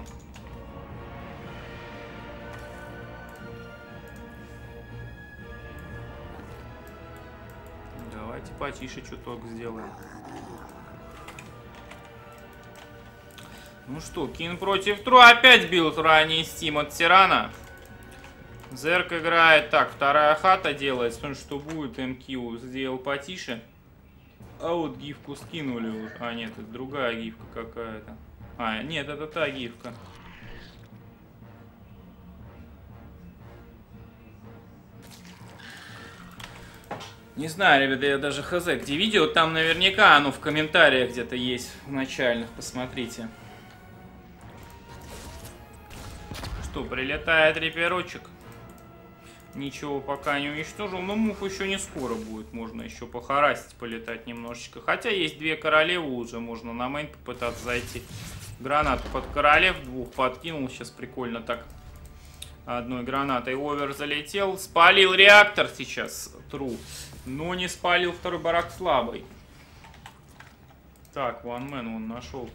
Потише чуток сделаем. Ну что, Kiin против True. Опять бил ранее Steam от Тирана. Зерк играет. Так, вторая хата делает. Смотрим, что будет. МК сделал потише. А вот гифку скинули уже. А, нет, это другая гифка какая-то. А, нет, это та гифка. Не знаю, ребята, я даже хз, где видео, там наверняка оно в комментариях где-то есть, в начальных, посмотрите. Что, прилетает реперочек. Ничего пока не уничтожил, но мух еще не скоро будет, можно еще похарасить, полетать немножечко. Хотя есть две королевы уже, можно на мейн попытаться зайти. Гранату под королев, двух подкинул, сейчас прикольно так. Одной гранатой овер залетел. Спалил реактор сейчас, True. Но не спалил второй барак слабый. Так, ванмен он нашел.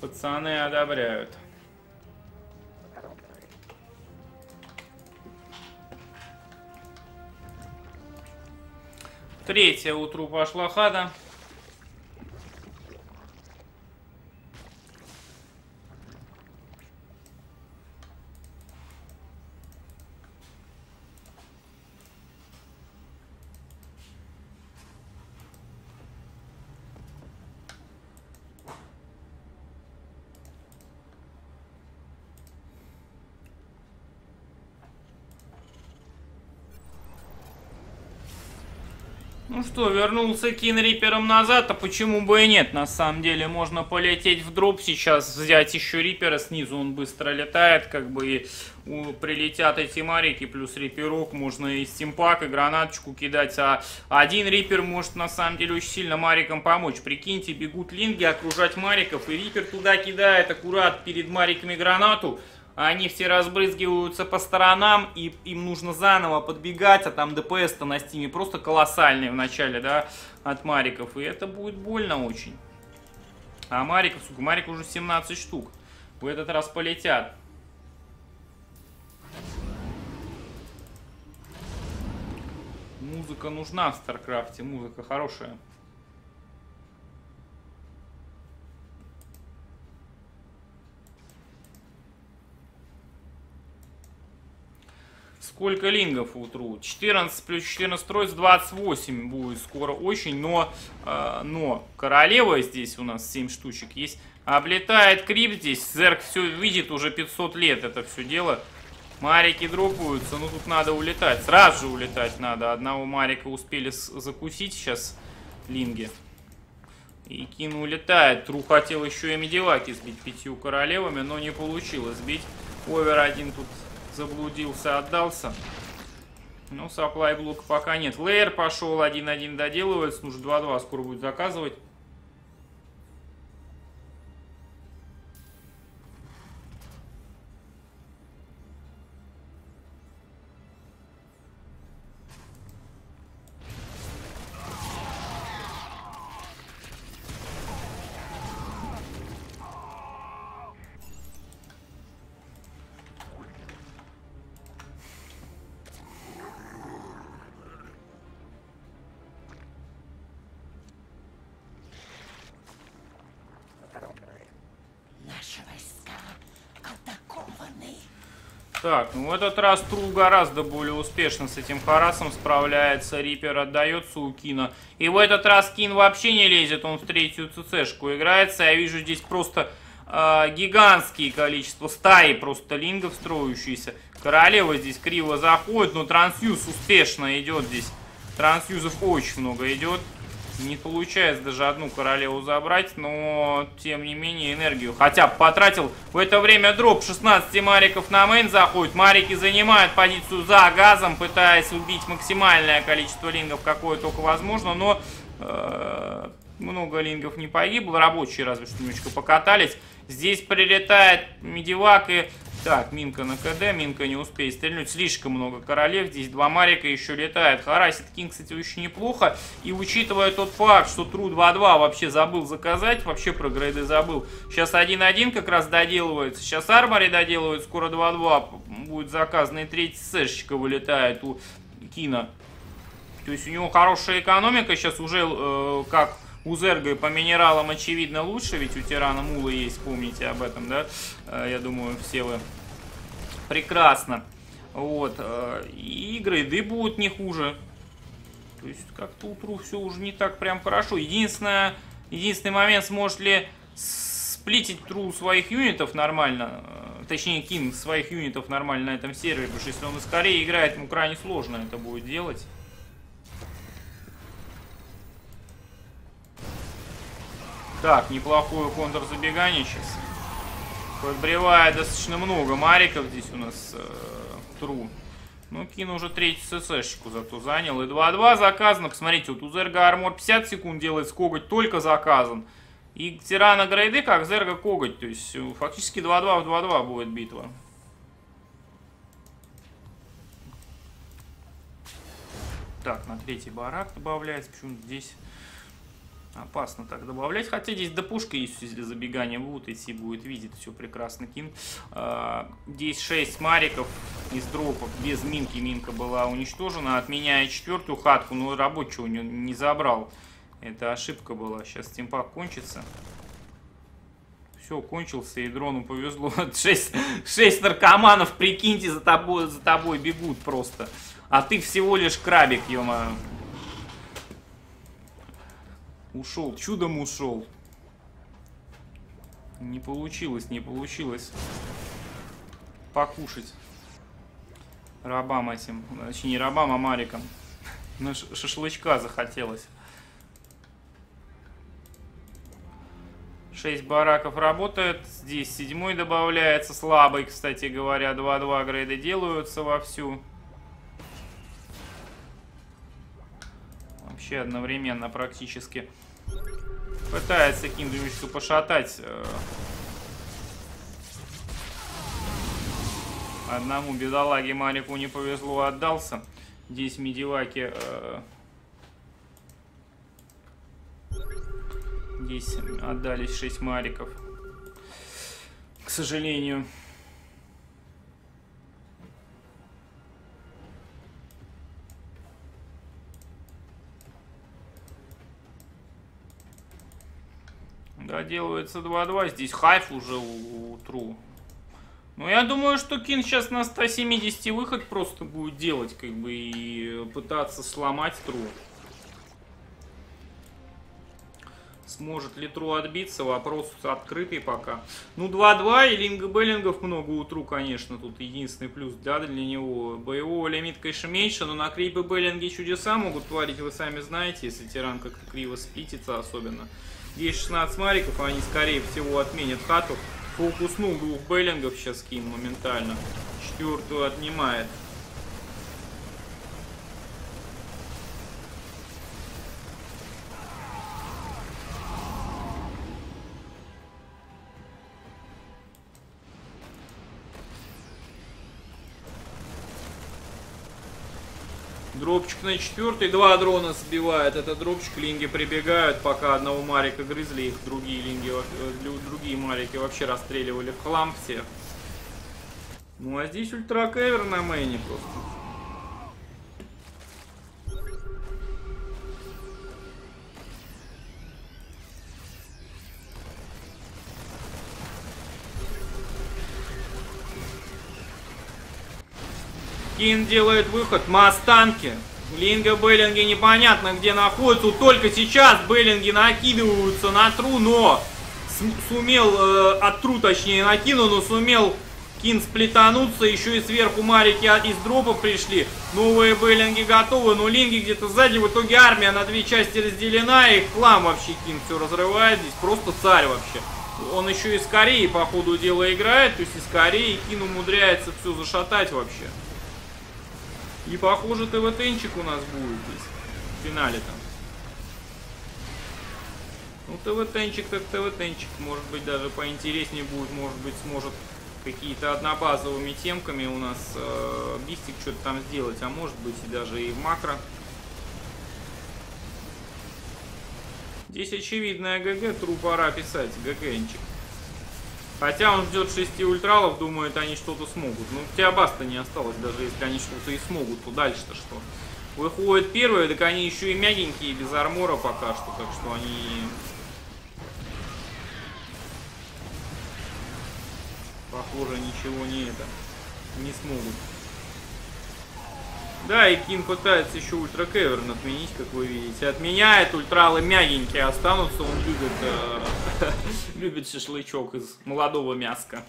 Пацаны одобряют. Третья утру пошла хата. Что, вернулся Kiin рипером назад, а почему бы и нет, на самом деле, можно полететь в дроп сейчас, взять еще рипера, снизу он быстро летает, как бы и прилетят эти марики, плюс риперок, можно и стимпак, и гранаточку кидать, а один рипер может на самом деле очень сильно марикам помочь, прикиньте, бегут линги окружать мариков, и рипер туда кидает аккурат перед мариками гранату. Они все разбрызгиваются по сторонам, и им нужно заново подбегать, а там ДПС-то на стиме просто колоссальный в начале, да, от мариков. И это будет больно очень. А мариков, сука, марик уже 17 штук. В этот раз полетят. Музыка нужна в StarCraft'е, музыка хорошая. Сколько лингов у True? 14 плюс 14 троиц, 28 будет скоро очень, но королева здесь у нас 7 штучек есть. Облетает крип здесь, зерк все видит, уже 500 лет это все дело. Марики дропаются, ну тут надо улетать, сразу же улетать надо. Одного марика успели закусить сейчас линги. И Kiin улетает, True хотел еще и медиваки сбить 5 королевами, но не получилось сбить. Овер один тут заблудился, отдался. Но саплай блока пока нет. Лейер пошел, 1-1 доделывается. Ну же 2-2 скоро будет заказывать. Так, ну в этот раз Тру гораздо более успешно с этим харасом справляется. Риппер отдается у Кина. И в этот раз Кин вообще не лезет, он в третью ЦЦшку играется. Я вижу здесь просто гигантские количество стаи, просто лингов строящиеся. Королева здесь криво заходит, но трансюз успешно идет здесь. Трансюзов очень много идет. Не получается даже одну королеву забрать, но тем не менее энергию хотя бы потратил. В это время дроп 16 мариков на мейн заходит. Марики занимают позицию за газом, пытаясь убить максимальное количество лингов, какое только возможно. Но много лингов не погибло. Рабочие разве что немножечко покатались. Здесь прилетает медивак и... Так, Минка на КД, Минка не успеет стрельнуть, слишком много королев, здесь два марика еще летает, харасит Кин, кстати, очень неплохо, и учитывая тот факт, что Тру 2-2 вообще забыл заказать, вообще про грейды забыл, сейчас 1-1 как раз доделывается, сейчас армори доделывают, скоро 2-2 будет заказано, и третий сэшечка вылетает у Кина, то есть у него хорошая экономика, сейчас уже как... У Зерга по минералам, очевидно, лучше, ведь у тирана мула есть, помните об этом, да? Я думаю, все вы прекрасно. Вот. И грейды будут не хуже. То есть, как-то утру все уже не так прям хорошо. Единственный момент, сможет ли сплитить Тру своих юнитов нормально, точнее, Кин своих юнитов нормально на этом сервере, потому что если он из Кореи играет, ему крайне сложно это будет делать. Так, неплохое контрзабегание сейчас. Подбревает достаточно много мариков здесь у нас Тру. Ну, Кин уже третью ССшку зато занял. И 2-2 заказано. Посмотрите, вот у Зерга армор 50 секунд делает, коготь только заказан. И тирана грейды, как Зерга коготь. То есть, фактически 2-2 в 2-2 будет битва. Так, на третий барак добавляется. Почему здесь... Опасно так добавлять, хотя здесь до пушки есть, если забегание будут идти, будет видеть, все прекрасно Кин. Здесь 6 мариков из дропов, без Минки, Минка была уничтожена, отменяя четвертую хатку, но рабочего не забрал. Это ошибка была, сейчас темпак кончится. Все, кончился, и дрону повезло, 6 наркоманов, прикиньте, за тобой бегут просто, а ты всего лишь крабик, ё-моё. Ушел, чудом ушел. Не получилось покушать рабам этим. Точнее, не рабам, а марикам. Но шашлычка захотелось. 6 бараков работает. Здесь 7 добавляется. Слабый, кстати говоря. 2-2 грейда делаются вовсю. Вообще одновременно практически. Пытается Кин Думичу пошатать одному бедолаге марику не повезло, отдался. Здесь медиваки. Здесь отдались 6 мариков. К сожалению. Доделывается 2-2. Здесь хайф уже у Тру. Но я думаю, что Кин сейчас на 170 выход просто будет делать, как бы, и пытаться сломать Тру. Сможет ли Тру отбиться? Вопрос открытый пока. Ну, 2-2 и линга-беллингов много у Тру, конечно. Тут единственный плюс, да, для него. Боевого лимит, конечно, меньше, но на крипы-беллинги чудеса могут творить, вы сами знаете, если тиран как-то криво сплитится особенно. Здесь 16 мариков, они скорее всего отменят хату. Фокуснул 2 беллингов сейчас Кин моментально. 4-ю отнимает. Дропчик на 4-й, 2 дрона сбивает. Это дропчик, линги прибегают, пока одного марика грызли, их другие марики вообще расстреливали в хлам всех. Ну а здесь ультракевер на мейне просто. Kiin делает выход. Мастанки. Линга, Беллинги непонятно где находятся. Только сейчас Беллинги накидываются на Тру, но сумел, от Тру точнее накинул, но сумел Kiin сплетануться. Еще и сверху Марики из дропа пришли. Новые Беллинги готовы, но Линги где-то сзади. В итоге армия на две части разделена. И хлам вообще Kiin все разрывает. Здесь просто царь вообще. Он еще и с Кореей по ходу дела играет. То есть и с Кореей Kiin умудряется все зашатать вообще. И похоже ТВ-тенчик у нас будет здесь. В финале там. Ну ТВ-тенчик так ТВ-тенчик. Может быть даже поинтереснее будет. Может быть сможет какие-то однобазовыми темками у нас Бистик что-то там сделать. А может быть и даже и в макро. Здесь очевидная ГГ. Тру пора писать. ГГ-нчик. Хотя он ждет 6 ультралов, думает, они что-то смогут. Ну, у тебя баста не осталось, даже если они что-то и смогут, то дальше-то что? Выходит первые, так они еще и мягенькие, без армора пока что, так что они... Похоже, ничего не это, не смогут. Да, и Kiin пытается еще ультра кеверн отменить, как вы видите. Отменяет, ультралы мягенькие останутся, он любит шашлычок из молодого мяска.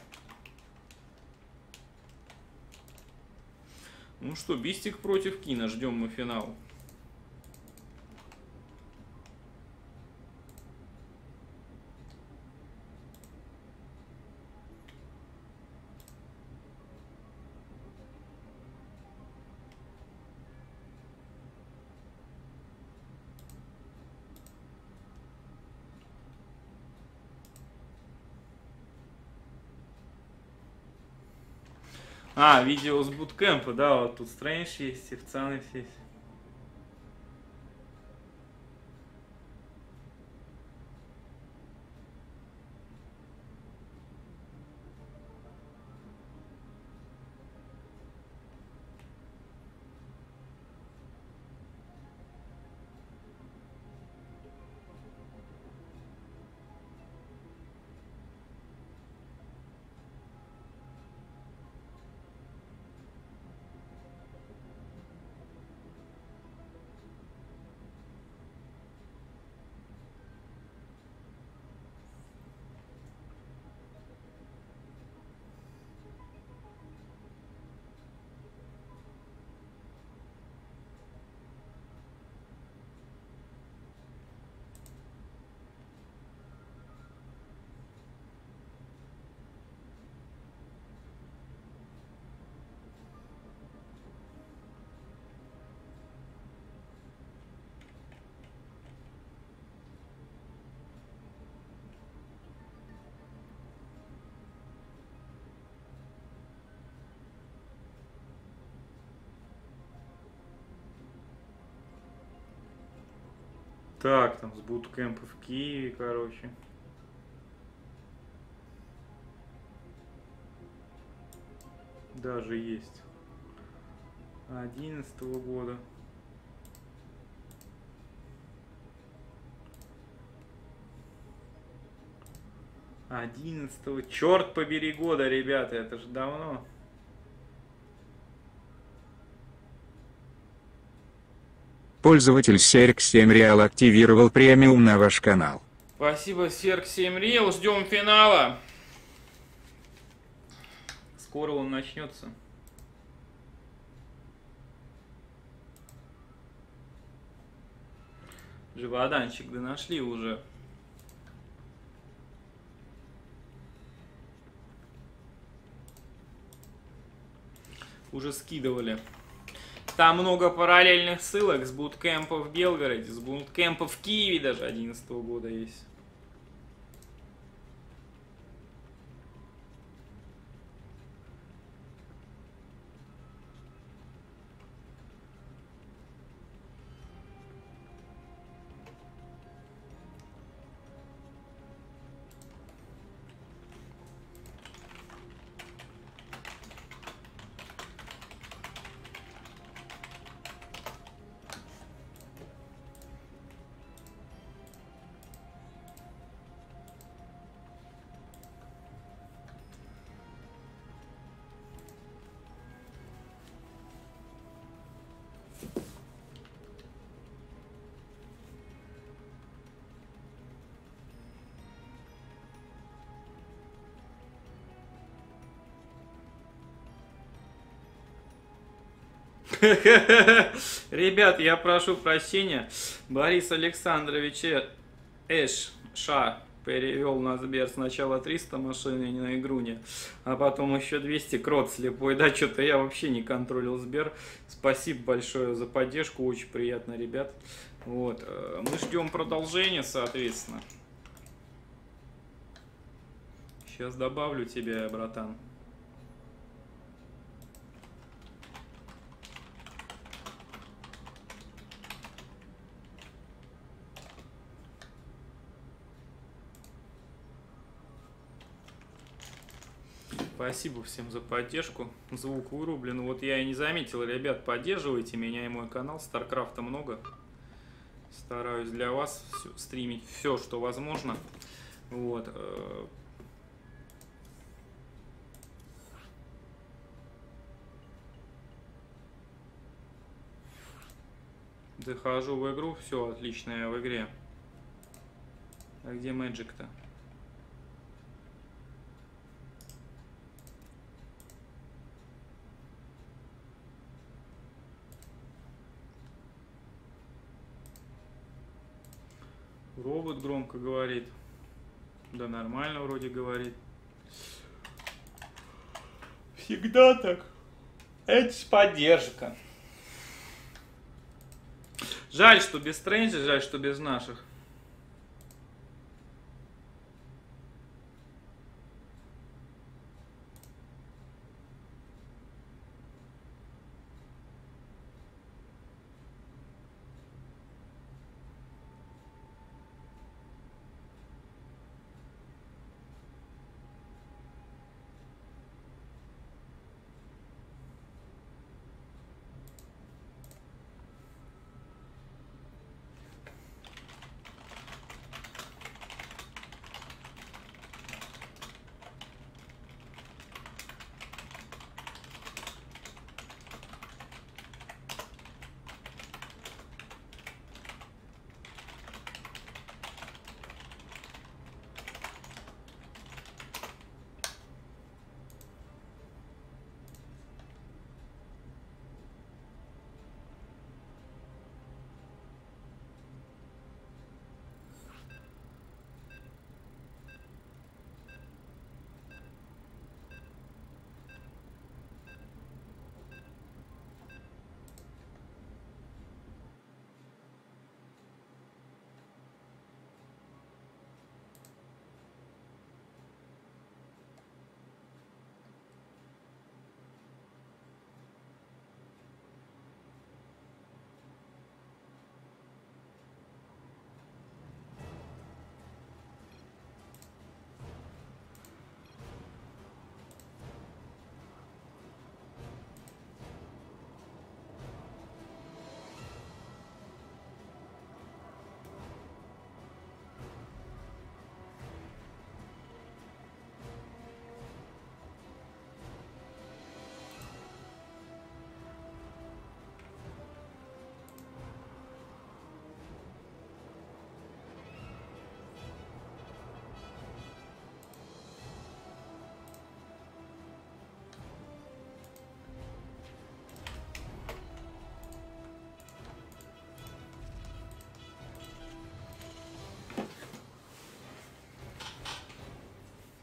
Ну что, Бистик против Kiin, ждем мы финал. А, видео с буткэмпа, да, вот тут Strange есть, и пацаны все есть. Так, там с буткэмпа в Киеве, короче. Даже есть. 11-го года. Черт побери года, ребята, это же давно. Пользователь Серк7Реал активировал премиум на ваш канал. Спасибо, Серк7Реал. Ждем финала. Скоро он начнется. Живоданчик, да нашли уже. Уже скидывали. Там много параллельных ссылок с буткэмпа в Белгороде, с буткэмпа в Киеве даже 11-го года есть. Ребят, я прошу прощения. Борис Александрович Эшша перевел на Сбер сначала 300 машин на игруне, а потом еще 200 крот слепой. Да, что-то я вообще не контролил Сбер. Спасибо большое за поддержку, очень приятно, ребят. Вот, мы ждем продолжения, соответственно. Сейчас добавлю тебя, братан. Спасибо всем за поддержку. Звук вырублен. Вот я и не заметил. Ребят, поддерживайте меня и мой канал. Старкрафта много. Стараюсь для вас стримить все, что возможно. Вот. Захожу в игру. Все, отлично, я в игре. А где Magic-то? Робот громко говорит. Да нормально вроде говорит. Всегда так. Это поддержка. Жаль, что без Стрэнджа, жаль, что без наших.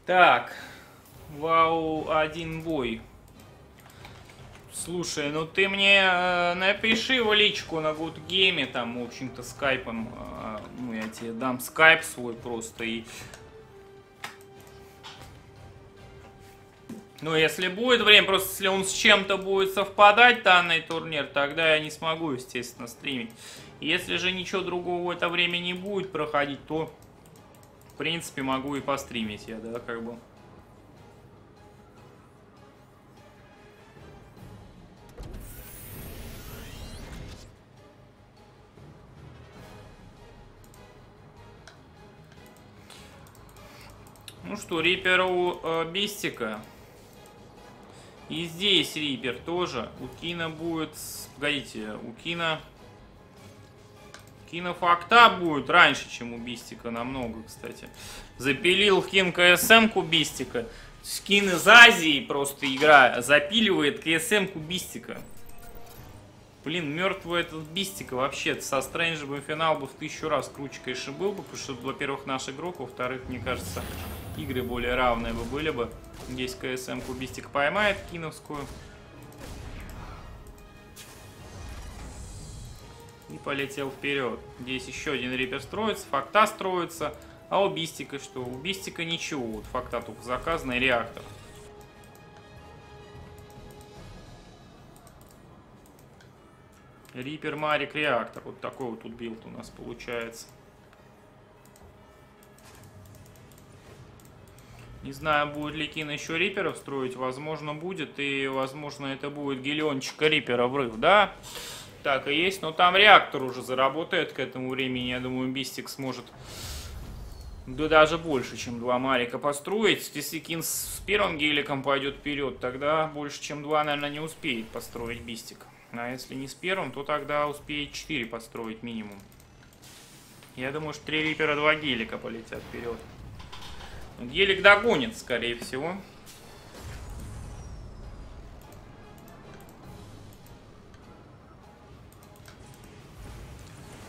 Так, вау, один бой. Слушай, ну ты мне напиши в личку на Good Game, там, в общем-то, скайпом. Ну, я тебе дам скайп свой просто. И... Ну, если будет время, просто если он с чем-то будет совпадать, данный турнир, тогда я не смогу, естественно, стримить. Если же ничего другого в это время не будет проходить, то... В принципе, могу и постримить я, да, как бы. Ну что, Рипер у Бистика. И здесь Рипер тоже. У Кина будет... Погодите, у Кина... Кинофакта будет раньше, чем у Бистика, намного, кстати. Запилил Кин КСМ-ку Бистика. Кин из Азии просто игра запиливает КСМ-ку Бистика. Блин, мертвый этот Бистик вообще со Стрэнджем бы финал бы в 1000 раз круче, конечно, был бы, потому что, во-первых, наш игрок, во-вторых, мне кажется, игры более равные бы были бы. Здесь КСМ-ку Бистик поймает киновскую. И полетел вперед. Здесь еще один рипер строится, факта строится. А у Бистика что? У Бистика ничего. Вот факта только заказанный реактор. Рипер, Марик, реактор. Вот такой вот тут билд у нас получается. Не знаю, будет ли Кин еще риперов строить. Возможно, будет. И, возможно, это будет гиллиончика рипера врыв, да? Так и есть. Но там реактор уже заработает к этому времени. Я думаю, Бистик сможет... Да даже больше, чем 2 Марика построить. Если Кин с первым геликом пойдет вперед, тогда больше, чем 2, наверное, не успеет построить Бистик. А если не с первым, то тогда успеет 4 построить минимум. Я думаю, что 3 рипера, 2 гелика полетят вперед. Гелик догонит, скорее всего.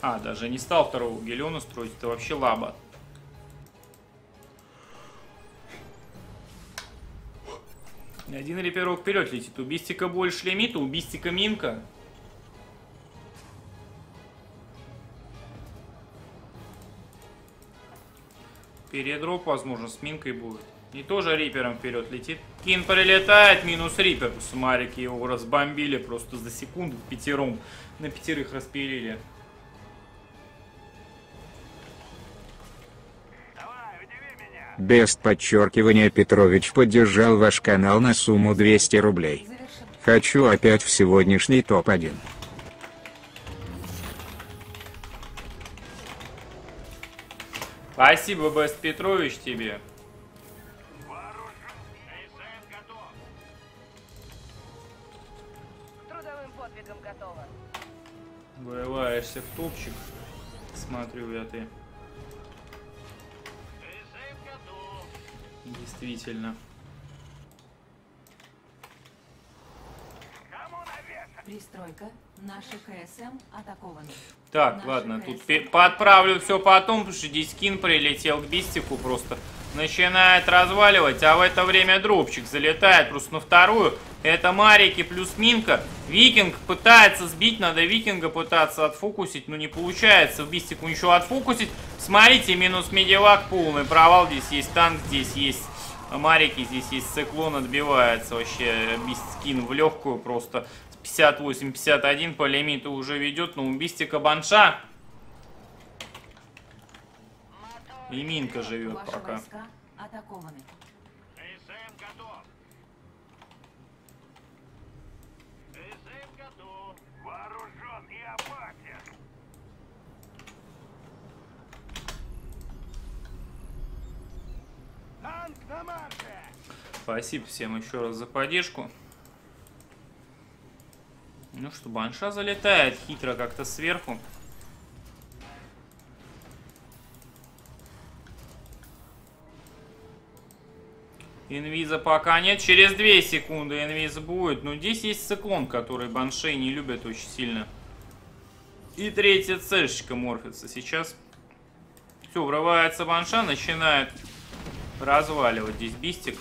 А, даже не стал второго гелиона строить, это вообще лаба. Один реперок вперед летит. У Бистика больше лимита, у Бистика минка. Передроп, возможно, с минкой будет. И тоже рипером вперед летит. Кин прилетает, минус рипер. Марики его разбомбили просто за секунду пятером. На пятерых распилили. Без подчеркивания Петрович поддержал ваш канал на сумму 200 рублей. Хочу опять в сегодняшний топ-1. Спасибо, Без Петрович, тебе. Трудовым подвигом готово. Вырываешься в топчик. Смотрю я ты. Действительно. Пристройка. Наши КСМ атакованы. Так, наши ладно, КСМ... тут подправлю все потом, потому что Дискин прилетел к Бистику, просто начинает разваливать, а в это время дропчик залетает просто на вторую. Это Марики плюс Минка. Викинг пытается сбить, надо Викинга пытаться отфокусить, но не получается. Бистику ничего отфокусить. Смотрите, минус медивак, полный провал. Здесь есть танк, здесь есть Марики, здесь есть циклон, отбивается вообще Бисткин в легкую просто. 58-51 по лимиту уже ведет, но у Бистика банша. И Минка живет пока. Спасибо всем еще раз за поддержку. Ну что, банша залетает хитро как-то сверху. Инвиза пока нет. Через 2 секунды инвиз будет. Но здесь есть циклон, который баншей не любят очень сильно. И третья цешечка морфится сейчас. Все, врывается банша, начинает разваливать здесь Бистик.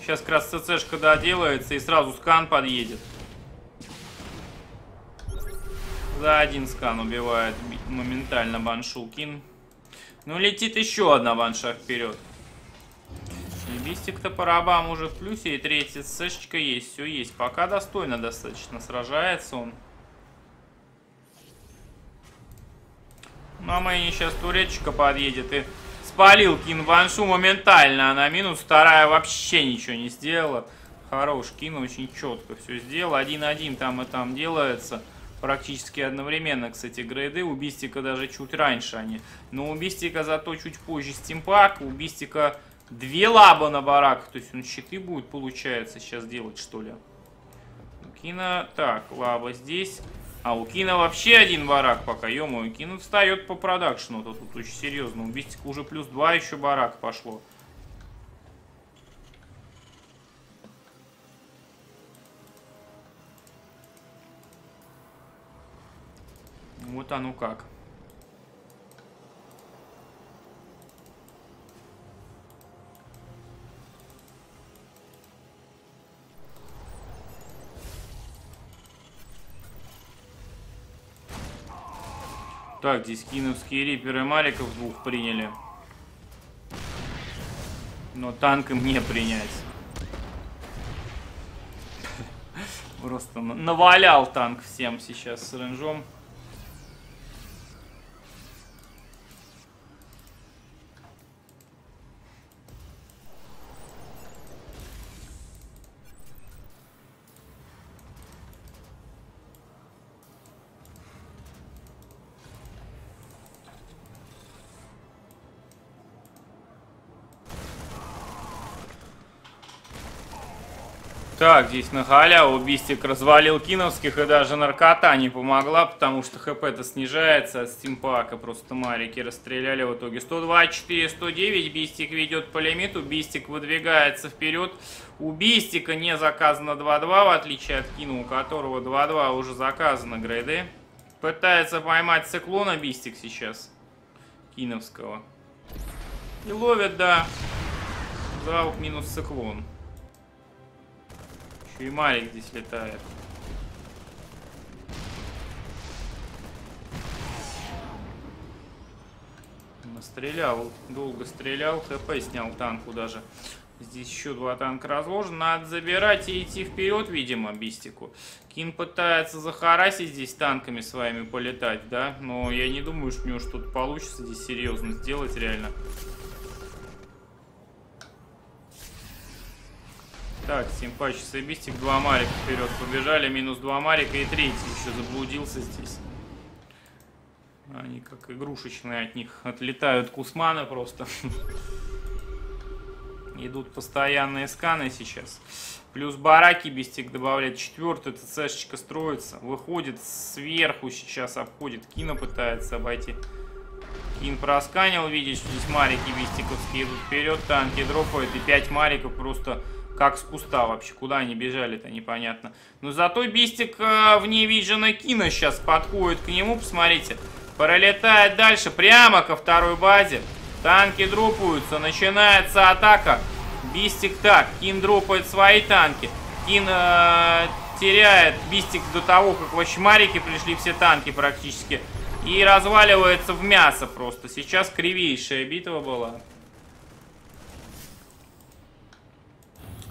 Сейчас как раз ЦЦшка доделается и сразу скан подъедет. За один скан убивает моментально баншу Кин. Ну, летит еще одна банша вперед. И Бистик-то по рабам уже в плюсе. И третья ЦЦшечка есть, все есть. Пока достойно достаточно сражается он. Ну, а мы сейчас туречка подъедет и... Спалил Кин баншу моментально, она минус, вторая вообще ничего не сделала. Хорош, Кин очень четко все сделал. 1-1 там и там делается. Практически одновременно, кстати, грейды. У Бистика даже чуть раньше они. Но у Бистика зато чуть позже стимпак. У Бистика 2 лаба на барак. То есть он щиты будет, получается, сейчас делать, что ли. У Кина... Так, лаба здесь. А у Кина вообще 1 барак пока, ё-моё, Кин встает по продакшну, то тут очень серьезно. У Бистика уже плюс 2 еще барак пошло. вот оно как. Так, здесь киновские риперы Маликов двух приняли. Но танк им не принять. Просто навалял танк всем сейчас с ренжом. Так, здесь на халяву Бистик развалил киновских, и даже наркота не помогла, потому что хп-то снижается от стимпака. Просто марики расстреляли в итоге. 124-109, Бистик ведет по лимиту, Бистик выдвигается вперед. У Бистика не заказано 2-2, в отличие от Кина, у которого 2-2 уже заказано грейды. Пытается поймать циклона Бистик сейчас, киновского. И ловит, да, залп минус циклон. И Малик здесь летает. Настрелял, долго стрелял, хп снял танку даже. Здесь еще два танка разложены. Надо забирать и идти вперед, видимо, Бистику. Кин пытается захарасить здесь танками своими полетать, да? Но я не думаю, что у него что-то получится здесь серьезно сделать реально. Так, Симпач и Бистик, 2 марика вперед побежали, минус 2 марика, и третий еще заблудился здесь. Они как игрушечные, от них отлетают кусманы просто. Идут постоянные сканы сейчас. Плюс бараки Бистик добавляет, 4-й ТЦшечка строится, выходит сверху сейчас, обходит, Кина пытается обойти. Кин просканил, видит, что здесь марики Бистиковские идут вперед, танки дропают, и 5 мариков просто... Как с куста вообще, куда они бежали-то, непонятно. Но зато Бистик вне виджена Кина сейчас подходит к нему, посмотрите. Пролетает дальше, прямо ко второй базе. Танки дропаются, начинается атака. Бистик так, Кин дропает свои танки. Кин теряет Бистик до того, как в очмарике пришли все танки практически. И разваливается в мясо просто. Сейчас кривейшая битва была.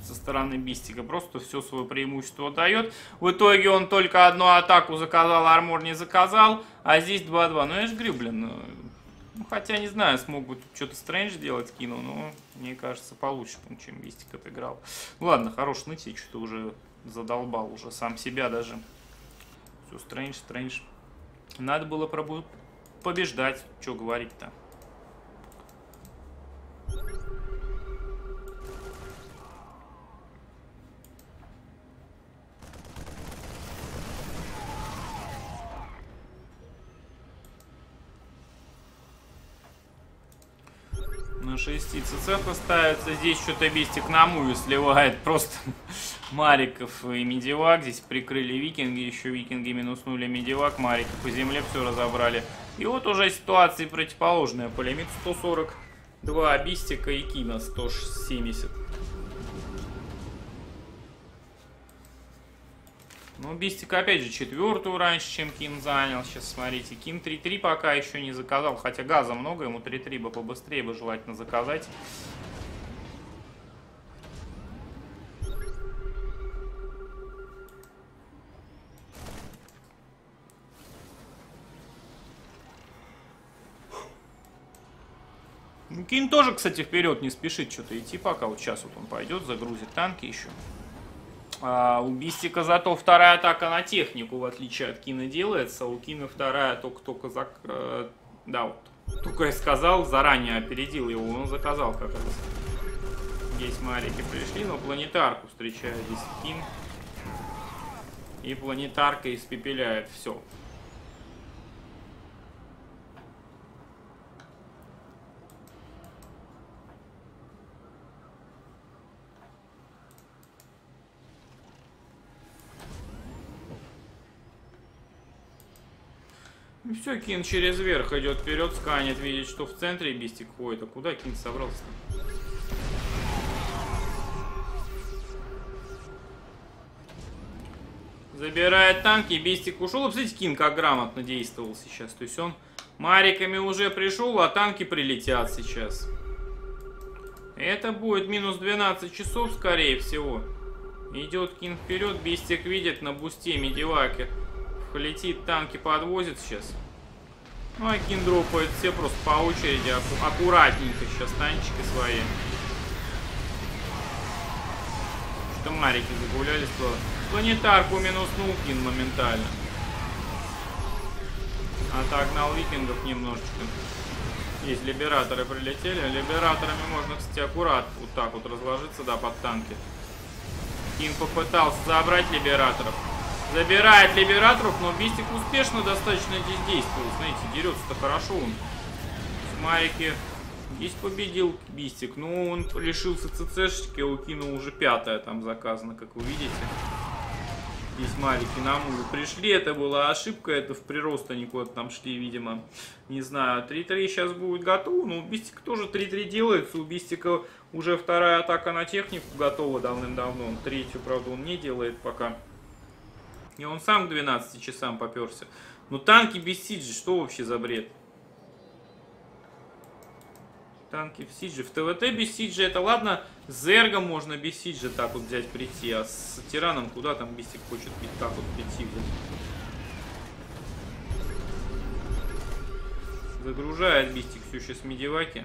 Со стороны Бистика просто все свое преимущество дает. В итоге он только одну атаку заказал, армор не заказал, а здесь 2-2. Ну я же говорю, блин, ну, хотя не знаю, смогут что-то Стрэндж делать Кину, но мне кажется получше, чем Бистик отыграл. Ладно, хорош ныть, я что-то уже задолбал, уже сам себя даже. Все, Стрэндж. Надо было побеждать, что говорить-то. На 6 цеху ставится. Здесь что-то Бистик на муви сливает. Просто Мариков и Медивак. Здесь прикрыли викинги. Еще викинги минуснули Медивак. Мариков по земле все разобрали. И вот уже ситуация противоположная. Полимит 142 Бистика и Кина 170. Ну, Бистик опять же 4-ю раньше, чем Кин занял. Сейчас смотрите, Кин 3-3 пока еще не заказал. Хотя газа много, ему 3-3 бы побыстрее бы желательно заказать. Ну, Кин тоже, кстати, вперед не спешит что-то идти пока. Вот сейчас вот он пойдет, загрузит танки еще. А у Бистика зато вторая атака на технику, в отличие от Кина, делается. У Кина вторая только да, вот. Только я сказал, заранее опередил его, он заказал как раз. Здесь марики пришли, но планетарку встречает здесь Кин. И планетарка испепеляет все. Ну все, Кин через верх идет вперед, сканет, видит, что в центре Бистик ходит. А куда Кин собрался-то? Забирает танки, Бистик ушел. И, посмотрите, Кин как грамотно действовал сейчас. То есть он мариками уже пришел, а танки прилетят сейчас. Это будет минус 12 часов, скорее всего. Идет Кин вперед, Бистик видит на бусте медиваки. Летит, танки подвозит сейчас. Ну, а Кин дропает все просто по очереди, аккуратненько сейчас танчики свои. Что марики загулялись, то планетарку минуснул Кин моментально. Отогнал викингов немножечко. Здесь либераторы прилетели. Либераторами можно, кстати, аккуратно вот так вот разложиться, да, под танки. Кин попытался забрать либераторов. Забирает либераторов, но Бистик успешно достаточно здесь действует. Знаете, дерется-то хорошо он. Марики. Здесь победил Бистик. Ну, он лишился ЦЦшечки, у Кина уже 5-я там заказана, как вы видите. Здесь марики на музы пришли. Это была ошибка, это в прирост они куда-то там шли, видимо. Не знаю, 3-3 сейчас будет готово. Но у Бистика тоже 3-3 делается. У Бистика уже 2-я атака на технику готова давным-давно. Он 3-ю, правда, он не делает пока. И он сам к 12 часам поперся. Но танки без сиджи, что вообще за бред? Танки в сиджи. В ТВТ без сиджи, это ладно. С Зергом можно без сиджи так вот взять прийти. А с Тираном куда там Бистик хочет бить, так вот прийти взять. Загружает Бистик все сейчас медиваки.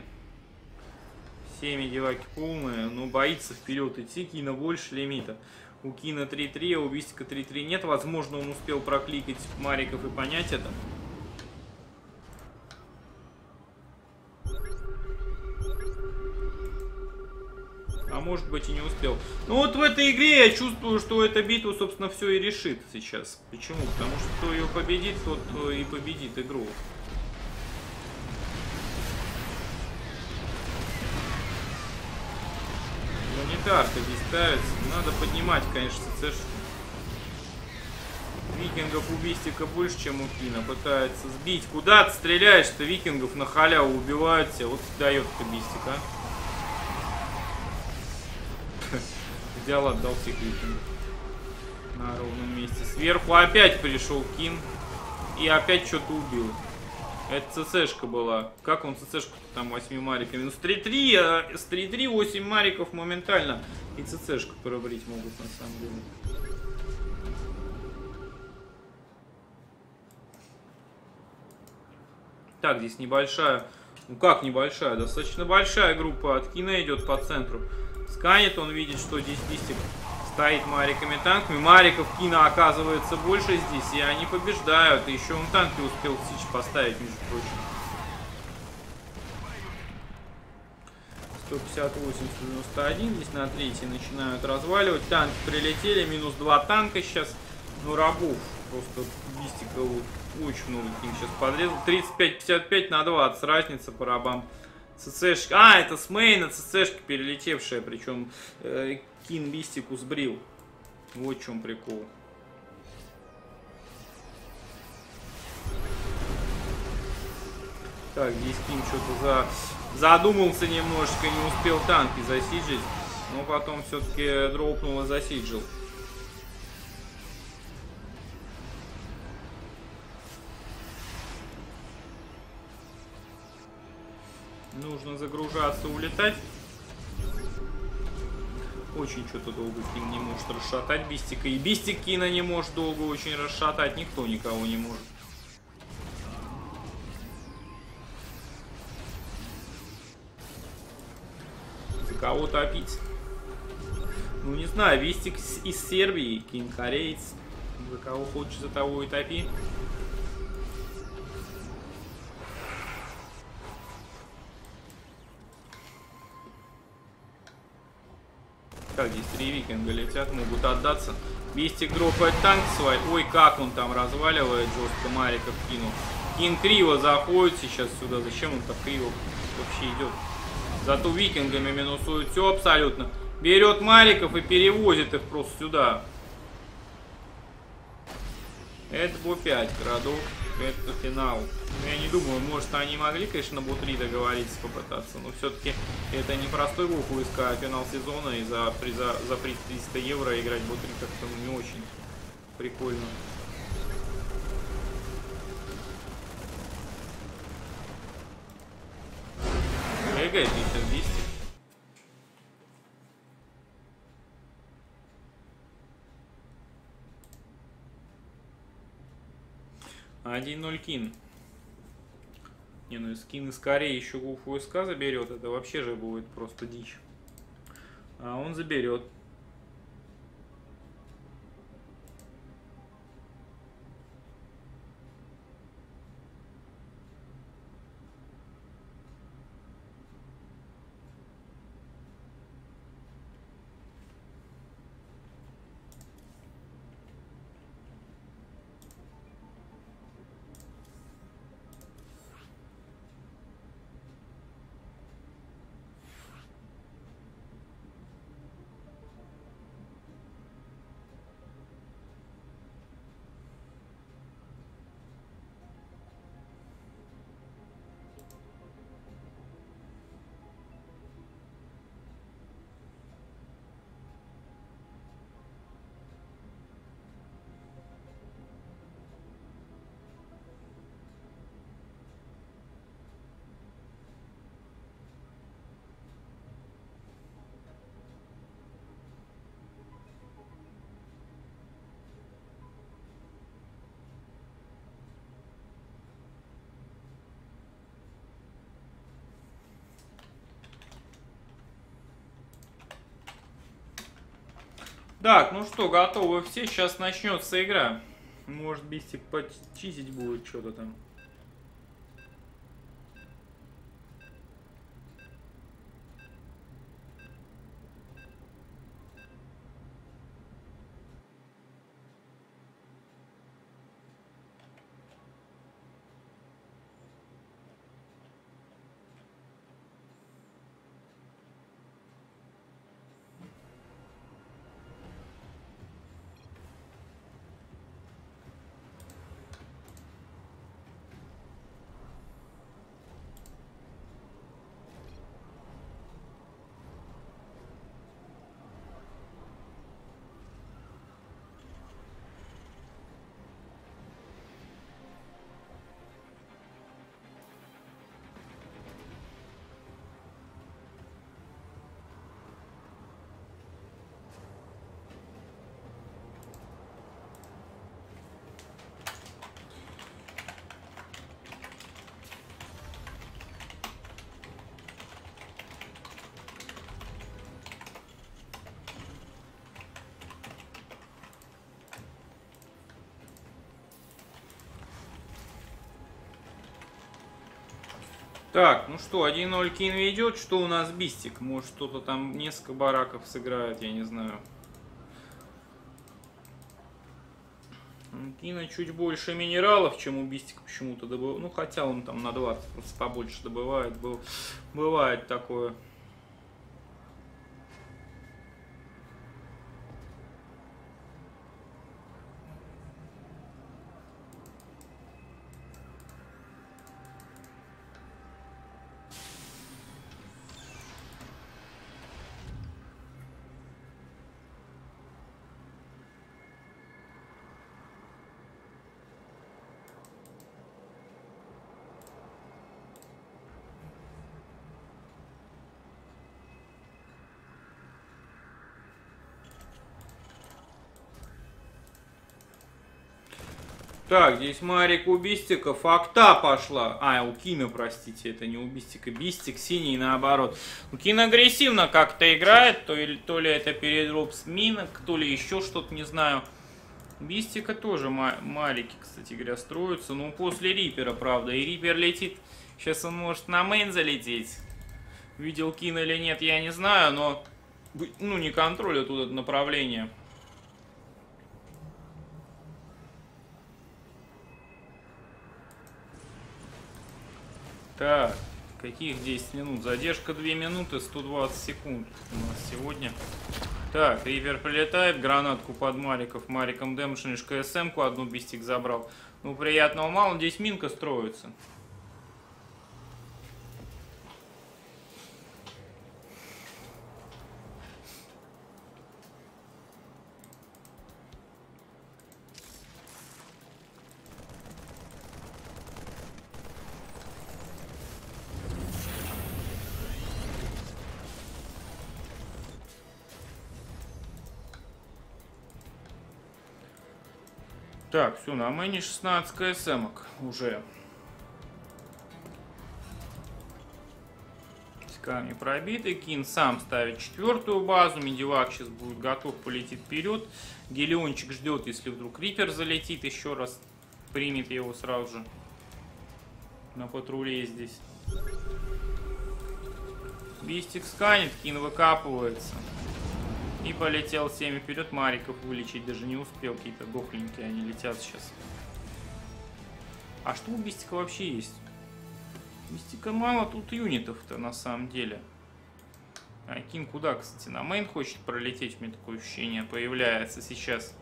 Все медиваки полные, но боится вперед идти, Кина больше лимита. У Кина 3-3, а у Бистика 3-3 нет. Возможно, он успел прокликать мариков и понять это. А может быть и не успел. Ну вот в этой игре я чувствую, что эта битва, собственно, все и решит сейчас. Почему? Потому что кто ее победит, тот и победит игру. Планетарка здесь ставится. Надо поднимать, конечно, ЦЦшку. Викингов у Бистика больше, чем у Кина. Пытается сбить. Куда ты стреляешь-то? Викингов на халяву убивают тебя. Вот дает-то Бистик, а? Взял, отдал всех викингов. На ровном месте. Сверху опять пришел Кин. И опять что-то убил. Это ЦЦшка была. Как он ЦЦшку-то там 8 мариками? Ну, с 3-3, а с 3-3 8 мариков моментально. И ЦЦшку пробрить могут, на самом деле. Так, здесь небольшая... Ну, как небольшая? Достаточно большая группа от Кина идет по центру. Сканет, он видит, что здесь Бистик стоит мариками, танками. Мариков Кина оказывается больше здесь, и они побеждают. И еще он танки успел сич поставить, между прочим. 158-91 здесь на 3-й начинают разваливать. Танки прилетели, минус 2 танка сейчас. Ну, рабов просто Бистика очень много Кин сейчас подрезал. 35-55 на 20, разница по рабам. ЦЦшка. А, это с мейна ЦЦшка перелетевшая, причем Кин Бистику сбрил. Вот в чем прикол. Так, здесь Кин что-то задумался немножко, не успел танки засиджить, но потом все-таки дропнул и засиджил. Нужно загружаться, улетать. Очень что-то долго Кин не может расшатать Бистика. И Бистик Кина не может долго очень расшатать. Никто никого не может. За кого топить? Ну не знаю, Бистик из Сербии, Кин кореец. За кого хочешь, за того и топи. Так, здесь 3 викинга летят, могут отдаться. Бистик дропает танк свой. Ой, как он там разваливает жестко мариков Кину. Кин криво заходит сейчас сюда. Зачем он так криво вообще идет? Зато викингами минусует все абсолютно. Берет мариков и перевозит их просто сюда. Это было 5 городов. это финал. Я не думаю, может, они могли, конечно, на бутри договориться, попытаться, но все-таки это не простой GoFoSK, а финал сезона, и за приз 300 евро играть бутри как-то не очень прикольно. Эго, сейчас 200. Один 0 Kiin. Не, ну из Kiin из Кореи еще GoFoSK заберет, это вообще же будет просто дичь. А он заберет. Так, ну что, готовы все, сейчас начнется игра. Может, Бистик почистить будет что-то там. Так, ну что, 1-0 Kiin ведет. Что у нас Бистик? Может, что-то там несколько бараков сыграет, я не знаю. У Kiin'а чуть больше минералов, чем у Бистика почему-то добывает. Ну, хотя он там на 20 просто побольше добывает. Бывает такое. Так, здесь Марик у Бистика, факта пошла. А, у Kiin'а, простите, это не у Бистика. Бистик синий, наоборот. У Kiin'а агрессивно как-то играет, то ли это передроп с минок, то ли еще что-то, не знаю. Бистика тоже Марики, кстати говоря, строятся. Ну, после Рипера, правда. И Рипер летит. Сейчас он может на мейн залететь. Видел Kiin'а или нет, я не знаю, но... Ну, не контролю тут это направление. Так, каких 10 минут? Задержка 2 минуты 120 секунд у нас сегодня. Так, Ривер прилетает, гранатку под Мариков. Мариком дэмэдж, КСМ-ку одну Бистик забрал. Ну, приятного мало, здесь минка строится. Так, все, на мэне 16 КСМок уже. Камни пробиты. Кин сам ставит четвертую базу. Медивак сейчас будет готов, полетит вперед. Гелиончик ждет, если вдруг Рипер залетит. Еще раз примет его сразу же на патруле здесь. Бистик сканет, Кин выкапывается. И полетел 7 вперед, Мариков вылечить даже не успел. Какие-то гохленьки они летят сейчас. А что у Бистика вообще есть? Бистика мало тут юнитов-то на самом деле. А Кин куда, кстати? На мейн хочет пролететь, мне такое ощущение появляется сейчас.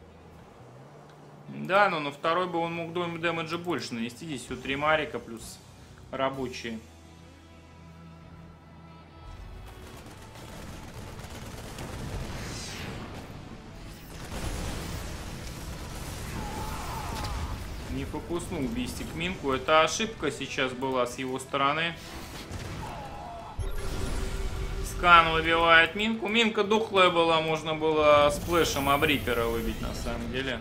Да, но на второй бы он мог дэмэджа больше нанести. Здесь всего 3 Марика плюс рабочие. Не фокуснул Бистик минку. Это ошибка сейчас была с его стороны. Скан выбивает минку. Минка дохлая была. Можно было сплэшем об Рипера выбить на самом деле.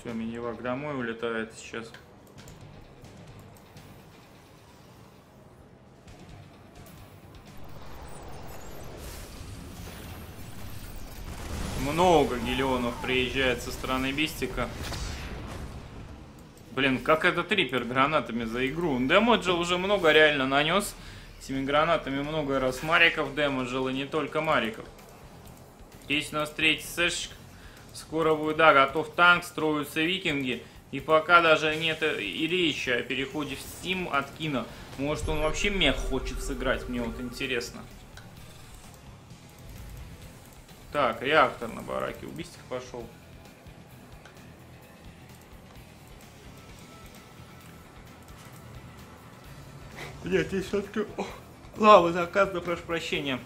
Все, минивак домой улетает сейчас. Много гелионов приезжает со стороны Бистика. Блин, как этот Рипер гранатами за игру. Он дэмэджил уже много реально нанес. Этими гранатами много раз Мариков дэмэджил, и не только Мариков. Здесь у нас третий сэшечка. Скоро будет, да, готов танк, строятся викинги. И пока даже нет и речи о переходе в Steam от Кина. Может, он вообще мех хочет сыграть, мне вот интересно. Так, реактор на бараке у Бистика пошел. Блять, здесь все-таки... Лава заказана, прошу прощения.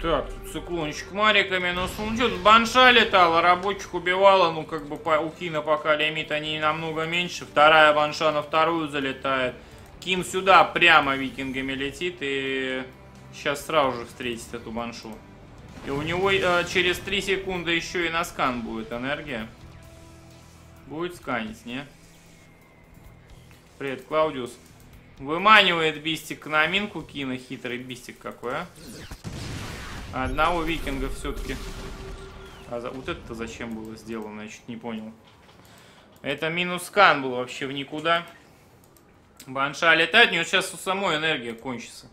Так, тут циклончик мариками, но служит. Банша летала, рабочих убивала. Ну, как бы у Кина пока лимит они намного меньше. Вторая банша на вторую залетает. Кин сюда прямо викингами летит. И сейчас сразу же встретит эту баншу. И у него через 3 секунды еще и на скан будет энергия. Будет сканить, не? Привет, Клаудиус. Выманивает Бистик на минку Кина. Хитрый Бистик какой, а? Одного викинга все-таки. А вот это зачем было сделано, я чуть не понял. Это минус скан был вообще в никуда. Банша летает, у него сейчас у самой энергия кончится.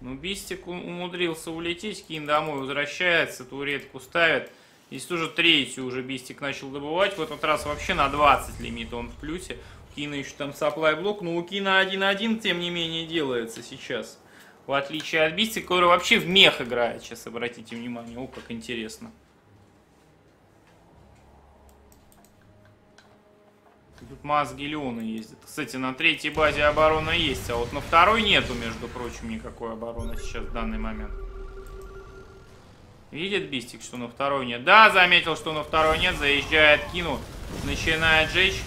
Ну, Бистик умудрился улететь, Кин домой возвращается, туретку ставит. Здесь тоже третью уже Бистик начал добывать. В этот раз вообще на 20 лимит он в плюсе. У Кина еще там supply блок, но у Кина 1-1, тем не менее, делается сейчас. В отличие от Бистика, который вообще в мех играет. Сейчас обратите внимание. О, как интересно. Тут масс Гелиона ездит. Кстати, на третьей базе оборона есть, а вот на второй нету, между прочим, никакой обороны сейчас в данный момент. Видит Бистик, что на второй нет? Да, заметил, что на второй нет. Заезжает Кину. Начинает жечь.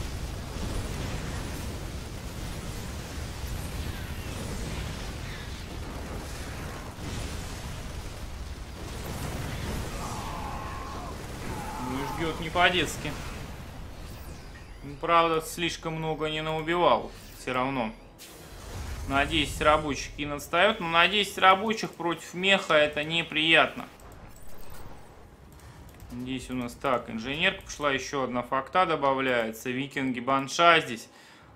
бьет не по-детски. Правда, слишком много не наубивал. Все равно. На 10 рабочих Кин отстает. Но на 10 рабочих против меха это неприятно. Здесь у нас так, инженерка пошла, еще одна факта добавляется. Викинги банша здесь.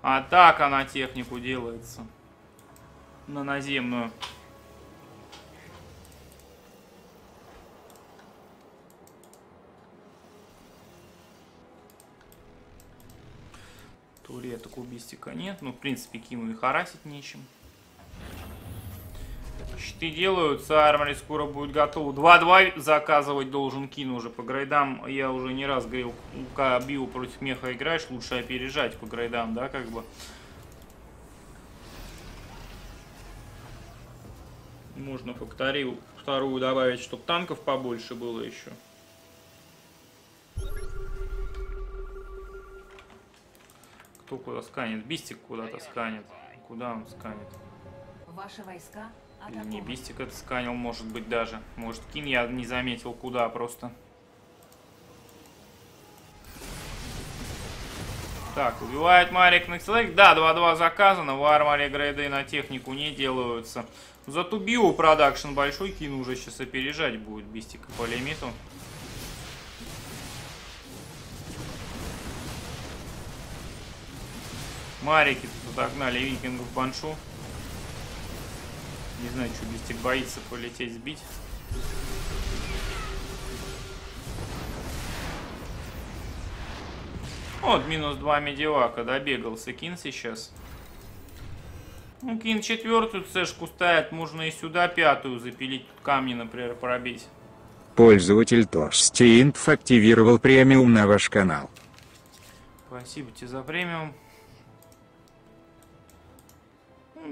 Атака на технику делается. На наземную. Туреток у Бистика нет. Ну, в принципе, Кину и харасить нечем. Щиты делаются, армори скоро будет готова. 2-2 заказывать должен Кин уже. По грейдам я уже не раз говорил, когда био против меха играешь, лучше опережать по грейдам, да, как бы. Можно факторию вторую добавить, чтобы танков побольше было еще. Кто куда сканет? Бистик куда-то сканет. Куда он сканет? Ваши войска. Или не Бистик это сканил, может быть, даже. Может, Кин, я не заметил, куда просто. Так, убивает Марик Некслэк. Да, 2-2 заказано. В арморе грейды на технику не делаются. Зато био продакшн большой. Кин уже сейчас опережать будет Бистика по лимиту. Марики тут отогнали викингов баншу. Не знаю, что Бистик боится полететь сбить. Вот, минус 2 медивака. Добегался Кин сейчас. Ну, Кин четвертую цешку ставит. Можно и сюда пятую запилить. Тут камни, например, пробить. Пользователь TrueS активировал премиум на ваш канал. Спасибо тебе за премиум.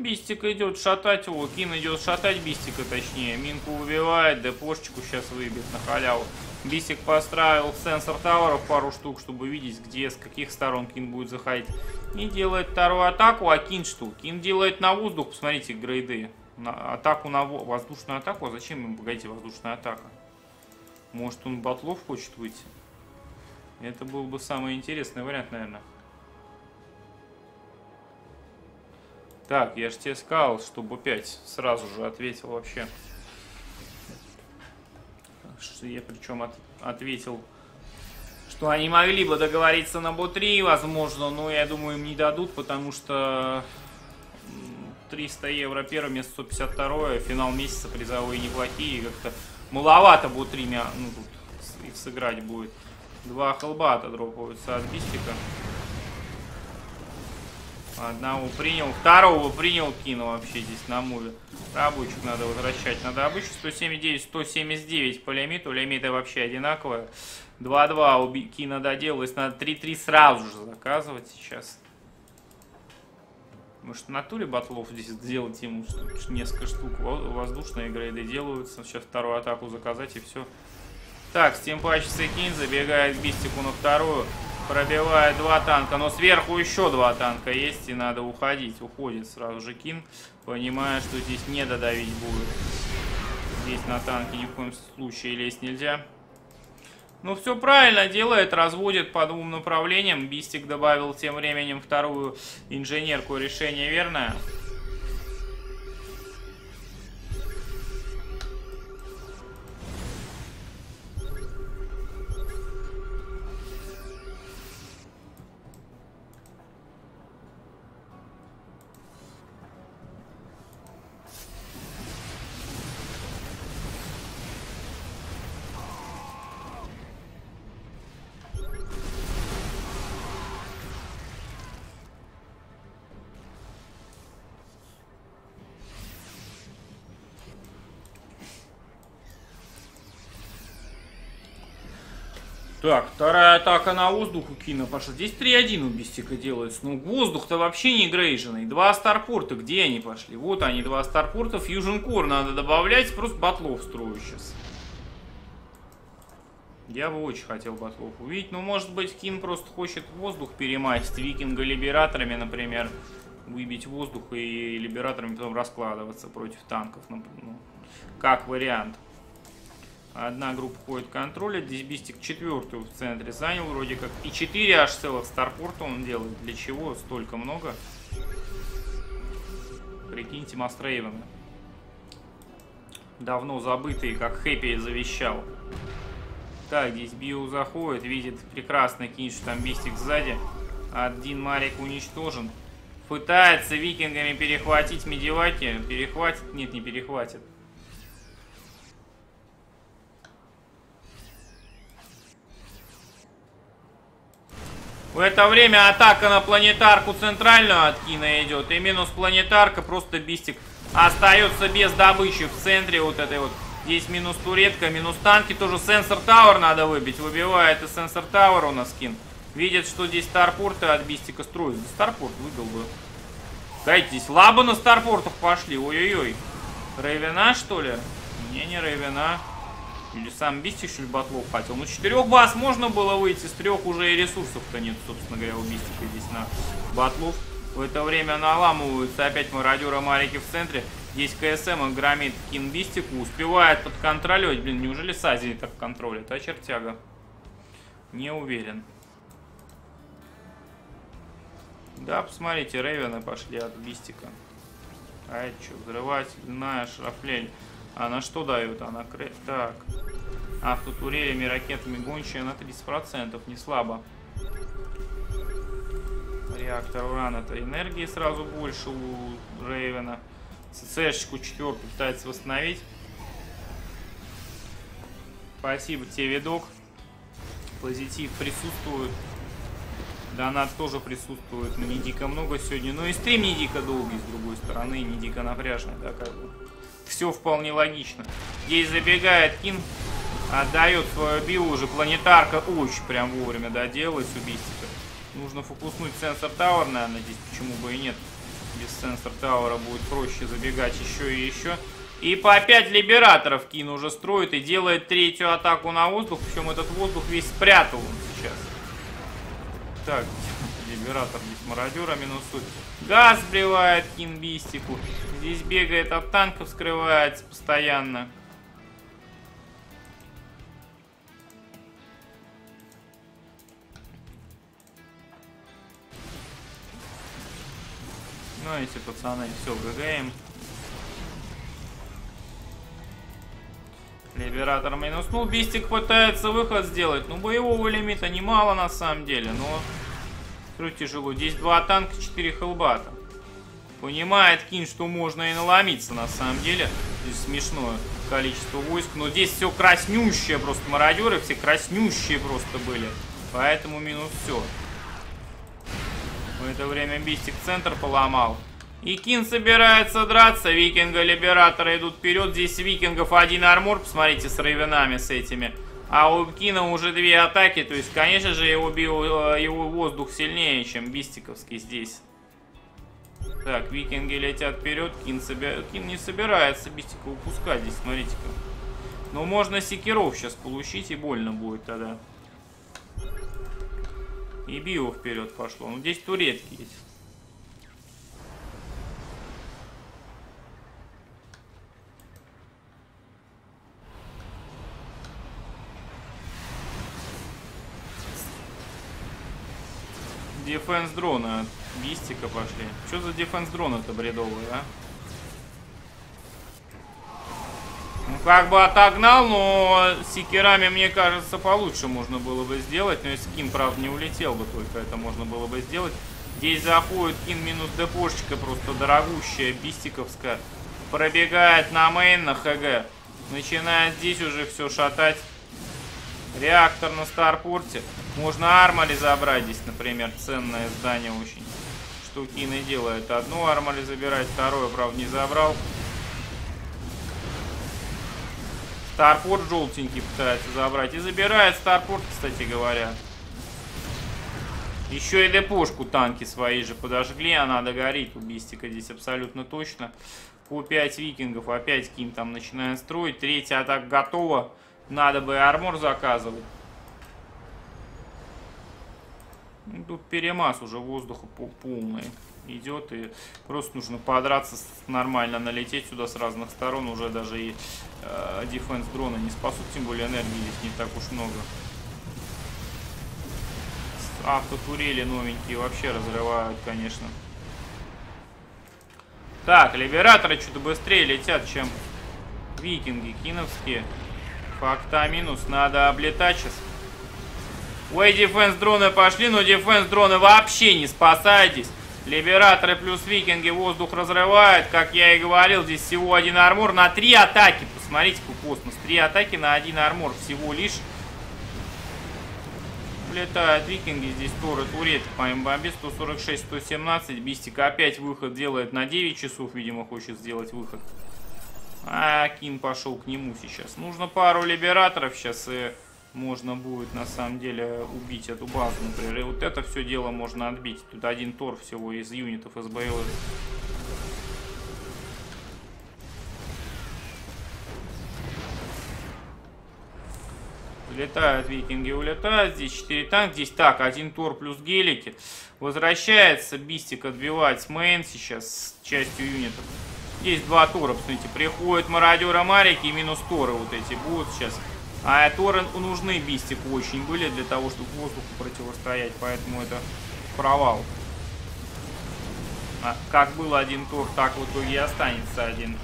Бистик идет шатать его, Кин идет шатать Бистика, точнее. Минку убивает, депошечку сейчас выбьет на халяву. Бистик поставил сенсор товаров пару штук, чтобы видеть, где, с каких сторон Кин будет заходить. И делает вторую атаку, а Кин что? Кин делает на воздух, посмотрите, грейды. На атаку на воздушную атаку, а зачем ему, погодите, воздушная атака? Может, он батлов хочет выйти? Это был бы самый интересный вариант, наверное. Так, я же тебе сказал, чтобы опять сразу же ответил вообще. Я причем ответил, что они могли бы договориться на Б3, возможно, но я думаю, им не дадут, потому что 300 евро первое место, 152, финал месяца, призовые неплохие, как-то маловато Б3, ну, тут их сыграть будет. Два хелбата дропаются от Бистика. Одного принял, второго принял, Кину вообще здесь на муве. Рабочих надо возвращать на добычу. 179, 179 по лимиту. Лимиты вообще одинаковые. 2-2 Кина доделалось. Надо 3-3 сразу же заказывать сейчас. Может, на туре батлов здесь сделать ему несколько штук. Воздушные грейды делаются. Сейчас вторую атаку заказать и все. Так, стимпачится Кин, забегает Бистику на вторую. Пробивает два танка, но сверху еще два танка есть, и надо уходить. Уходит сразу же Кин, понимая, что здесь не додавить будет. Здесь на танке ни в коем случае лезть нельзя. Ну, все правильно делает, разводит по двум направлениям. Бистик добавил тем временем вторую инженерку, решение верное. Так, вторая атака на воздух у Кина пошла. Здесь 3-1 у Бистика делается. Ну, воздух-то вообще не грейженный. Два старпорта, где они пошли? Вот они, два старпорта. Фьюжн Кор надо добавлять, просто батлов строю сейчас. Я бы очень хотел батлов увидеть. Но, может быть, Кин просто хочет воздух перемазать. Викинга либераторами, например. Выбить воздух и либераторами потом раскладываться против танков. Ну, как вариант. Одна группа ходит контроля. Здесь Бистик четвертую в центре занял вроде как. И 4 аж целых старпорта он делает. Для чего? Столько много. Прикиньте, Мастрейвена. Давно забытый, как Хэппи завещал. Так, здесь Био заходит. Видит прекрасно Кин, что там Бистик сзади. Один Марик уничтожен. Пытается викингами перехватить медиваки. Перехватит? Нет, не перехватит. В это время атака на планетарку центральную от Кина идет. И минус планетарка, просто Бистик остается без добычи в центре вот этой вот. Здесь минус туретка, минус танки. Тоже сенсор тауэр надо выбить. Выбивает и сенсор тауэр у нас Кин. Видят, что здесь старпорты от Бистика строят. Старпорт выбил бы. Дайте, здесь лабы на старпортах пошли. Ой-ой-ой. Рейвена, что ли? Не Рейвена. Или сам Бистик, что ли, батлов хотел. Ну, 4 баз можно было выйти, с 3 уже и ресурсов-то нет, собственно говоря, у Бистика здесь на батлов. В это время наламываются опять мародеры Марики в центре. Здесь КСМ громит Кин Бистику, успевает подконтролировать. Блин, неужели Сази так контролит? А чертяга. Не уверен. Да, посмотрите, Рейвены пошли от Бистика. А это что, взрывательная шрафлель. Она что дает? Она крэ... Так. Автотурелями, ракетами гончая на 30%. Не слабо. Реактор уран. Это энергии сразу больше у Рейвена. ЦЦшечку 4 пытается восстановить. Спасибо тебе, видок. Позитив присутствует. Донат тоже присутствует. Но не дико много сегодня. Но и стрим не дико долгий, с другой стороны. Не дико напряжный, да, как бы. Все вполне логично. Здесь забегает Кин, отдает свою био уже. Планетарка очень прям вовремя доделалась у Бистика. Нужно фокуснуть сенсор тауэр, наверное, здесь почему бы и нет. Без сенсор тауэра будет проще забегать еще и еще. И по 5 либераторов Кин уже строит и делает третью атаку на воздух. Причем этот воздух весь спрятал он сейчас. Так, либератор здесь мародера минусует. Газ сбривает Кин Бистику. Здесь бегает от танков, скрывается постоянно. Ну, эти пацаны все ГГМ. Либератор минуснул. Бистик пытается выход сделать. Ну, боевого лимита немало на самом деле, но... тяжело. Здесь 2 танка, 4 хелбата. Понимает Кин, что можно и наломиться на самом деле. Здесь смешное количество войск. Но здесь все краснющее просто. Мародеры все краснющие просто были. Поэтому минус все. В это время Бистик центр поломал. И Кин собирается драться. Викинга, либератора идут вперед. Здесь викингов один армор. Посмотрите, с рейвенами с этими. А у Кина уже 2 атаки, то есть, конечно же, его воздух сильнее, чем бистиковский здесь. Так, викинги летят вперед, Кин не собирается Бистика упускать здесь, смотрите-ка. Но можно секиров сейчас получить, и больно будет тогда. И био вперед пошло, ну здесь туретки есть. Дефенс дрона от Бистика пошли. Что за дефенс дрона-то бредовый, а? Ну, как бы отогнал, но секирами, мне кажется, получше можно было бы сделать. Но если Кин, правда, не улетел бы, только это можно было бы сделать. Здесь заходит Кин минус депошечка, просто дорогущая, бистиковская. Пробегает на мейн, на ХГ. Начинает здесь уже все шатать. Реактор на старпорте. Можно армали забрать здесь, например, ценное здание очень. Что Кин и делает. Одну армали забирать, вторую, правда, не забрал. Старпорт желтенький пытается забрать. И забирает старпорт, кстати говоря. Еще и депошку танки свои же подожгли. Она догорит у Бистика здесь абсолютно точно. По 5 викингов. Опять Кин там начинает строить. Третья атака готова. Надо бы армор заказывать. Тут перемаз уже воздуха полный. идет, и просто нужно подраться, нормально налететь сюда с разных сторон, уже даже и дефенс дрона не спасут, тем более энергии здесь не так уж много. Автотурели новенькие вообще разрывают, конечно. Так, либераторы что-то быстрее летят, чем викинги киновские. Факта минус, надо облетать сейчас. Ой, дефенс-дроны пошли, но дефенс-дроны вообще не спасайтесь. Либераторы плюс викинги воздух разрывают. Как я и говорил, здесь всего один армор на 3 атаки. Посмотрите, космос. 3 атаки на 1 армор всего лишь. Влетают викинги, здесь туры, туретки по имбомбе, 146, 117. Бистик опять выход делает на 9 часов, видимо, хочет сделать выход. А Ким пошел к нему сейчас. Нужно пару либераторов сейчас, и можно будет на самом деле убить эту базу, например. И вот это все дело можно отбить. Тут один тор всего из юнитов, из боевых. Летают викинги, улетают. Здесь 4 танка. Здесь так, один тор плюс гелики. Возвращается Бистик отбивать мейн сейчас с частью юнитов. Здесь 2 тора, посмотрите. Приходят мародеры Марики и минус торы вот эти будут сейчас. А торы нужны Бистику очень были для того, чтобы воздуху противостоять. Поэтому это провал. А как был один тор, так в итоге и останется один.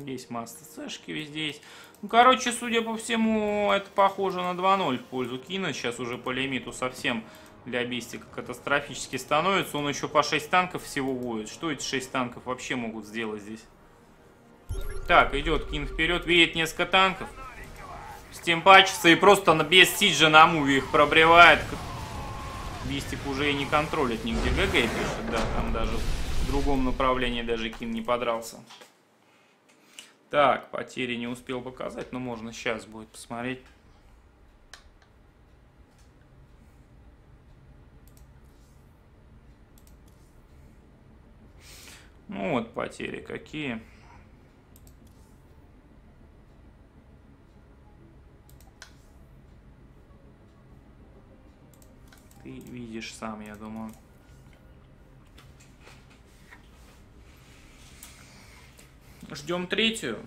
Здесь масса цешки везде есть. Ну, короче, судя по всему, это похоже на 2-0 в пользу Кина. Сейчас уже по лимиту совсем для Бистика катастрофически становится. Он еще по 6 танков всего будет. Что эти 6 танков вообще могут сделать здесь? Так, идет Кин вперед. Видит несколько танков. Стимпачится и просто без сиджа на муве их пробревает. Бистик уже и не контролит нигде. ГГ пишет, да, там даже в другом направлении даже Кин не подрался. Так, потери не успел показать, но можно сейчас будет посмотреть. Ну вот потери какие. Ты видишь сам, я думаю. Ждем третью.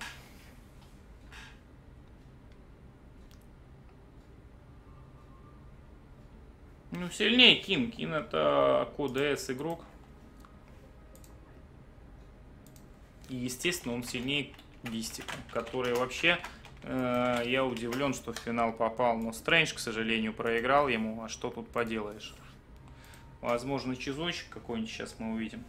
Ну, сильнее Кин. Кин это КДС игрок. И, естественно, он сильнее Бистика, который вообще, я удивлен, что в финал попал. Но Strange, к сожалению, проиграл ему. А что тут поделаешь? Возможно, чизочек какой-нибудь сейчас мы увидим.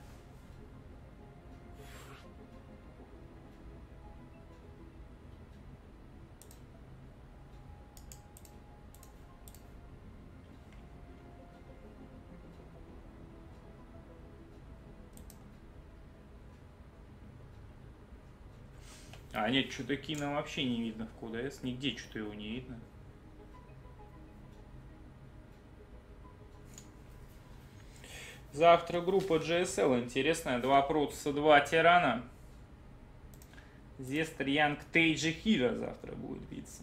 А нет, что-то Кина вообще не видно в КДС, нигде что-то его не видно. Завтра группа GSL интересная, 2 протаса, 2 тирана. Здесь Янг Тейджи Хира завтра будет биться.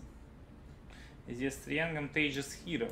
Здесь с Янгом Тейджи с Хира.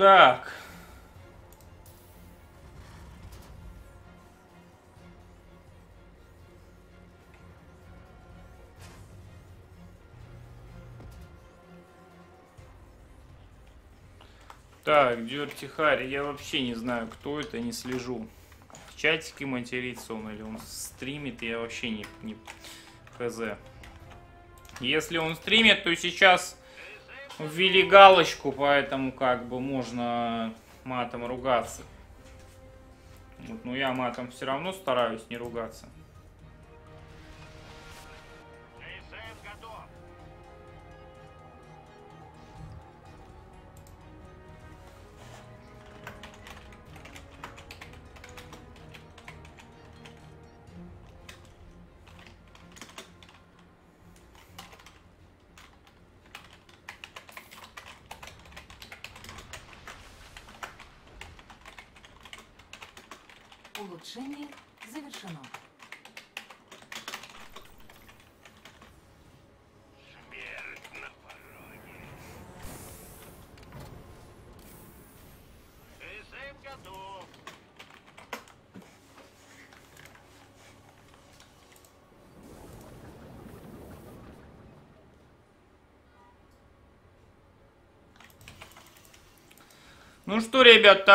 Так. Так, Дюртихарь, я вообще не знаю, кто это, не слежу. В чатике матерится он или он стримит, я вообще не хз. Если он стримит, то сейчас ввели галочку, поэтому как бы можно матом ругаться. Вот, но я матом все равно стараюсь не ругаться. Улучшение завершено. Смерть на пороге. СМ готов. Ну что, ребят,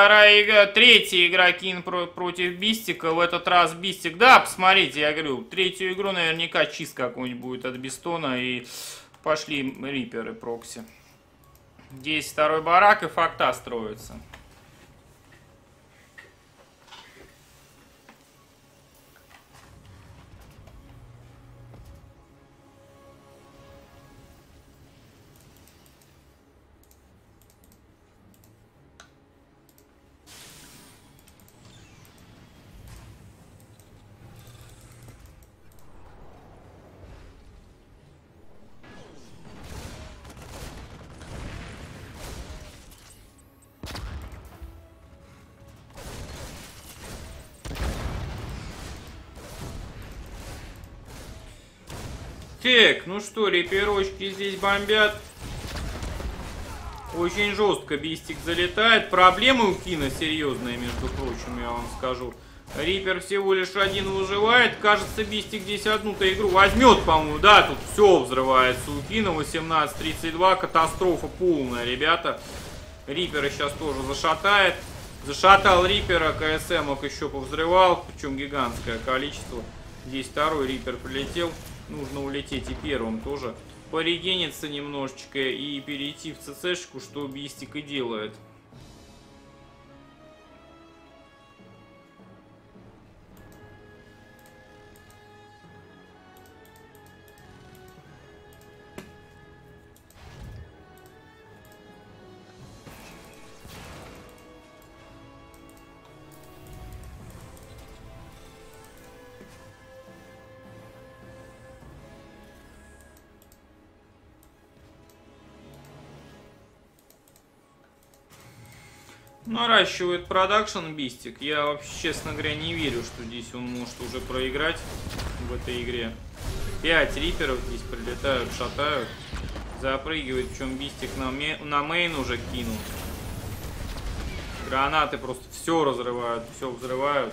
третья игра Kiin против Бистика. В этот раз Бистик, да, посмотрите, я говорю, третью игру наверняка чист какой-нибудь будет от Бистона. И пошли риперы прокси. Здесь второй барак и факта строится. Так, ну что, реперочки здесь бомбят. Очень жестко Бистик залетает. Проблемы у Кина серьезные, между прочим, я вам скажу. Рипер всего лишь один выживает. Кажется, Бистик здесь одну-то игру возьмет, по-моему. Да, тут все взрывается у Кина. 18-32. Катастрофа полная, ребята. Рипера сейчас тоже зашатает. Зашатал Рипера. КСМок еще повзрывал. Причем гигантское количество. Здесь второй Рипер прилетел. Нужно улететь и первым тоже. Порегениться немножечко и перейти в ЦЦшку, что Бистик и делает. Наращивает продакшн Бистик. Я вообще, честно говоря, не верю, что здесь он может уже проиграть в этой игре. 5 риперов здесь прилетают, шатают. Запрыгивает, причем Бистик на мейн уже кинул. Гранаты просто все разрывают, все взрывают.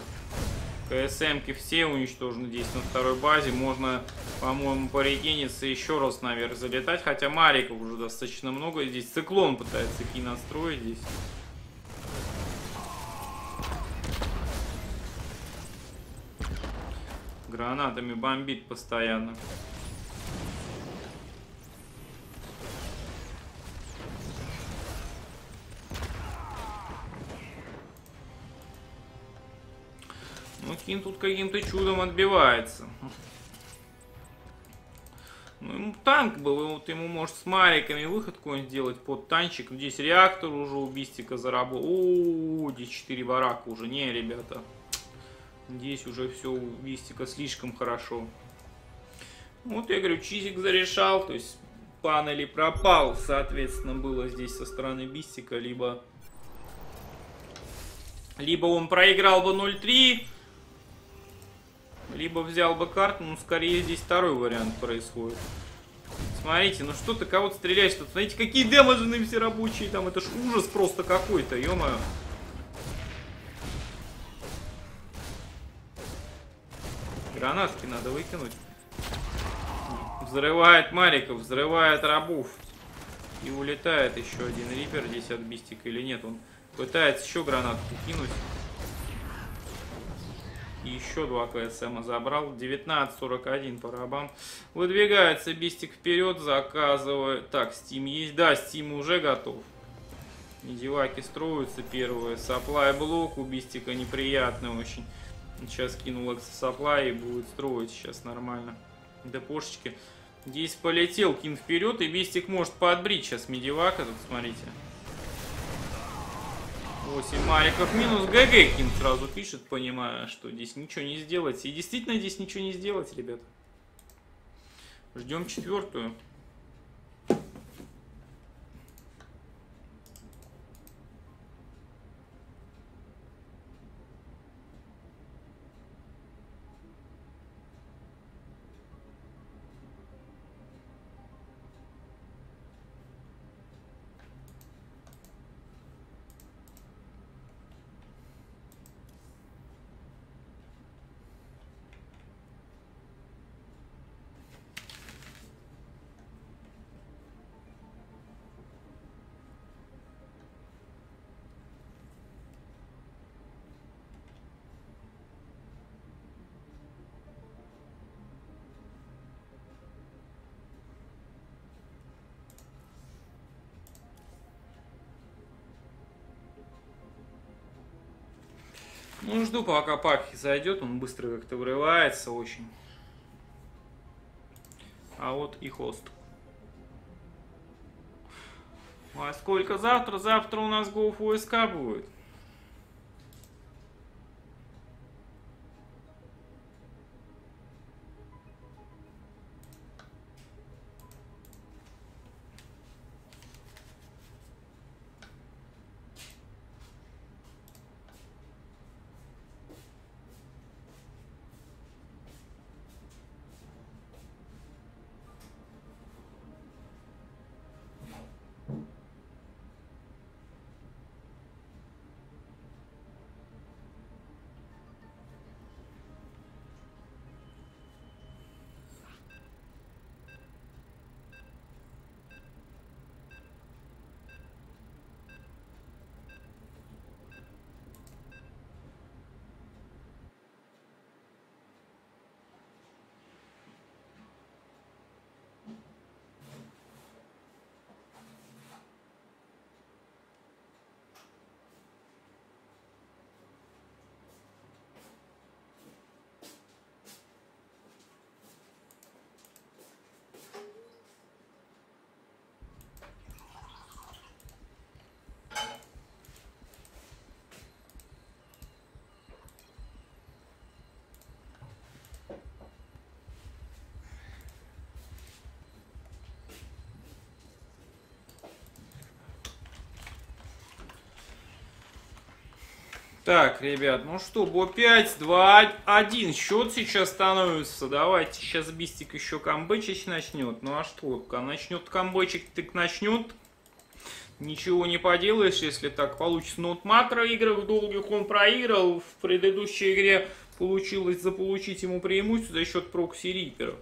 КСМки все уничтожены здесь на второй базе. Можно, по-моему, порегениться еще раз наверх залетать. Хотя мариков уже достаточно много. Здесь циклон пытается Кин отстроить здесь. Гранатами бомбит постоянно. Ну, Кин тут каким-то чудом отбивается. Ну, ему танк был, вот ему, может, с мариками выход какой-нибудь сделать под танчик. Здесь реактор уже у Бистика заработал. О, здесь 4 барака уже. Не, ребята. Здесь уже все у Бистика слишком хорошо. Вот я говорю, чизик зарешал, то есть пан или пропал, соответственно, было здесь со стороны Бистика, либо он проиграл бы 0-3, либо взял бы карту, но скорее здесь второй вариант происходит. Смотрите, ну что ты кого-то стреляешь тут? Смотрите, какие демажные все рабочие там. Это ж ужас просто какой-то, ё-моё. Гранатки надо выкинуть. Взрывает мариков, взрывает рабов. И улетает еще один рипер здесь от Бистика или нет. Он пытается еще гранатку кинуть. И еще два КСМа забрал. 19:41 по рабам. Выдвигается Бистик вперед, заказывает. Так, Steam есть. Да, Steam уже готов. Медиваки строятся первые. Supply блок у Бистика неприятный очень. Сейчас кинул эксосаплай и будет строить сейчас нормально. Депошечки. Здесь полетел Кин вперед, и Бистик может подбрить сейчас медивака. Тут смотрите. 8 мариков минус. ГГ Кин сразу пишет, понимая, что здесь ничего не сделать. И действительно здесь ничего не сделать, ребят. Ждем четвертую. Ну, жду, пока Пакхи зайдет, он быстро как-то врывается очень. А вот и хост. А сколько завтра? Завтра у нас GoFoSK будет. Так, ребят, ну что, бо 5, 2, 1, счет сейчас становится, давайте, сейчас Бистик еще камбэчить начнет, ну а что, начнет камбэчить, так начнет, ничего не поделаешь, если так получится, но вот макроиграх долгих он проиграл, в предыдущей игре получилось заполучить ему преимущество за счет прокси-риперов.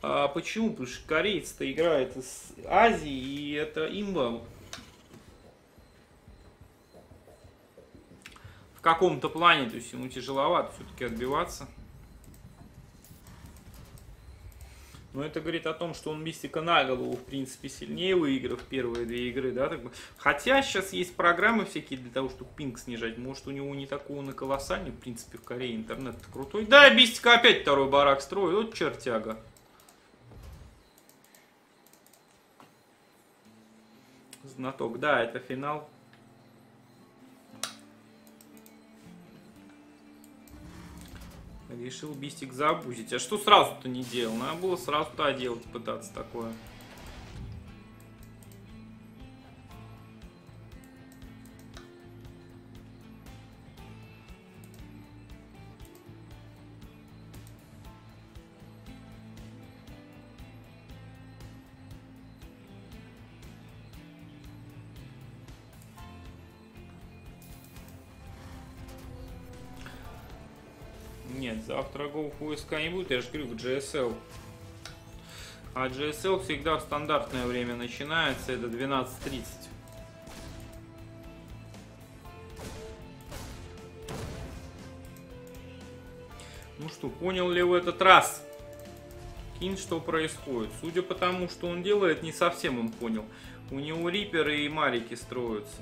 А почему? Потому что корейцы-то играют из Азии, и это имба. В каком-то плане, то есть ему тяжеловато все-таки отбиваться. Но это говорит о том, что он Бистика на голову, в принципе, сильнее выиграв первые две игры, да? Хотя сейчас есть программы всякие для того, чтобы пинг снижать. Может, у него не такого на колоссальный, в принципе, в Корее интернет-то крутой. Да, Бистика опять второй барак строит, вот чертяга. Знаток, да, это финал. Решил Бистик забузить. А что сразу-то не делал? Надо было сразу-то делать, пытаться такое. нет, завтра GoFoSK не будет, я же говорю, в GSL. А GSL всегда в стандартное время начинается, это 12:30. Ну что, понял ли в этот раз Kiin, что происходит? Судя по тому, что он делает, не совсем он понял. У него риперы и марики строятся.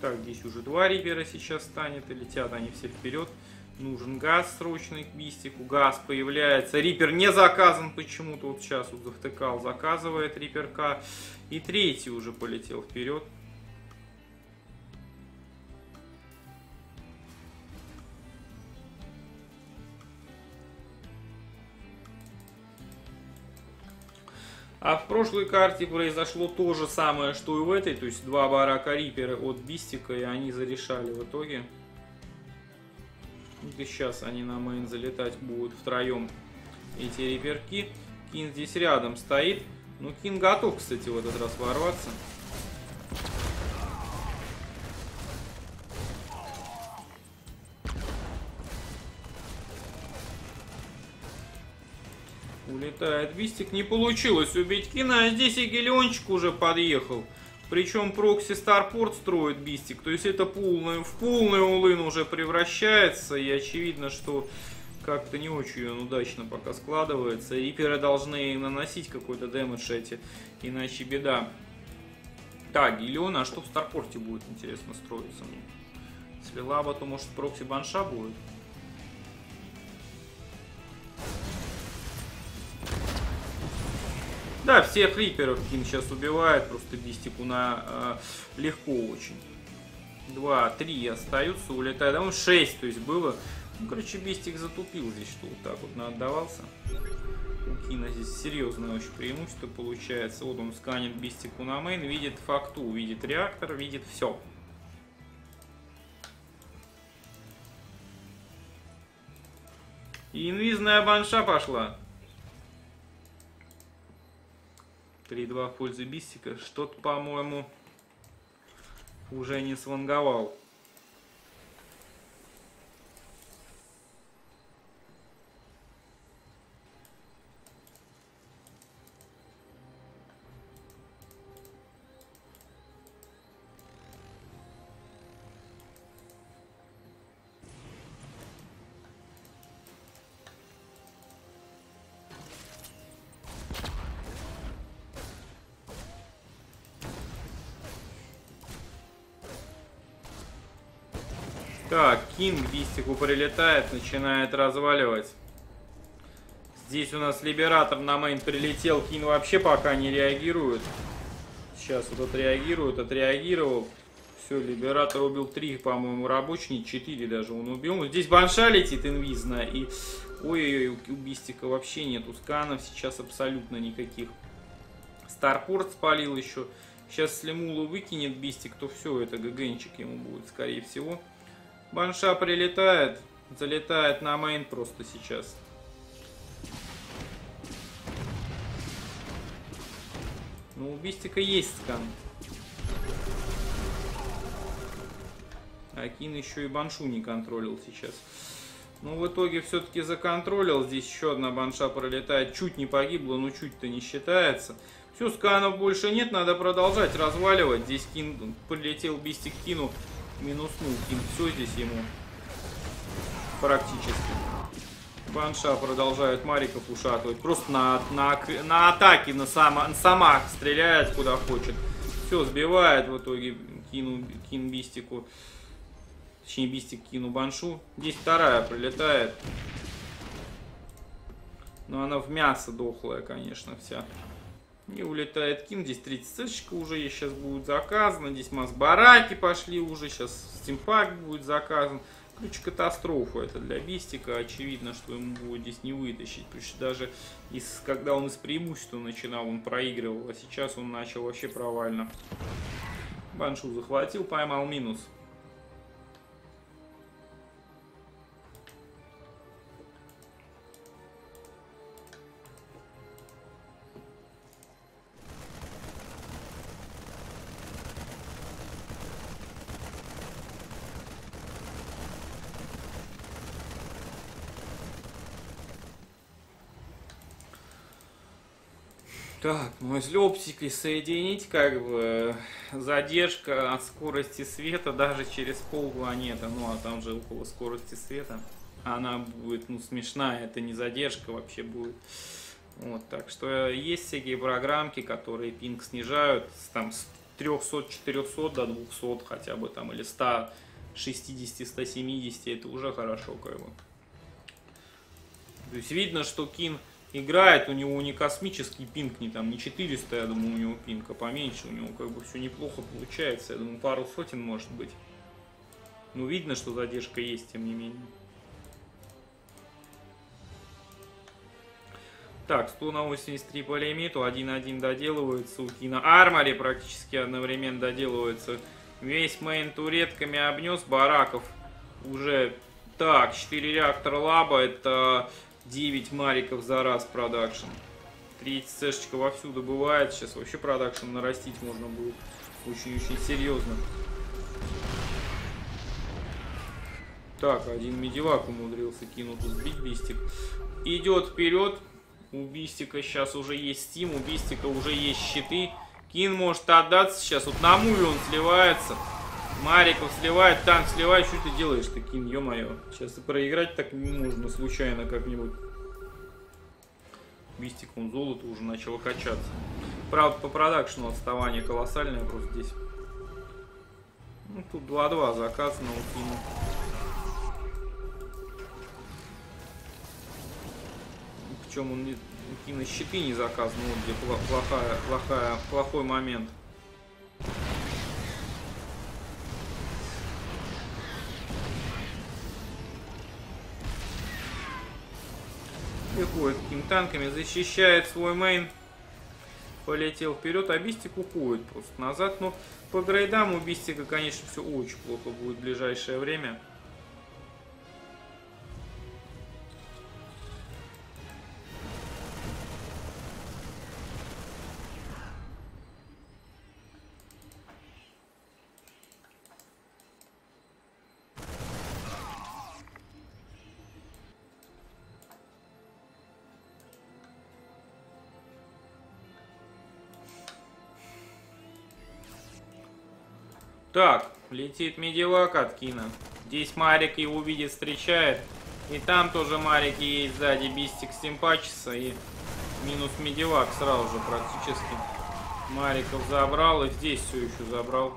Так, здесь уже два рипера сейчас станет, и летят они все вперед. Нужен газ срочный к Бистику. Газ появляется. Рипер не заказан почему-то. Вот сейчас вот захтыкал, заказывает риперка. И третий уже полетел вперед. А в прошлой карте произошло то же самое, что и в этой. То есть два барака рипера от Бистика, и они зарешали в итоге. И сейчас они на мейн залетать будут втроем, эти риперки. Kiin здесь рядом стоит. Ну, Kiin готов, кстати, в этот раз ворваться. Улетает Бистик. Не получилось убить Kiin, а здесь и Гелиончик уже подъехал. Причем прокси Старпорт строит Бистик. То есть это в полный улын уже превращается. И очевидно, что как-то не очень он удачно пока складывается. Риперы должны наносить какой-то дэмэдж эти. Иначе беда. Так, Гелион, а что в Старпорте будет, интересно, строиться мне? Если лаба, то может прокси банша будет? Да, всех риперов Kiin сейчас убивает, просто Бистику на легко очень. 2, 3 остаются, улетает. А он 6, то есть было. Ну, короче, Бистик затупил здесь, что вот так вот наотдавался. У Kiin здесь серьезное очень преимущество получается. Вот он сканит Бистику на мейн, видит факту, видит реактор, видит все. И инвизная банша пошла. 3-2 в пользу Бистика. Что-то, по-моему, уже не сванговал. Так, Kiin к Бистику прилетает, начинает разваливать. Здесь у нас Либератор на мейн прилетел, Kiin вообще пока не реагирует. Сейчас вот отреагирует, отреагировал. Все, Либератор убил 3, по-моему, рабочие, 4 даже он убил. Здесь банша летит инвизная, и ой-ой-ой, у Бистика вообще нету сканов сейчас абсолютно никаких. Старпорт спалил еще. Сейчас если Мулу выкинет Бистик, то все, это ГГНчик ему будет, скорее всего. Банша прилетает, залетает на мейн просто сейчас. Ну, у Бистика есть скан. А Kiin еще и баншу не контролил сейчас. Ну, в итоге все-таки законтролил. Здесь еще одна банша пролетает. Чуть не погибла, но чуть-то не считается. Все, сканов больше нет, надо продолжать разваливать. Здесь Kiin прилетел, Бистик Kiin'у. Минуснул Kiin все здесь ему практически. Банша продолжает мариков ушатывать. Просто на атаке на самах стреляет куда хочет. Все сбивает в итоге Kiin Бистику. Точнее, Бистик Kiin'у баншу. Здесь вторая прилетает. Но она в мясо дохлая, конечно, вся. И улетает Kiin. Здесь 30 уже есть, сейчас будет заказано. Здесь масс-бараки пошли уже. Сейчас стимпак будет заказан. Короче, катастрофа это для Бистика. Очевидно, что ему будет здесь не вытащить. Потому что даже когда он из преимущества начинал, он проигрывал. А сейчас он начал вообще провально. Баншу захватил, поймал минус. Так, ну если оптики соединить, как бы задержка от скорости света даже через полпланеты, ну а там же около скорости света, она будет, ну, смешная, это не задержка вообще будет. Вот, так что есть всякие программки, которые пинг снижают там с 300-400 до 200 хотя бы там, или 160-170, это уже хорошо, как бы. То есть видно, что Kiin играет, у него не космический пинг, не там, не 400, я думаю, у него пинг, а поменьше, у него как бы все неплохо получается, я думаю, пару сотен может быть. Но видно, что задержка есть, тем не менее. Так, 100 на 83 по лимиту, 1-1 доделывается у Kiin. Армори практически одновременно доделывается. Весь мейн туретками обнес, бараков уже... Так, 4 реактора лаба, это 9 мариков за раз продакшн. 3 ЦСшечка вовсю добывает, сейчас вообще продакшн нарастить можно будет очень-очень серьезно. Так, один медивак умудрился кинуть, сбить Бистик. Идет вперед. У Бистика сейчас уже есть стим, у Бистика уже есть щиты. Kiin может отдаться сейчас. Вот на муве он сливается. Мариков сливает, танк сливает. Что ты делаешь-то, Kiin, ё-моё? Сейчас и проиграть так не нужно, случайно как-нибудь. Бистик, он золото уже начало качаться. Правда, по продакшну отставание колоссальное просто здесь. Ну, тут 2-2 заказ на Kiin. Причем он и на щиты не заказан, вот где плохой момент. Приходит такими танками, защищает свой мейн. Полетел вперед, а Бистик уходит просто назад. Но по грейдам у Бистика, конечно, все очень плохо будет в ближайшее время. Так, летит медивак от Kiin. Здесь Марик его видит, встречает. И там тоже Марики есть сзади. Бистик стимпачится и минус медивак сразу же практически. Мариков забрал и здесь все еще забрал.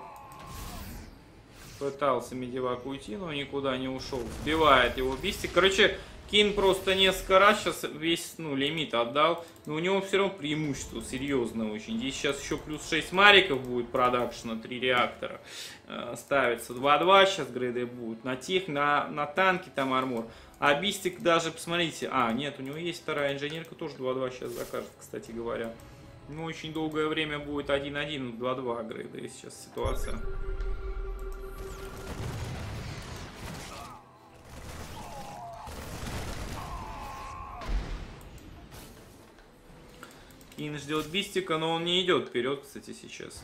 Пытался медивак уйти, но никуда не ушел. Сбивает его Бистик. Короче, Kiin просто несколько раз сейчас весь, ну, лимит отдал. Но у него все равно преимущество серьезное очень. Здесь сейчас еще плюс 6 мариков будет продакшена, 3 реактора. Ставится 2-2 сейчас грейды будут. На танке там армор. А Бистик даже, посмотрите... А, нет, у него есть вторая инженерка, тоже 2-2 сейчас закажет, кстати говоря. Ну, очень долгое время будет 1-1, 2-2 грейды сейчас ситуация. Kiin ждет Бистика, но он не идет вперед, кстати, сейчас.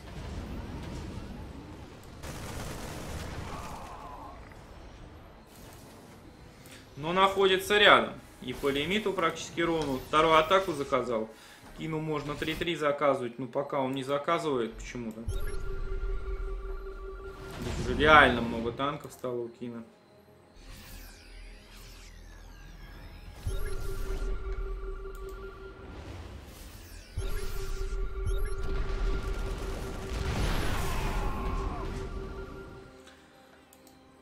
Но находится рядом. И по лимиту практически ровно. Вторую атаку заказал. Kiin'у можно 3-3 заказывать, но пока он не заказывает почему-то. Здесь уже реально много танков стало у Kiin'а.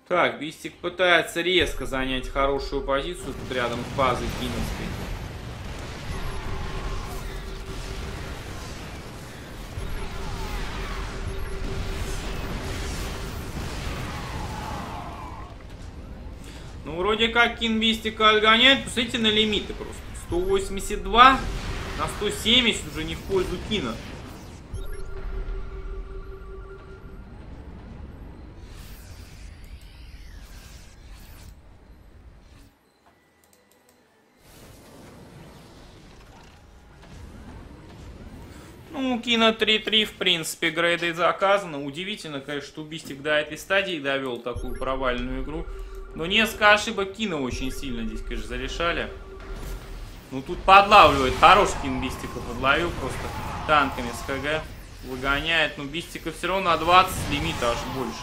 Так, Бистик пытается резко занять хорошую позицию тут рядом с базой киновской. Ну, вроде как Kiin Бистика отгоняет. Посмотрите на лимиты просто. 182 на 170 уже не в пользу Kiin'а. Ну, у Kiin'а 3-3, в принципе, грейды заказаны. Удивительно, конечно, что Бистик до этой стадии довел такую провальную игру. Но несколько ошибок Kiin'а очень сильно здесь, конечно, зарешали. Ну тут подлавливает. Хороший Кин Бистика подловил просто танками с КГ. Выгоняет. Но Бистика все равно на 20 лимита аж больше.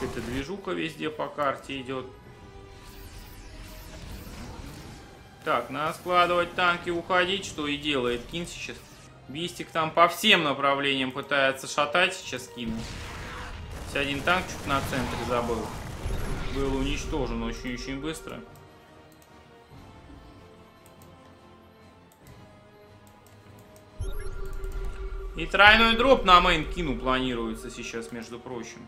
Какая-то движуха везде по карте идет. Так, надо складывать танки, уходить, что и делает Кин сейчас. Бистик там по всем направлениям пытается шатать сейчас Кина. Один танк чуть на центре забыл. Был уничтожен очень-очень быстро. И тройной дроп на мейн Кину планируется сейчас, между прочим.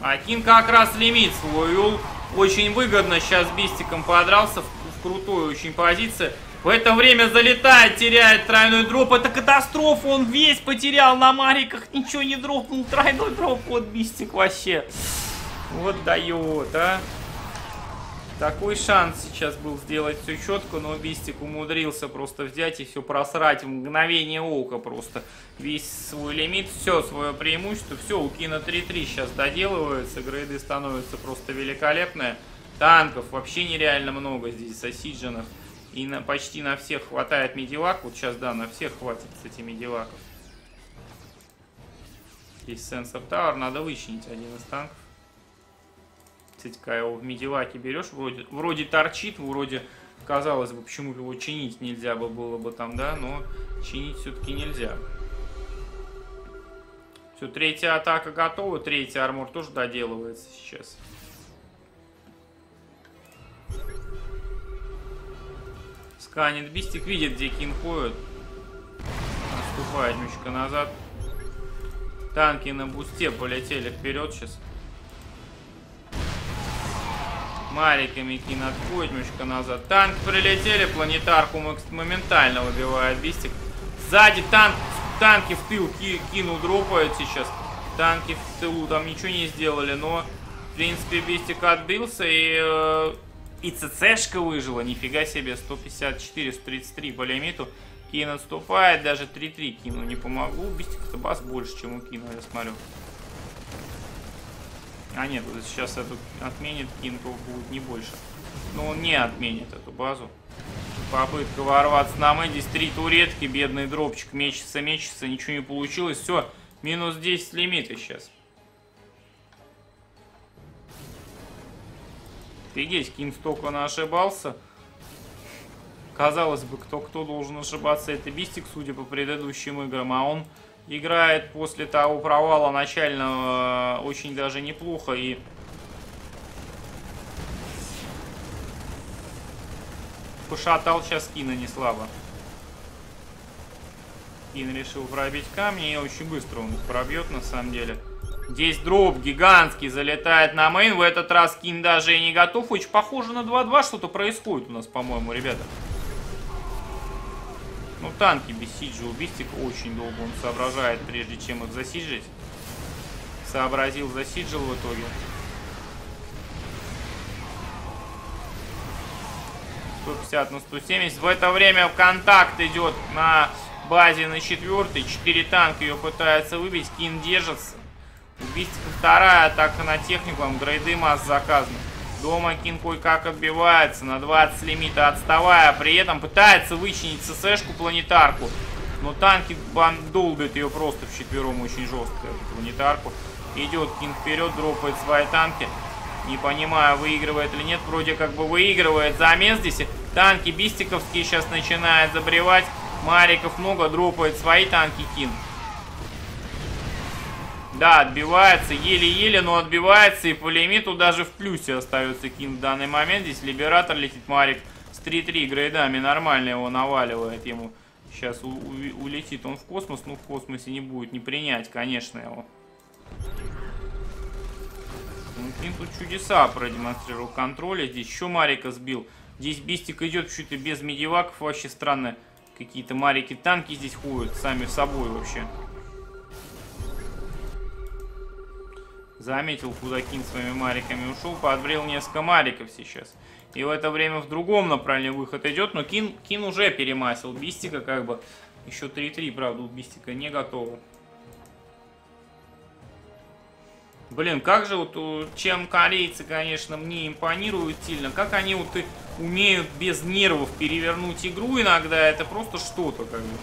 А Кин как раз лимит свой вел. Очень выгодно сейчас Бистиком подрался в крутую очень позицию. В это время залетает, теряет тройной дроп. Это катастрофа, он весь потерял на мариках. Ничего не дропнул, тройной дроп. Вот Бистик вообще. Вот дает, а. Такой шанс сейчас был сделать все четко, но Бистик умудрился просто взять и все просрать в мгновение ока просто. Весь свой лимит, все свое преимущество, все, у Кина 3-3 сейчас доделывается, грейды становятся просто великолепные. Танков вообще нереально много здесь, засидженных. И почти на всех хватает медивак, вот сейчас, да, на всех хватит, кстати, медиваков. Здесь сенсор тауэр, надо вычинить один из танков. Кстати, когда его в медиваке берешь, вроде торчит, вроде, казалось бы, почему его чинить нельзя было бы там, да, но чинить все-таки нельзя. Все, третья атака готова, третий армор тоже доделывается сейчас. Сканет Бистик, видит, где Кин ходит. Отступает немножко назад. Танки на бусте полетели вперед сейчас. Мариками Кин отходит немножко назад. Танк прилетели, планетарку моментально выбивает Бистик. Сзади танки в тыл Кину дропают сейчас. Танки в тылу там ничего не сделали, но в принципе Бистик отбился и ЦЦшка выжила. Нифига себе, 154-133 по лимиту. Кин отступает, даже 3-3 Кину не помогло. Бистик-то бас больше, чем у Кина, я смотрю. А нет, вот сейчас эту отменит, Кинг будет не больше. Но он не отменит эту базу. Попытка ворваться на мэн. Здесь 3 туретки, бедный дропчик. Мечется, мечется, ничего не получилось. Все, минус 10 лимита сейчас. Офигеть, Кинг столько наошибался. Казалось бы, кто должен ошибаться, это Бистик, судя по предыдущим играм, а он... Играет после того провала начального очень даже неплохо и... Пошатал сейчас Кина не слабо. Кин решил пробить камни и очень быстро он их пробьет на самом деле. Здесь дроп гигантский залетает на мейн. В этот раз Кин даже и не готов. Очень похоже на 2-2 что-то происходит у нас, по-моему, ребята. Ну, танки без сиджи у Бистика очень долго он соображает, прежде чем их засиджить. Сообразил, засиджил в итоге. ,150 на 170. В это время контакт идет на базе на 4-й. 4 танка ее пытаются выбить. Кин держится. У Бистика вторая атака на техникум. Грейды масс заказаны. Дома Кин кое-как отбивается, на 20 лимита отставая, при этом пытается вычинить ССшку планетарку. Но танки долбят ее просто вчетвером очень жестко, эту планетарку. Идет Кин вперед, дропает свои танки. Не понимаю, выигрывает или нет, вроде как бы выигрывает замес здесь. Танки бистиковские сейчас начинают забревать. Мариков много, дропает свои танки Кин. Да, отбивается, еле-еле, но отбивается, и по лимиту даже в плюсе остается Кин в данный момент. Здесь Либератор летит, Марик с 3-3 грейдами, нормально его наваливает ему. Сейчас улетит он в космос, ну в космосе не будет, не принять, конечно, его. Ну, Кин тут чудеса продемонстрировал контроля, здесь еще Марика сбил. Здесь Бистик идет чуть-чуть без медиваков, вообще странно, какие-то Марики-танки здесь ходят сами собой вообще. Заметил, куда Кин своими мариками ушел, подбрил несколько мариков сейчас. И в это время в другом направлении выход идет, но Кин уже перемасил Бистика, как бы Еще 3-3, правда, у Бистика не готово. Блин, как же вот, чем корейцы, конечно, мне импонируют сильно. Как они вот и умеют без нервов перевернуть игру иногда. Это просто что-то, как бы.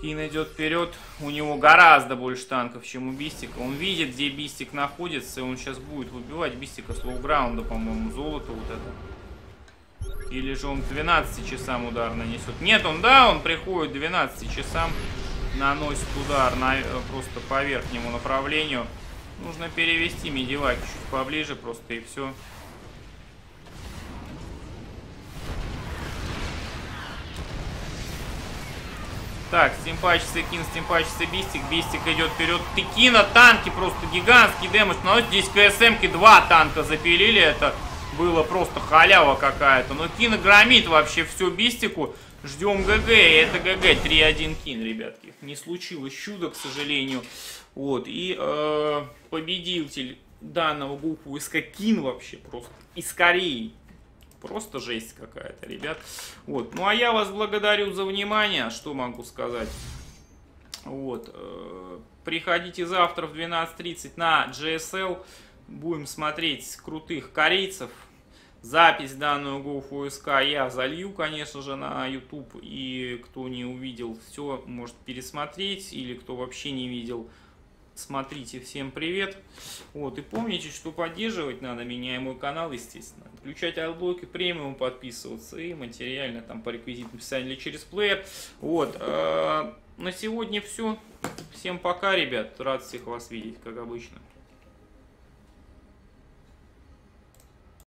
Кин идет вперед. У него гораздо больше танков, чем у Бистика. Он видит, где Бистик находится. И он сейчас будет выбивать Бистика с лоу-граунда, по-моему, золото вот это. Или же он к 12 часам удар нанесет. Нет, он, да, он приходит к 12 часам, наносит удар на, просто по верхнему направлению. Нужно перевести медиваки чуть поближе просто, и все. Так, стимпачится Кин, стимпачится Бистик. Бистик идет вперед. Тыкина, танки просто гигантский демедж наносит. Здесь КСМ-ки 2 танка запилили, это... Было просто халява какая-то. Но Кин громит вообще всю Бистику. Ждем ГГ. И это ГГ. 3-1 Кин, ребятки. Не случилось чудо, к сожалению. Вот. И победитель данного GoFoSK Кин вообще просто из Кореи. Просто жесть какая-то, ребят. Вот. Ну, а я вас благодарю за внимание. Что могу сказать? Вот. Приходите завтра в 12:30 на GSL. Будем смотреть крутых корейцев. Запись данную GoFoSK я залью, конечно же, на YouTube. И кто не увидел, все может пересмотреть. Или кто вообще не видел, смотрите. Всем привет. Вот. И помните, что поддерживать надо меня и мой канал, естественно. Включать отблоки, премиум подписываться. И материально там по реквизитам писать или через плеер. Вот. На сегодня все. Всем пока, ребят. Рад всех вас видеть, как обычно.